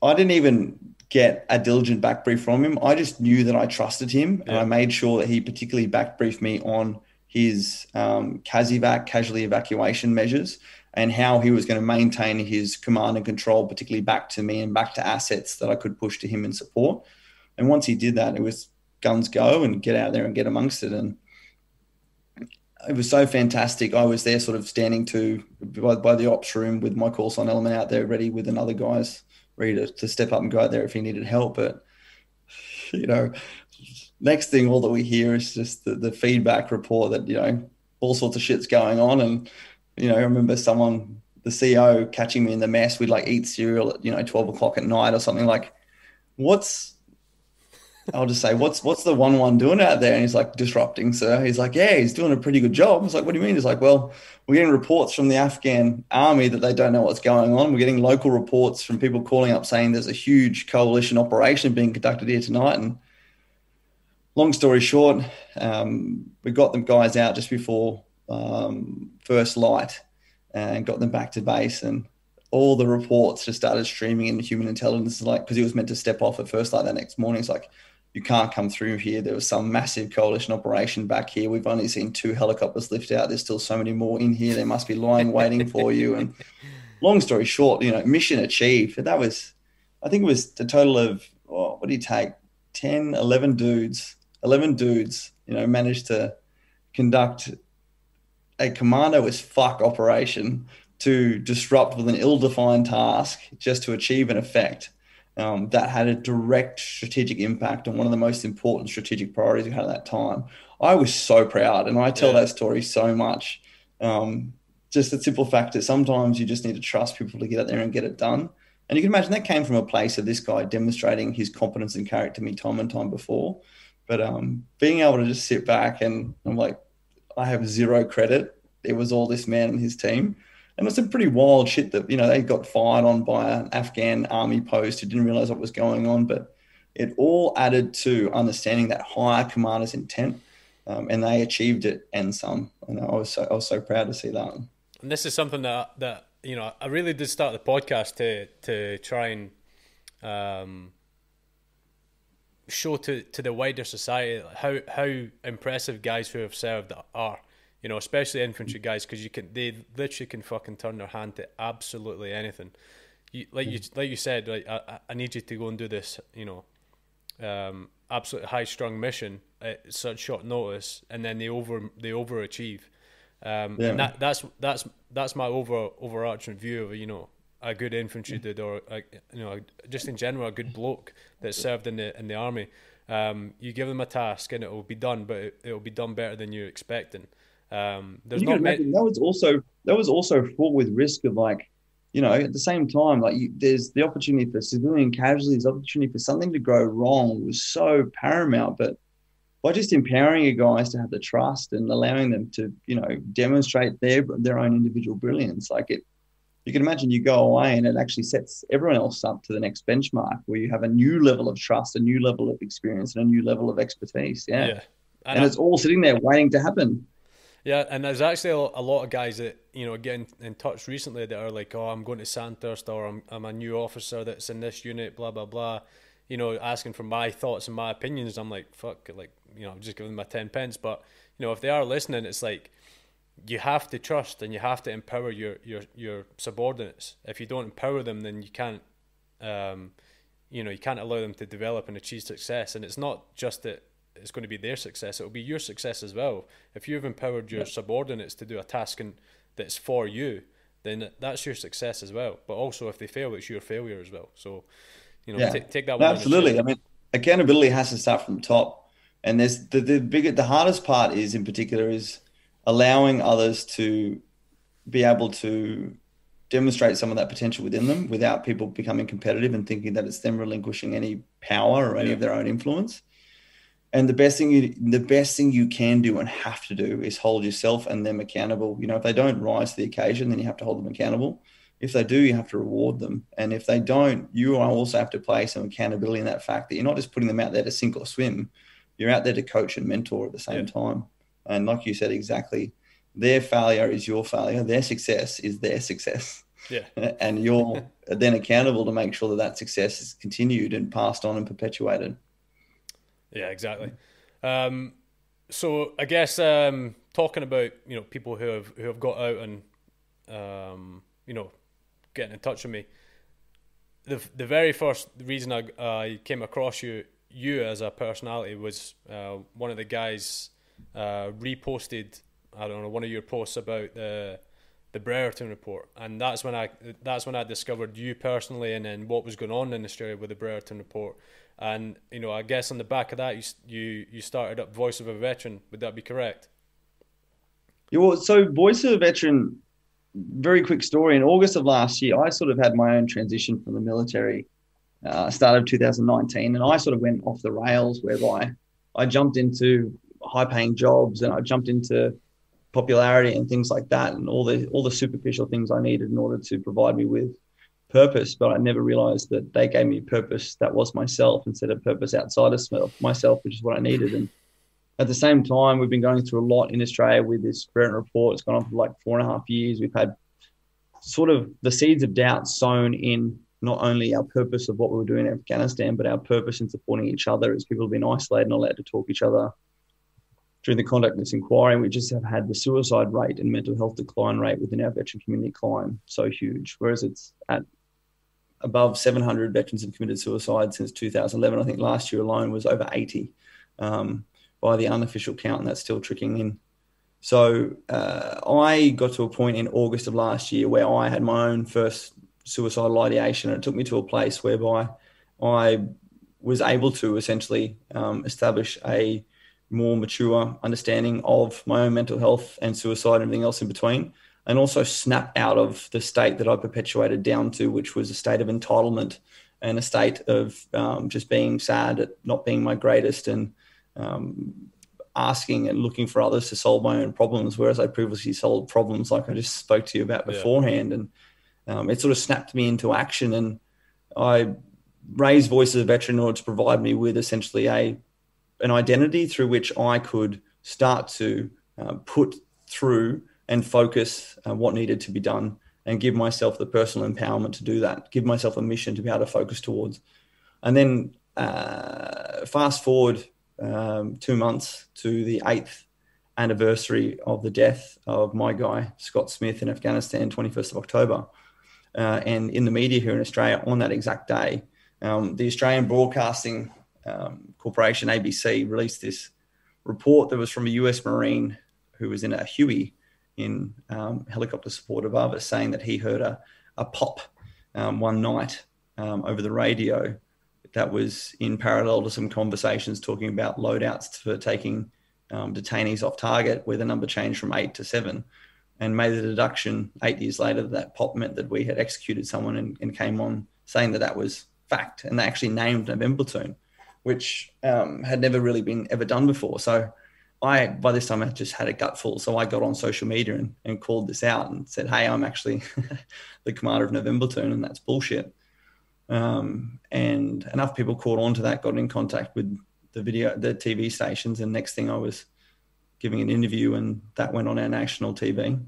I didn't even get a diligent back brief from him. I just knew that I trusted him, and I made sure that he particularly back briefed me on his CASEVAC, casualty evacuation measures, and how he was going to maintain his command and control, particularly back to me and back to assets that I could push to him in support. And once he did that, it was guns go and get out there and get amongst it. And it was so fantastic. I was there sort of standing to by the ops room with my call sign element out there ready with another guy's ready to step up and go out there if he needed help. But, you know, next thing all that we hear is just the feedback report that, you know, all sorts of shit's going on. And, you know, I remember someone, the CO, catching me in the mess. We'd like eat cereal at, you know, 12 o'clock at night or something. Like, I'll just say, what's the 1-1 doing out there? And he's like, "Disrupting, sir." He's like, "Yeah, he's doing a pretty good job." I was like, "What do you mean?" He's like, "Well, we're getting reports from the Afghan army that they don't know what's going on. We're getting local reports from people calling up saying there's a huge coalition operation being conducted here tonight." And long story short, we got them guys out just before first light and got them back to base. And all the reports just started streaming in human intelligence, like, because he was meant to step off at first light that next morning. It's like, "You can't come through here. There was some massive coalition operation back here. We've only seen 2 helicopters lift out. There's still so many more in here. They must be lying waiting for you." And long story short, you know, mission achieved. But that was, I think it was a total of, oh, what do you take? 10, 11 dudes, you know, managed to conduct a commando as fuck operation to disrupt with an ill-defined task just to achieve an effect. that had a direct strategic impact on one of the most important strategic priorities we had at that time. I was so proud, and I tell that story so much. Just the simple fact that sometimes you just need to trust people to get out there and get it done. And you can imagine that came from a place of this guy demonstrating his competence and character to me time and time before. But being able to just sit back and I'm like, I have zero credit. It was all this man and his team. And it's some pretty wild shit that, you know, they got fired on by an Afghan army post who didn't realize what was going on. But it all added to understanding that higher commander's intent, and they achieved it and some. And I was so proud to see that. And this is something that you know, I really did start the podcast to try and show to the wider society how impressive guys who have served are. You know, especially infantry guys, because they literally can fucking turn their hand to absolutely anything. Like you said, like I need you to go and do this, you know, absolutely high-strung mission at such short notice, and then they overachieve. And that's my overarching view of, you know, a good infantry dude, or you know, just in general a good bloke that served in the army. You give them a task and it will be done, but it will be done better than you're expecting. There's not many. That was also fraught with risk of, like, you know, at the same time, like there's the opportunity for civilian casualties, opportunity for something to go wrong was so paramount. But by just empowering your guys to have the trust and allowing them to, you know, demonstrate their own individual brilliance, like it, you can imagine you go away and it actually sets everyone else up to the next benchmark where you have a new level of trust, a new level of experience, and a new level of expertise. Yeah. And it's all sitting there waiting to happen. Yeah, and there's actually a lot of guys that, you know, get in touch recently that are like, oh, I'm going to Sandhurst, or I'm a new officer that's in this unit, blah, blah, blah, you know, asking for my thoughts and my opinions. I'm like, fuck, like, you know, I'm just giving them my 10 pence. But, you know, if they are listening, it's like you have to trust and you have to empower your subordinates. If you don't empower them, then you can't, you know, you can't allow them to develop and achieve success. And it's not just that it's going to be their success, it'll be your success as well. If you've empowered your subordinates to do a task that's for you, then that's your success as well. But also if they fail, it's your failure as well. So, you know, take that one. Absolutely. I mean, accountability has to start from the top. And there's the hardest part is, in particular, is allowing others to be able to demonstrate some of that potential within them without people becoming competitive and thinking that it's them relinquishing any power or any of their own influence. And the best thing you can do and have to do is hold yourself and them accountable. You know, if they don't rise to the occasion, then you have to hold them accountable. If they do, you have to reward them. And if they don't, you also have to play some accountability in that fact that you're not just putting them out there to sink or swim. You're out there to coach and mentor at the same time. And like you said, exactly, their failure is your failure. Their success is their success. Yeah. And you're then accountable to make sure that success is continued and passed on and perpetuated. Yeah, exactly. So I guess talking about, you know, people who have got out and you know, getting in touch with me. The very first reason I came across you as a personality was one of the guys reposted, I don't know, one of your posts about the Brereton Report, and that's when I discovered you personally, and then what was going on in Australia with the Brereton Report. And, you know, I guess on the back of that, you started up Voice of a Veteran. Would that be correct? Yeah, well, so Voice of a Veteran, very quick story. In August of last year, I sort of had my own transition from the military, start of 2019, and I sort of went off the rails whereby I jumped into high-paying jobs and I jumped into popularity and things like that, and all the superficial things I needed in order to provide me with purpose. But I never realized that they gave me purpose that was myself instead of purpose outside of myself, which is what I needed. And at the same time, we've been going through a lot in Australia with this Brereton Report. It's gone on for like 4.5 years. We've had sort of the seeds of doubt sown in not only our purpose of what we were doing in Afghanistan, but our purpose in supporting each other as people have been isolated and not allowed to talk to each other. During the conduct of this inquiry, we just have had the suicide rate and mental health decline rate within our veteran community climb so huge, whereas it's at above 700 veterans have committed suicide since 2011. I think last year alone was over 80 by the unofficial count, and that's still trickling in. So I got to a point in August of last year where I had my own first suicidal ideation, and it took me to a place whereby I was able to essentially establish a more mature understanding of my own mental health and suicide and everything else in between, and also snap out of the state that I perpetuated down to, which was a state of entitlement and a state of just being sad at not being my greatest and asking and looking for others to solve my own problems, whereas I previously solved problems like I just spoke to you about beforehand. Yeah. And it sort of snapped me into action, and I raised Voice as a Veteran in order to provide me with essentially an identity through which I could start to put through and focus on what needed to be done and give myself the personal empowerment to do that, give myself a mission to be able to focus towards. And then fast forward 2 months to the 8th anniversary of the death of my guy, Scott Smith, in Afghanistan, 21st of October. And in the media here in Australia on that exact day, the Australian Broadcasting Corporation, ABC, released this report that was from a US Marine who was in a Huey in helicopter support above us, saying that he heard a pop one night over the radio that was in parallel to some conversations talking about loadouts for taking detainees off target, where the number changed from 8 to 7, and made the deduction 8 years later that pop meant that we had executed someone, and came on saying that that was fact. And they actually named November platoon, which had never really been ever done before. So by this time I just had a gutful. So I got on social media and called this out and said, hey, I'm actually the commander of November platoon, and that's bullshit. And enough people caught on to that, got in contact with the TV stations. And next thing I was giving an interview, and that went on our national TV.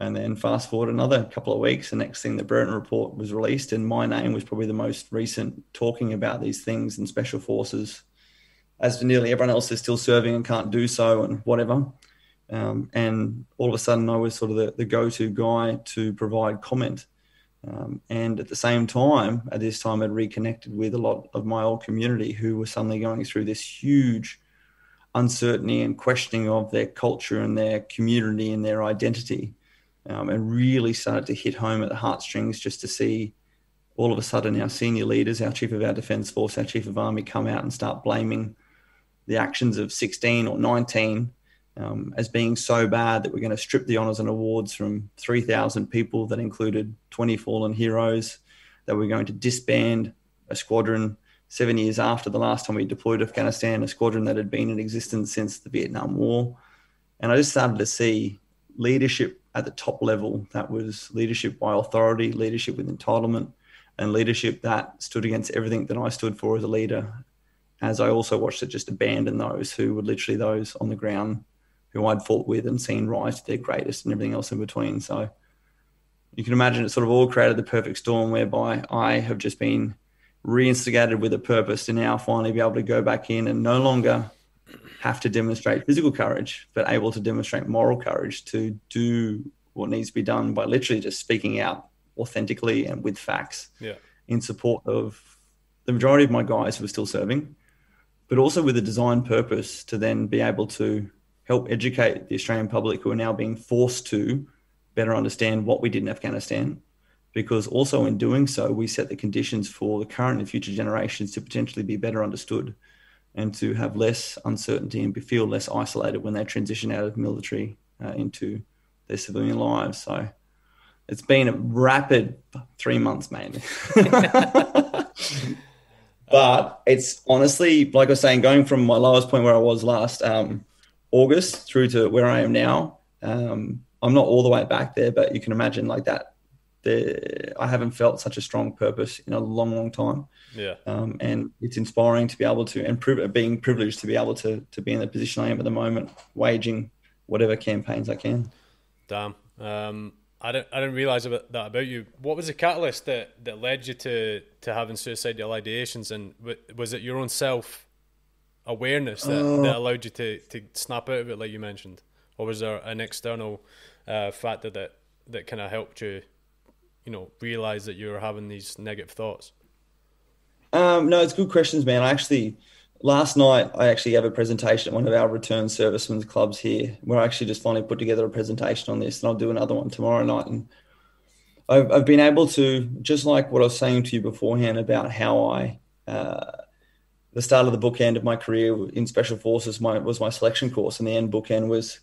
And then fast forward another couple of weeks, the next thing, the Brereton Report was released, and my name was probably the most recent talking about these things in Special Forces, as nearly everyone else is still serving and can't do so and whatever. And all of a sudden I was sort of the go-to guy to provide comment. And at the same time, at this time, I'd reconnected with a lot of my old community who were suddenly going through this huge uncertainty and questioning of their culture and their community and their identity, and really started to hit home at the heartstrings just to see all of a sudden our senior leaders, our Chief of our Defence Force, our Chief of Army, come out and start blaming the actions of 16 or 19 as being so bad that we're going to strip the honours and awards from 3,000 people that included 20 fallen heroes, that we're going to disband a squadron 7 years after the last time we deployed to Afghanistan, a squadron that had been in existence since the Vietnam War. And I just started to see leadership at the top level that was leadership by authority, leadership with entitlement, and leadership that stood against everything that I stood for as a leader, as I also watched it just abandon those who were literally those on the ground who I'd fought with and seen rise to their greatest and everything else in between. So you can imagine it sort of all created the perfect storm, whereby I have just been reinstigated with a purpose to now finally be able to go back in and no longer have to demonstrate physical courage, but able to demonstrate moral courage to do what needs to be done by literally just speaking out authentically and with facts, in support of the majority of my guys who were still serving, but also with a design purpose to then be able to help educate the Australian public, who are now being forced to better understand what we did in Afghanistan, because also in doing so, we set the conditions for the current and future generations to potentially be better understood and to have less uncertainty and feel less isolated when they transition out of military into their civilian lives. So it's been a rapid 3 months, mate. But it's honestly, like I was saying, going from my lowest point where I was last August through to where I am now, I'm not all the way back there, but you can imagine like that. I haven't felt such a strong purpose in a long, long time. Yeah. And it's inspiring to be able to, and being privileged to be able to be in the position I am at the moment, waging whatever campaigns I can. Damn. I didn't realize that about you. What was the catalyst that led you to having suicidal ideations, and was it your own self-awareness that allowed you to snap out of it, like you mentioned, or was there an external factor that kind of helped you, you know, realize that you were having these negative thoughts? No, it's good questions, man. Last night I have a presentation at one of our return servicemen's clubs here, where I actually just finally put together a presentation on this, and I'll do another one tomorrow night. And I've been able to, just like what I was saying to you beforehand about how I The start of the bookend of my career in Special Forces was my selection course, and the end bookend was,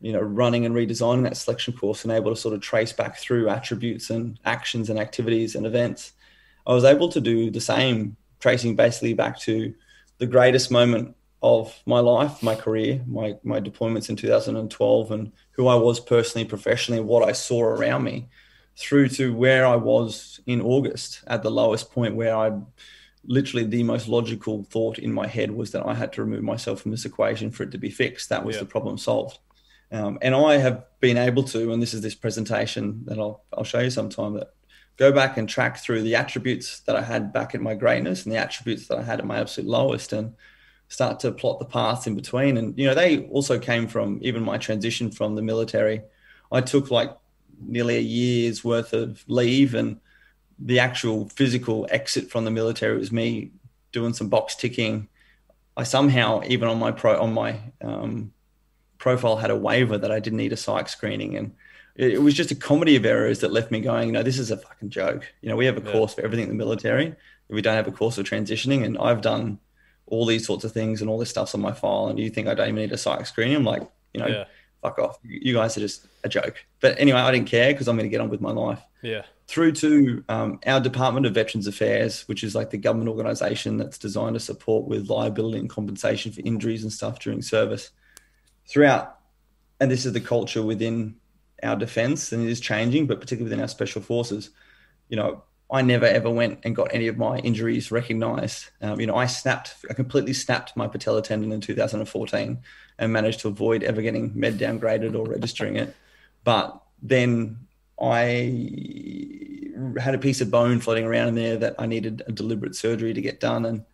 you know, running and redesigning that selection course and able to sort of trace back through attributes and actions and activities and events. I was able to do the same, tracing basically back to the greatest moment of my life, my career, my deployments in 2012, and who I was personally, professionally, what I saw around me, through to where I was in August at the lowest point, where I literally, the most logical thought in my head was that I had to remove myself from this equation for it to be fixed. That was the problem solved. And I have been able to, and this is this presentation that I'll show you sometime, that go back and track through the attributes that I had back at my greatness and the attributes that I had at my absolute lowest, and start to plot the paths in between. And, you know, they also came from even my transition from the military. I took like nearly a year's worth of leave, and the actual physical exit from the military was me doing some box ticking. I somehow, even on my profile, had a waiver that I didn't need a psych screening, and it was just a comedy of errors that left me going, no, this is a fucking joke. You know, we have a course for everything in the military. We don't have a course for transitioning, and I've done all these sorts of things and all this stuff's on my file, and you think I don't even need a psych screening? I'm like, you know, fuck off. You guys are just a joke. But anyway, I didn't care because I'm going to get on with my life. Yeah. Through to our Department of Veterans Affairs, which is like the government organisation that's designed to support with liability and compensation for injuries and stuff during service. Throughout, and this is the culture within our defence, and it is changing, but particularly within our Special Forces, you know, I never ever went and got any of my injuries recognised. You know, I completely snapped my patella tendon in 2014 and managed to avoid ever getting med downgraded or registering it. But then I had a piece of bone floating around in there that I needed a deliberate surgery to get done. And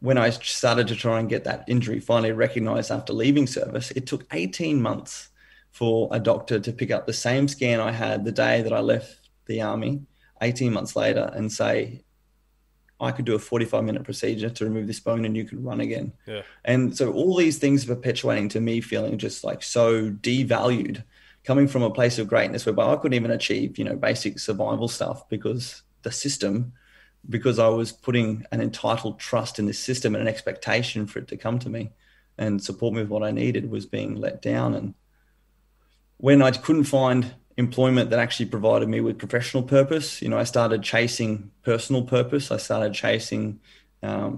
when I started to try and get that injury finally recognised after leaving service, it took 18 months for a doctor to pick up the same scan I had the day that I left the Army 18 months later and say, I could do a 45-minute procedure to remove this bone and you could run again. Yeah. And so all these things are perpetuating to me feeling just like so devalued, coming from a place of greatness whereby I couldn't even achieve, you know, basic survival stuff because the system, because I was putting an entitled trust in this system and an expectation for it to come to me and support me with what I needed, was being let down. And when I couldn't find employment that actually provided me with professional purpose, you know, I started chasing personal purpose. I started chasing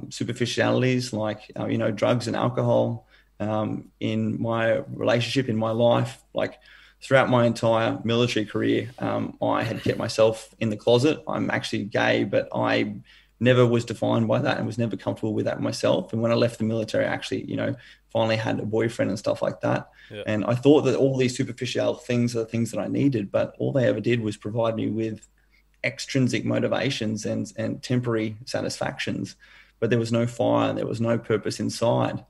superficialities like, you know, drugs and alcohol in my relationship, in my life. Like throughout my entire military career, I had kept myself in the closet. I'm actually gay, but I never was defined by that and was never comfortable with that myself. And when I left the military, I actually, you know, finally had a boyfriend and stuff like that. Yeah. And I thought that all these superficial things are the things that I needed, but all they ever did was provide me with extrinsic motivations and temporary satisfactions. But there was no fire, there was no purpose inside.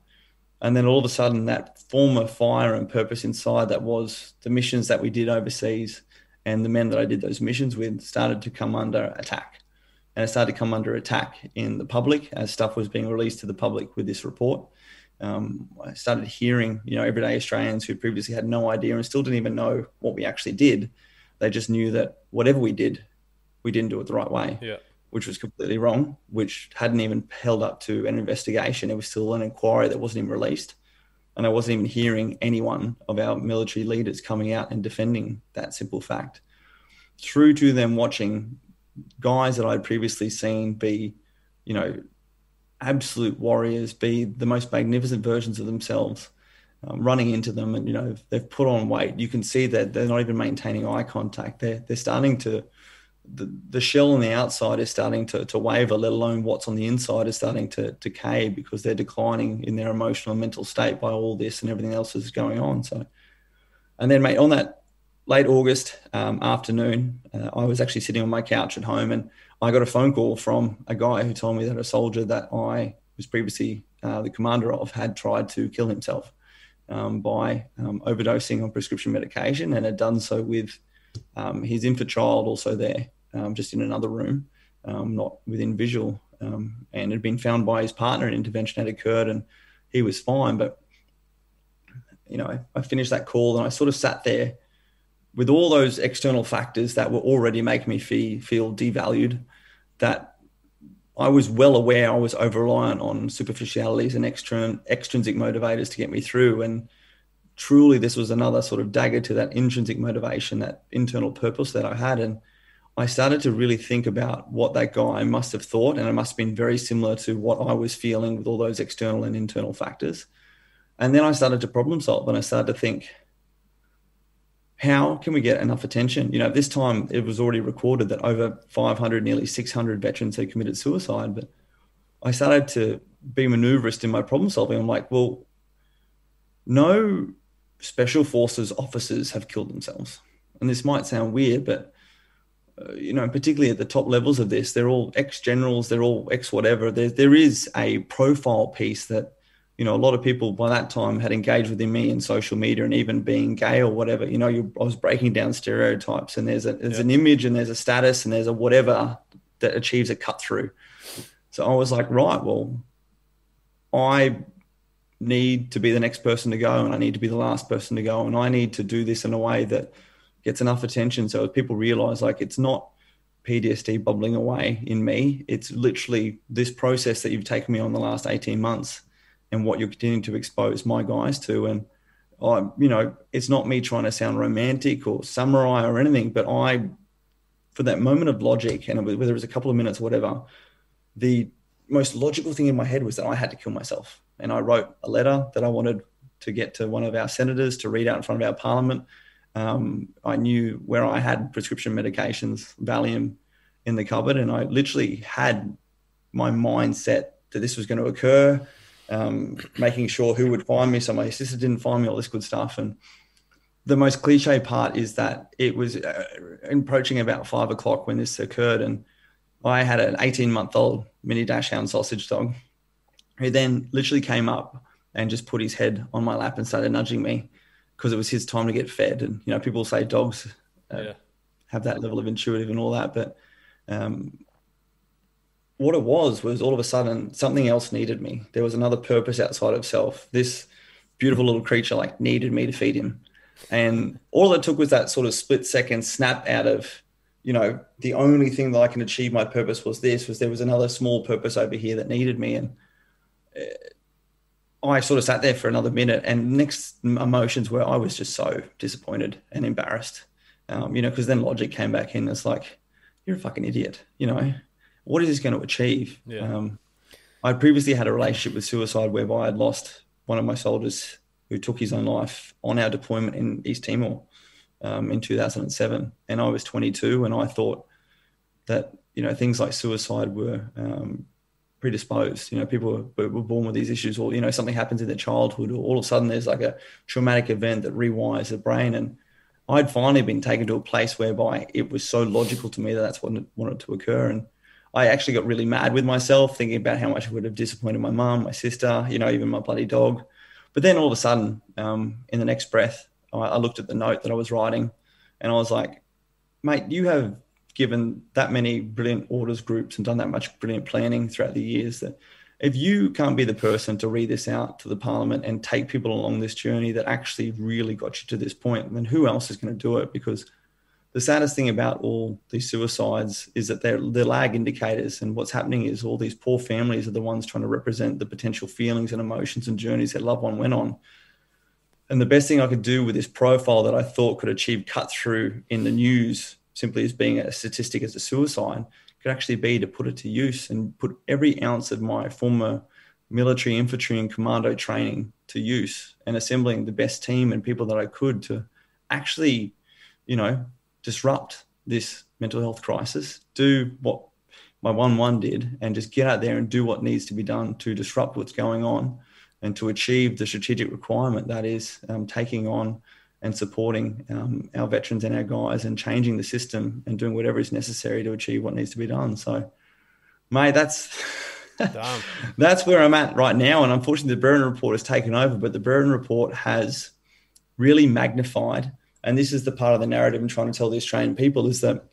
And then all of a sudden, that former fire and purpose inside that was the missions that we did overseas and the men that I did those missions with started to come under attack. And it started to come under attack in the public as stuff was being released to the public with this report. I started hearing, you know, everyday Australians who previously had no idea and still didn't even know what we actually did. They just knew that whatever we did, we didn't do it the right way, which was completely wrong, which hadn't even held up to an investigation. It was still an inquiry that wasn't even released. And I wasn't even hearing any one of our military leaders coming out and defending that simple fact, through to them watching guys that I'd previously seen be, you know, absolute warriors, be the most magnificent versions of themselves, running into them, and, you know, they've put on weight. You can see that they're not even maintaining eye contact. They're starting to, the shell on the outside is starting to waver, let alone what's on the inside is starting to decay, because they're declining in their emotional and mental state by all this and everything else that's going on. So, and then, mate, on that late August afternoon, I was actually sitting on my couch at home, and I got a phone call from a guy who told me that a soldier that I was previously the commander of had tried to kill himself by overdosing on prescription medication, and had done so with his infant child also there, just in another room, not within visual, and had been found by his partner. An intervention had occurred and he was fine. But, you know, I finished that call and I sort of sat there with all those external factors that were already making me feel devalued, that I was well aware I was over-reliant on superficialities and extrinsic motivators to get me through. And truly, this was another sort of dagger to that intrinsic motivation, that internal purpose that I had. And I started to really think about what that guy must have thought, and it must have been very similar to what I was feeling with all those external and internal factors. And then I started to problem solve, and I started to think, how can we get enough attention? You know, this time it was already recorded that over 500, nearly 600 veterans had committed suicide, but I started to be maneuverist in my problem solving. I'm like, well, no special forces officers have killed themselves. And this might sound weird, but, you know, particularly at the top levels of this, they're all ex-generals, they're all ex-whatever. There is a profile piece that, you know, a lot of people by that time had engaged with me in social media, and even being gay or whatever, you know, I was breaking down stereotypes, and there's an image, and there's a status, and there's a whatever that achieves a cut through. So I was like, right, well, I need to be the next person to go, and I need to be the last person to go, and I need to do this in a way that gets enough attention so people realize, like, it's not PTSD bubbling away in me. It's literally this process that you've taken me on the last 18 months. And what you're continuing to expose my guys to. And I, you know, it's not me trying to sound romantic or samurai or anything, but I, for that moment of logic, and whether it was a couple of minutes or whatever, the most logical thing in my head was that I had to kill myself. And I wrote a letter that I wanted to get to one of our senators to read out in front of our parliament. I knew where I had prescription medications, Valium, in the cupboard, and I literally had my mindset that this was going to occur. Making sure who would find me, so my sister didn't find me, all this good stuff. And the most cliche part is that it was approaching about 5 o'clock when this occurred, and I had an 18-month-old mini dashhound sausage dog who then literally came up and just put his head on my lap and started nudging me because it was his time to get fed. And, you know, people say dogs have that level of intuitive and all that, but what it was all of a sudden something else needed me. There was another purpose outside of self. This beautiful little creature, like, needed me to feed him. And all it took was that sort of split second snap out of, you know, the only thing that I can achieve my purpose was this, was there was another small purpose over here that needed me. And I sort of sat there for another minute, and next emotions were I was just so disappointed and embarrassed, you know, because then logic came back in. It's like, you're a fucking idiot, you know. What is this going to achieve? Yeah. I previously had a relationship with suicide whereby I'd lost one of my soldiers who took his own life on our deployment in East Timor in 2007. And I was 22, and I thought that, you know, things like suicide were predisposed. You know, people were born with these issues, or, you know, something happens in their childhood, or all of a sudden there's like a traumatic event that rewires the brain. And I'd finally been taken to a place whereby it was so logical to me that that's what wanted to occur. And I actually got really mad with myself, thinking about how much I would have disappointed my mum, my sister, you know, even my bloody dog. But then all of a sudden, in the next breath, I looked at the note that I was writing, and I was like, mate, you have given that many brilliant orders groups and done that much brilliant planning throughout the years that if you can't be the person to read this out to the parliament and take people along this journey that actually really got you to this point, then who else is going to do it? Because the saddest thing about all these suicides is that they're lag indicators, and what's happening is all these poor families are the ones trying to represent the potential feelings and emotions and journeys their loved one went on. And the best thing I could do with this profile that I thought could achieve cut through in the news simply as being a statistic as a suicide could actually be to put it to use and put every ounce of my former military, infantry and commando training to use, and assembling the best team and people that I could to actually, you know, disrupt this mental health crisis, do what my 1-1 did, and just get out there and do what needs to be done to disrupt what's going on and to achieve the strategic requirement that is taking on and supporting our veterans and our guys and changing the system and doing whatever is necessary to achieve what needs to be done. So, mate, that's that's where I'm at right now. And unfortunately, the Brereton Report has taken over, but the Brereton Report has really magnified. And this is the part of the narrative I'm trying to tell the Australian people, is that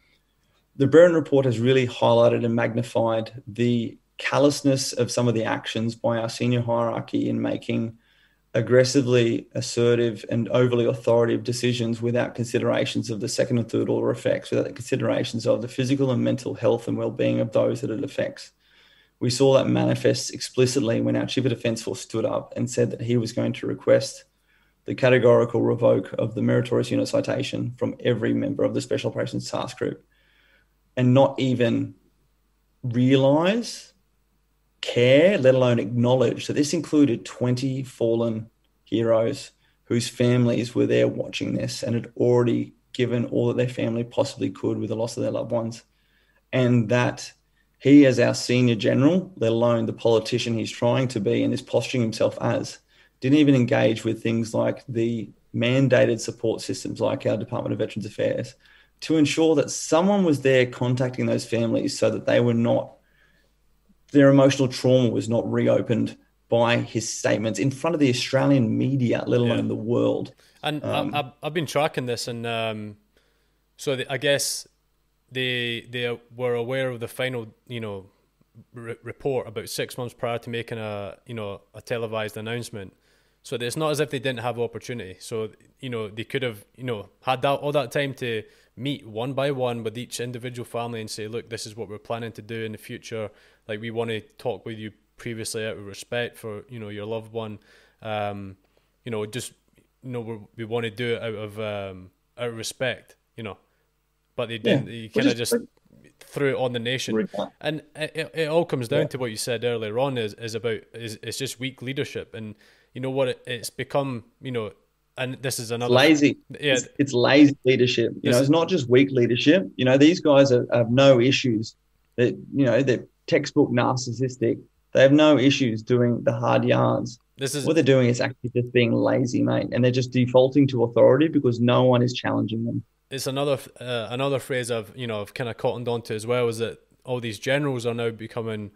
the Brereton Report has really highlighted and magnified the callousness of some of the actions by our senior hierarchy in making aggressively assertive and overly authoritative decisions without considerations of the second and third order effects, without the considerations of the physical and mental health and well-being of those that it affects. We saw that manifest explicitly when our Chief of Defence Force stood up and said that he was going to request the categorical revoke of the meritorious unit citation from every member of the Special Operations Task Group, and not even realise, care, let alone acknowledge that this included 20 fallen heroes whose families were there watching this and had already given all that their family possibly could with the loss of their loved ones. And that he, as our senior general, let alone the politician he's trying to be and is posturing himself as, didn't even engage with things like the mandated support systems like our Department of Veterans Affairs to ensure that someone was there contacting those families so that they were not, their emotional trauma was not reopened by his statements in front of the Australian media, let alone the world. And I've been tracking this, and I guess they were aware of the final, report about 6 months prior to making a televised announcement. So it's not as if they didn't have opportunity. So, they could have, had that all that time to meet one by one with each individual family and say, look, this is what we're planning to do in the future. Like, we want to talk with you previously out of respect for, your loved one. We want to do it out of respect, But they didn't. You kind of just threw it on the nation, and it all comes down to what you said earlier on. It's just weak leadership, and you know what it's become. And this is another lazy. Yeah, it's lazy leadership. It's not just weak leadership. These guys have no issues. That they're textbook narcissistic. They have no issues doing the hard yarns. What they're doing is actually just being lazy, mate, and they're just defaulting to authority because no one is challenging them. It's another phrase I've kind of cottoned onto as well, is that all these generals are now becoming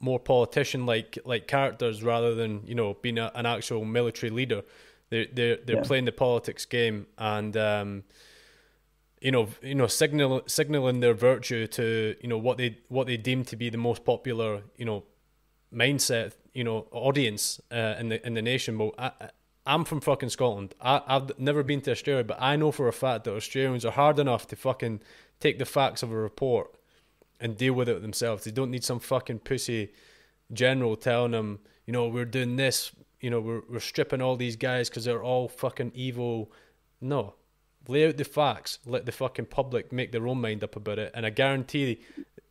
more politician-like characters rather than being an actual military leader. They're playing the politics game and signaling their virtue to what they deem to be the most popular mindset audience in the nation. Well, I'm from fucking Scotland. I've never been to Australia, but I know for a fact that Australians are hard enough to fucking take the facts of a report and deal with it themselves. They don't need some fucking pussy general telling them, we're doing this, we're stripping all these guys because they're all fucking evil. No. Lay out the facts. Let the fucking public make their own mind up about it. And I guarantee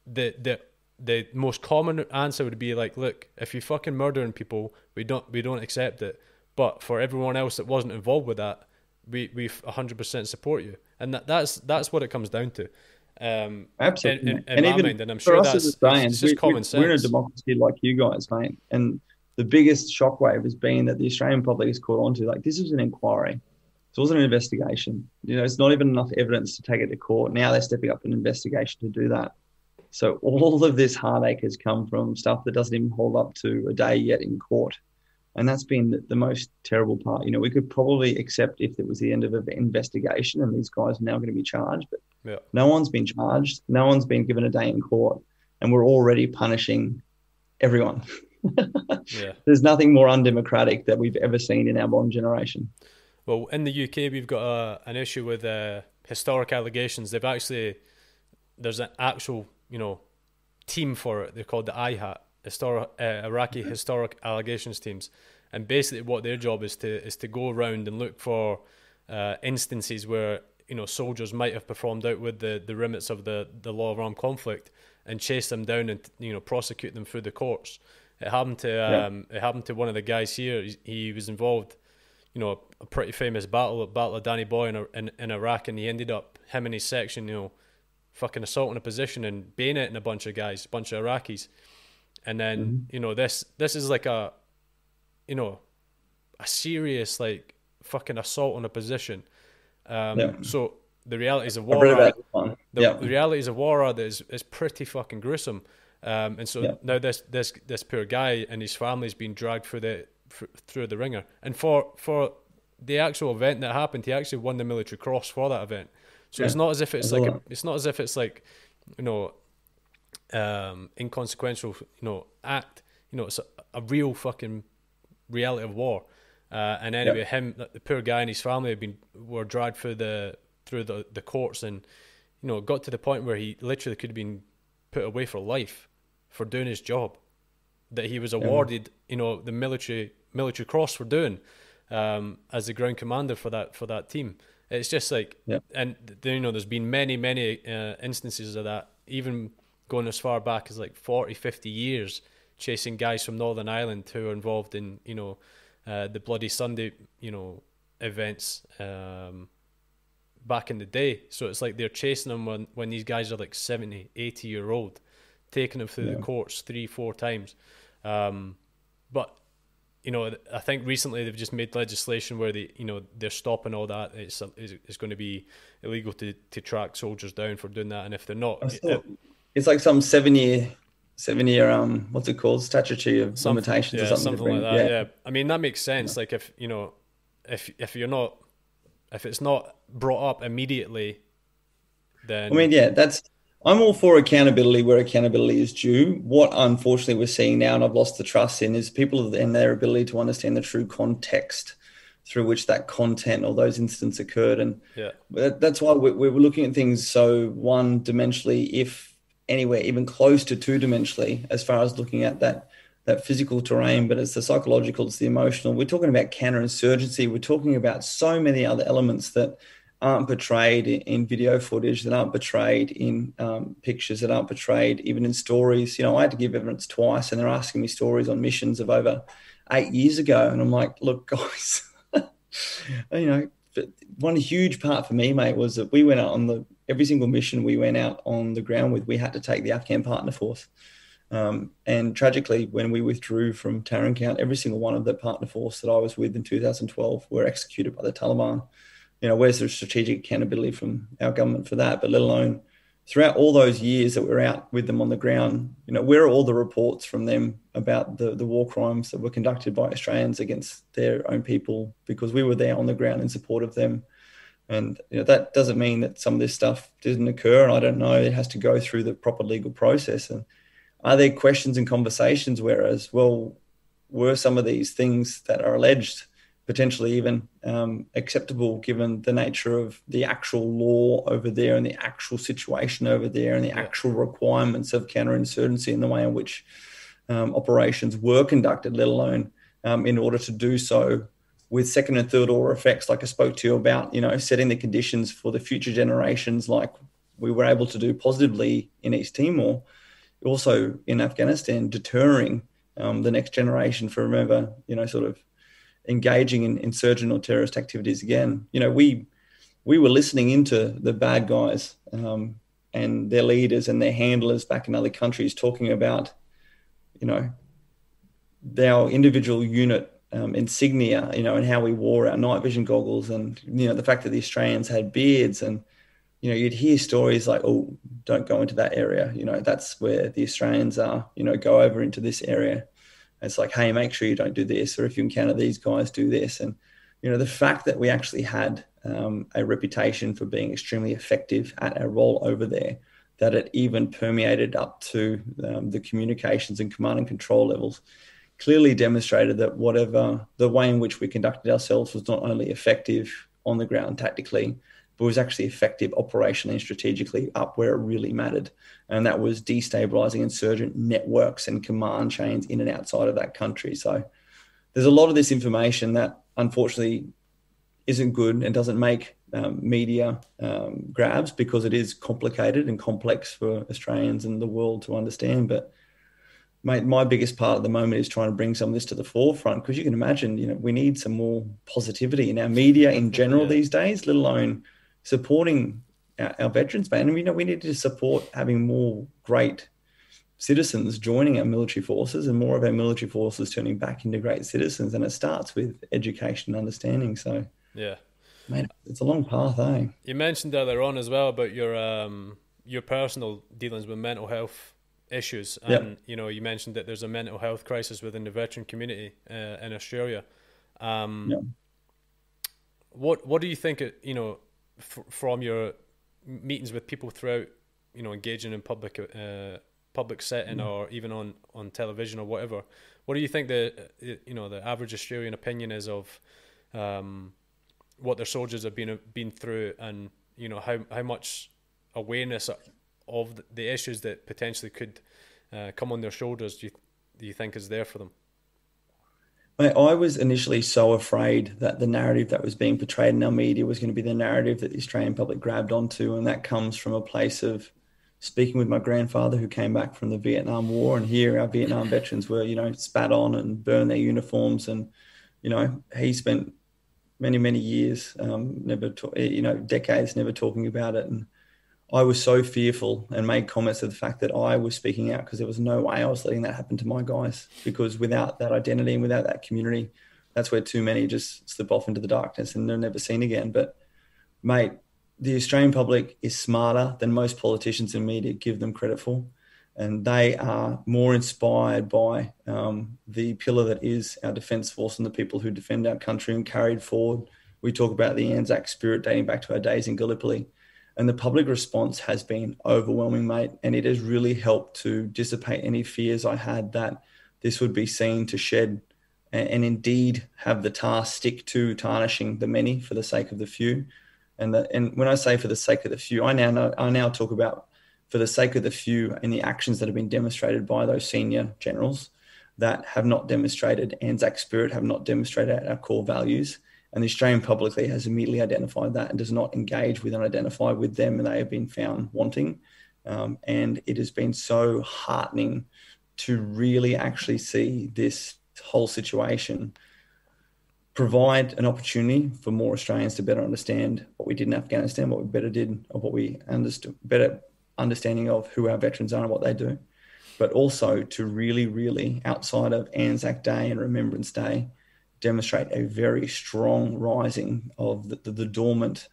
the most common answer would be like, look, if you're fucking murdering people, we don't accept it. But for everyone else that wasn't involved with that, we 100% support you, and that's what it comes down to. Absolutely, in my mind, and I'm sure that's just common sense. We're in a democracy like you guys, mate, and the biggest shockwave has been that the Australian public is caught onto. Like, this is an inquiry, this wasn't an investigation. It's not even enough evidence to take it to court. Now they're stepping up an investigation to do that. So all of this heartache has come from stuff that doesn't even hold up to a day yet in court. And that's been the most terrible part. We could probably accept if it was the end of an investigation and these guys are now going to be charged, but no one's been charged. No one's been given a day in court, and we're already punishing everyone. There's nothing more undemocratic that we've ever seen in our modern generation. Well, in the UK, we've got an issue with historic allegations. There's an actual, team for it. They're called the IHAT. Iraqi historic allegations teams, and basically what their job is to go around and look for instances where soldiers might have performed out with the remits of the law of armed conflict, and chase them down and prosecute them through the courts. It happened to one of the guys here. He was involved, a pretty famous battle of Danny Boy in Iraq, and he ended up, him and his section, fucking assaulting a position and bayoneting a bunch of guys, a bunch of Iraqis. And then, this is like a serious, like, fucking assault on a position. So the realities of war, the realities of war are that is pretty fucking gruesome. Now this poor guy and his family's been dragged through the ringer. And for the actual event that happened, he actually won the Military Cross for that event. So it's not as if inconsequential act, it's a real fucking reality of war. And anyway, the poor guy and his family were dragged through the courts, and it got to the point where he literally could have been put away for life for doing his job, that he was awarded, you know, the military cross for doing, as the ground commander for that team. It's just like, and you know, there's been many instances of that, even going as far back as like 40, 50 years, chasing guys from Northern Ireland who are involved in, you know, the Bloody Sunday, you know, events back in the day. So it's like they're chasing them when these guys are like 70, 80 year old, taking them through the courts 3-4 times. But, you know, I think recently they've just made legislation where they, you know, they're stopping all that. It's going to be illegal to track soldiers down for doing that. And if they're not, it's like some 7 year what's it called, statutory of limitations or something like that. Yeah. I mean, that makes sense. Like if, you know, if you're not, if it's not brought up immediately, then I mean, I'm all for accountability where accountability is due. What unfortunately we're seeing now, and I've lost the trust in, is people and their ability to understand the true context through which that content or those incidents occurred. And that's why we're looking at things so one-dimensionally, if anywhere even close to two-dimensionally, as far as looking at that physical terrain, but it's the psychological, it's the emotional. We're talking about counterinsurgency. We're talking about so many other elements that aren't portrayed in video footage, that aren't portrayed in pictures, that aren't portrayed even in stories. You know, I had to give evidence twice, and they're asking me stories on missions of over 8 years ago. And I'm like, look, guys, you know, one huge part for me, mate, was that we went out on every single mission we went out on the ground with, we had to take the Afghan partner force. And tragically, when we withdrew from Tarin Kowt, every single one of the partner force that I was with in 2012 were executed by the Taliban. You know, where's the strategic accountability from our government for that? But let alone throughout all those years that we're out with them on the ground, you know, where are all the reports from them about the war crimes that were conducted by Australians against their own people? Because we were there on the ground in support of them. And, you know, that doesn't mean that some of this stuff didn't occur. And I don't know, it has to go through the proper legal process. And are there questions and conversations whereas, well, were some of these things that are alleged potentially even acceptable given the nature of the actual law over there and the actual situation over there and the actual requirements of counterinsurgency and the way in which operations were conducted, let alone in order to do so with second and third order effects, like I spoke to you about, you know, setting the conditions for the future generations like we were able to do positively in East Timor, also in Afghanistan, deterring the next generation from ever, you know, sort of engaging in insurgent or terrorist activities again. You know, we were listening into the bad guys and their leaders and their handlers back in other countries talking about, you know, our individual unit insignia, you know, and how we wore our night vision goggles and, you know, the fact that the Australians had beards. And, you know, you'd hear stories like, oh, don't go into that area. You know, that's where the Australians are, you know, go over into this area. It's like, hey, make sure you don't do this, or if you encounter these guys, do this. And, you know, the fact that we actually had a reputation for being extremely effective at our role over there, that it even permeated up to the communications and command and control levels, clearly demonstrated that whatever the way in which we conducted ourselves was not only effective on the ground tactically, but was actually effective operationally and strategically up where it really mattered. And that was destabilizing insurgent networks and command chains in and outside of that country. So there's a lot of this information that unfortunately isn't good and doesn't make media grabs, because it is complicated and complex for Australians and the world to understand. But mate, my biggest part at the moment is trying to bring some of this to the forefront, because you can imagine, you know, we need some more positivity in our media in general these days, let alone supporting our veterans, man. And, you know, we need to support having more great citizens joining our military forces and more of our military forces turning back into great citizens. And it starts with education and understanding. So, yeah, man, it's a long path, eh? You mentioned earlier on as well about your personal dealings with mental health issues. And, you know, you mentioned that there's a mental health crisis within the veteran community in Australia. What do you think, you know, from your meetings with people throughout, you know, engaging in public setting or even on television or whatever, what do you think the average Australian opinion is of what their soldiers have been through, and, you know, how much awareness of the issues that potentially could come on their shoulders do you think is there for them? I was initially so afraid that the narrative that was being portrayed in our media was going to be the narrative that the Australian public grabbed onto, and that comes from a place of speaking with my grandfather, who came back from the Vietnam War, and here our Vietnam veterans were, you know, spat on and burned their uniforms, and, you know, he spent many years, decades, never talking about it, and I was so fearful and made comments of the fact that I was speaking out because there was no way I was letting that happen to my guys, because without that identity and without that community, that's where too many just slip off into the darkness and they're never seen again. But, mate, the Australian public is smarter than most politicians and media give them credit for, and they are more inspired by the pillar that is our Defence Force and the people who defend our country and carried forward. We talk about the Anzac spirit dating back to our days in Gallipoli. And the public response has been overwhelming, mate, and it has really helped to dissipate any fears I had that this would be seen to shed and indeed have the tar stick to tarnishing the many for the sake of the few. And when I say for the sake of the few, I now talk about for the sake of the few and the actions that have been demonstrated by those senior generals that have not demonstrated Anzac spirit, have not demonstrated our core values. And the Australian public has immediately identified that and does not engage with and identify with them, and they have been found wanting. And it has been so heartening to really actually see this whole situation provide an opportunity for more Australians to better understand what we did in Afghanistan, what we better did, or what we understood, better understanding of who our veterans are and what they do, but also to really, really, outside of Anzac Day and Remembrance Day, demonstrate a very strong rising of the dormant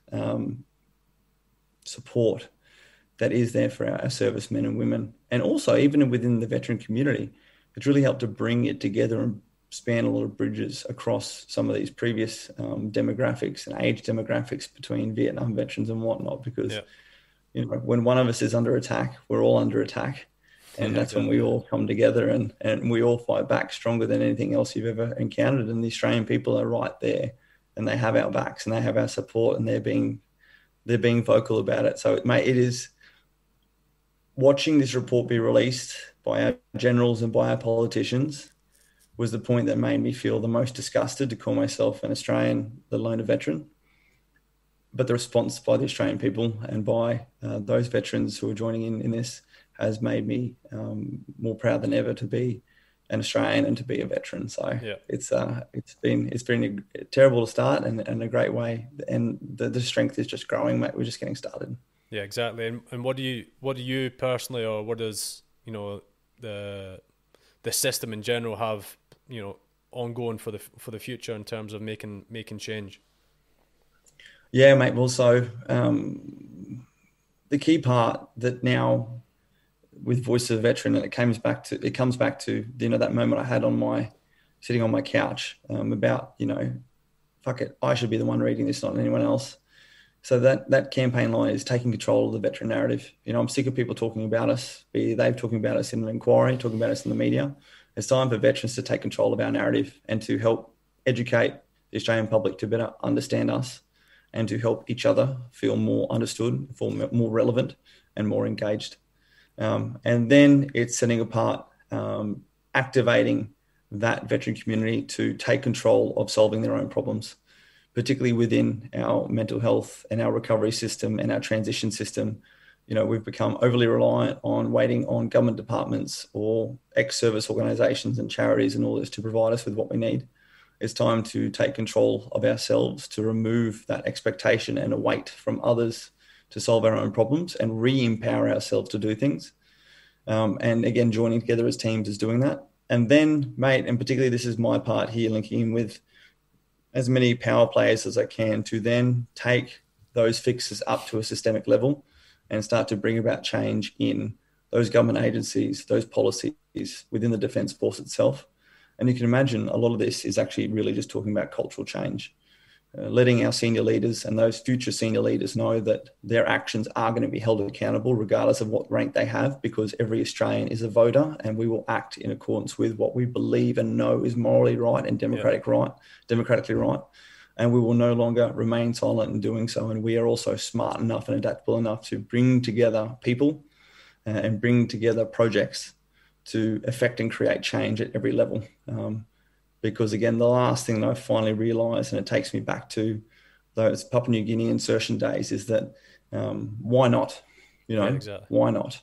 support that is there for our servicemen and women. And also, even within the veteran community, it's really helped to bring it together and span a lot of bridges across some of these previous demographics and age demographics between Vietnam veterans and whatnot, because when one of us is under attack, we're all under attack. And that's when we all come together and we all fight back stronger than anything else you've ever encountered. And the Australian people are right there, and they have our backs and they have our support, and they're being vocal about it. So, mate, it is watching this report be released by our generals and by our politicians was the point that made me feel the most disgusted to call myself an Australian, let alone a veteran. But the response by the Australian people and by those veterans who are joining in this has made me more proud than ever to be an Australian and to be a veteran. So it's been a terrible to start and a great way. And the strength is just growing, mate. We're just getting started. Yeah, exactly. And what do you personally, or what does the system in general have ongoing for the future in terms of making change? Yeah, mate. Well, so the key part that now, with Voice of a Veteran, and it comes back to that moment I had sitting on my couch about fuck it, I should be the one reading this, not anyone else. So that campaign line is taking control of the veteran narrative. I'm sick of people talking about us, be they talking about us in an inquiry, talking about us in the media. It's time for veterans to take control of our narrative and to help educate the Australian public to better understand us and to help each other feel more understood, feel more relevant and more engaged. And then it's setting apart, activating that veteran community to take control of solving their own problems, particularly within our mental health and our recovery system and our transition system. We've become overly reliant on waiting on government departments or ex-service organisations and charities and all this to provide us with what we need. It's time to take control of ourselves, to remove that expectation and a weight from others to solve our own problems and re-empower ourselves to do things. And again, joining together as teams is doing that. And then, mate, and particularly this is my part here, linking in with as many power players as I can to then take those fixes up to a systemic level and start to bring about change in those government agencies, those policies within the Defence Force itself. And you can imagine a lot of this is actually really just talking about cultural change. Letting our senior leaders and those future senior leaders know that their actions are going to be held accountable regardless of what rank they have, because every Australian is a voter and we will act in accordance with what we believe and know is morally right and democratically right. And we will no longer remain silent in doing so. And we are also smart enough and adaptable enough to bring together people and bring together projects to affect and create change at every level. Because again, the last thing that I finally realised, and it takes me back to those Papua New Guinea insertion days, is that why not? You know, yeah, exactly. Why not?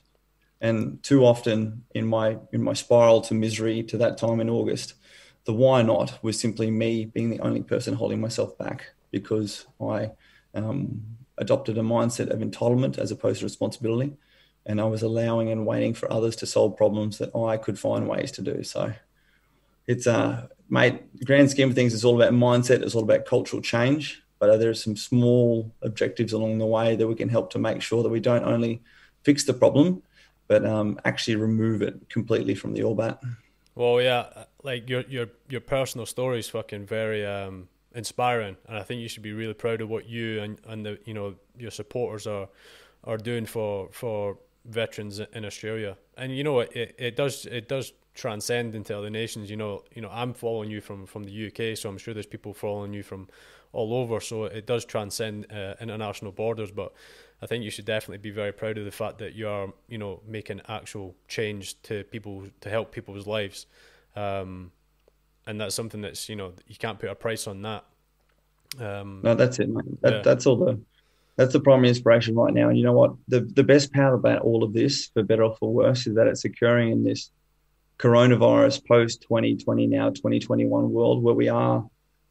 And too often in my spiral to misery to that time in August, the why not was simply me being the only person holding myself back because I adopted a mindset of entitlement as opposed to responsibility. And I was allowing and waiting for others to solve problems that I could find ways to do. So it's, mate, grand scheme of things, it's all about mindset. It's all about cultural change. But there are some small objectives along the way that we can help to make sure that we don't only fix the problem, but actually remove it completely from the orbit. Well, yeah, like your personal story is fucking very inspiring, and I think you should be really proud of what you and the, you know, your supporters are doing for veterans in Australia. And you know, it does transcend into other nations. You know, I'm following you from the UK, so I'm sure there's people following you from all over. So it does transcend international borders, but I think you should definitely be very proud of the fact that you are, you know, making actual change to people, to help people's lives. And that's something that's, you know, you can't put a price on that. No, that's it, mate. That's the primary inspiration right now. And you know what? The best part about all of this, for better or for worse, is that it's occurring in this coronavirus post 2020, now 2021 world where we are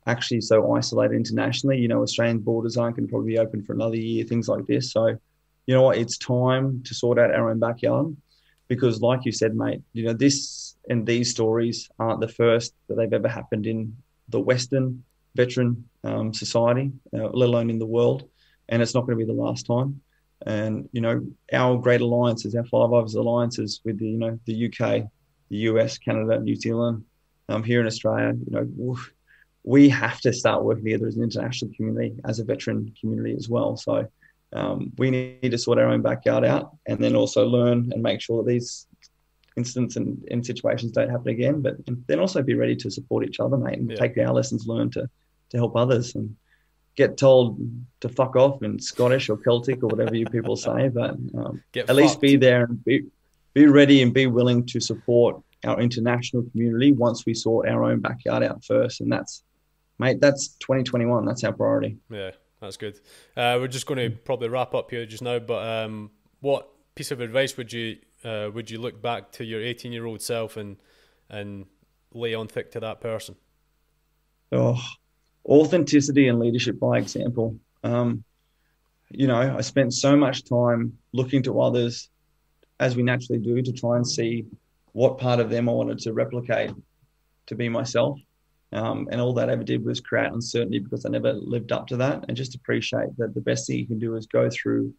actually so isolated internationally. You know, Australian borders aren't going to probably be open for another year, things like this. So, you know what, it's time to sort out our own backyard because, like you said, mate, you know, this and these stories aren't the first that they've ever happened in the Western veteran society, let alone in the world, and it's not going to be the last time. And, you know, our great alliances, our Five Eyes alliances with, the, you know, the UK, the US, Canada, New Zealand, here in Australia, you know, we have to start working together as an international community, as a veteran community as well. So we need to sort our own backyard out and then also learn and make sure that these incidents and situations don't happen again, but and then also be ready to support each other, mate, and take our lessons learned to help others and get told to fuck off in Scottish or Celtic or whatever you people say, but at least be there and be ready and be willing to support our international community once we sort our own backyard out first. And that's, mate, that's 2021. That's our priority. Yeah, that's good. We're just going to probably wrap up here just now, but what piece of advice would you look back to your 18-year-old self and lay on thick to that person? Oh, authenticity and leadership by example. You know, I spent so much time looking to others, as we naturally do, to try and see what part of them I wanted to replicate to be myself. And all that I ever did was create uncertainty because I never lived up to that. And just appreciate that the best thing you can do is go through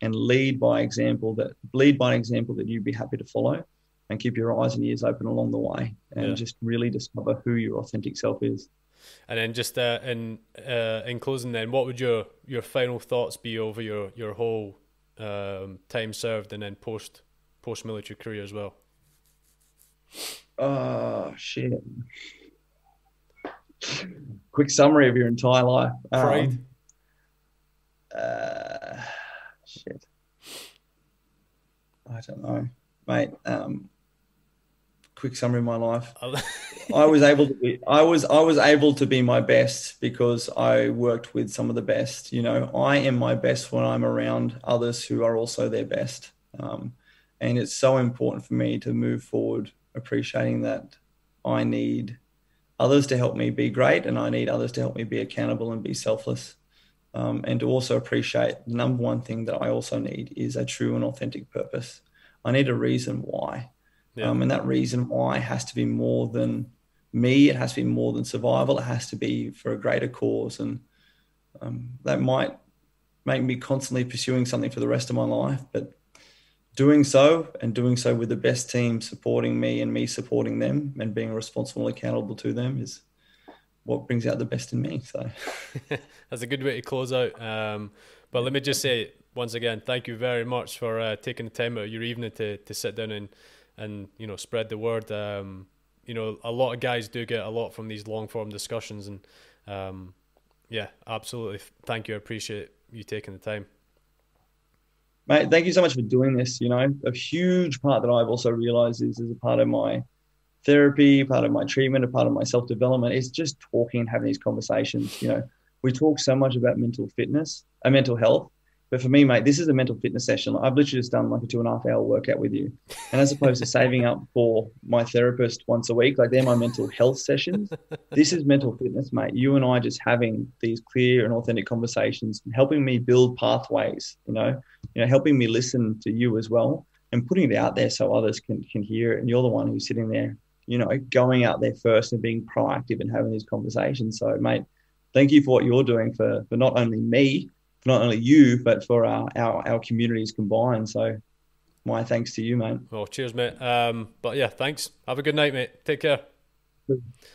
and lead by an example that you'd be happy to follow, and keep your eyes and ears open along the way, and just really discover who your authentic self is. And then just in closing then, what would your final thoughts be over your whole time served and then post-military career as well? Oh, shit. Quick summary of your entire life. Pride. Shit. I don't know, mate. Quick summary of my life. I was able to be my best because I worked with some of the best. You know, I am my best when I'm around others who are also their best. And it's so important for me to move forward appreciating that I need others to help me be great, and I need others to help me be accountable and be selfless, and to also appreciate the number one thing that I also need is a true and authentic purpose. I need a reason why, and that reason why has to be more than me. It has to be more than survival. It has to be for a greater cause, and that might make me constantly pursuing something for the rest of my life, but doing so with the best team supporting me and me supporting them and being responsible and accountable to them is what brings out the best in me. So that's a good way to close out. But let me just say once again, thank you very much for taking the time out of your evening to sit down and you know, spread the word. You know, a lot of guys do get a lot from these long form discussions, and yeah, absolutely. Thank you. I appreciate you taking the time. mate, thank you so much for doing this. You know, a huge part that I've also realized is a part of my therapy, part of my treatment, a part of my self-development is just talking and having these conversations. You know, we talk so much about mental fitness and mental health, but for me, mate, this is a mental fitness session. I've literally just done like a 2.5 hour workout with you. And as opposed to saving up for my therapist once a week, like they're my mental health sessions. This is mental fitness, mate. You and I just having these clear and authentic conversations and helping me build pathways, you know, helping me listen to you as well and putting it out there so others can hear it. And you're the one who's sitting there, you know, going out there first and being proactive and having these conversations. So, mate, thank you for what you're doing for not only me, not only you, but for our communities combined. So my thanks to you, mate. Oh, cheers, mate. But yeah, thanks. Have a good night, mate. Take care. Good.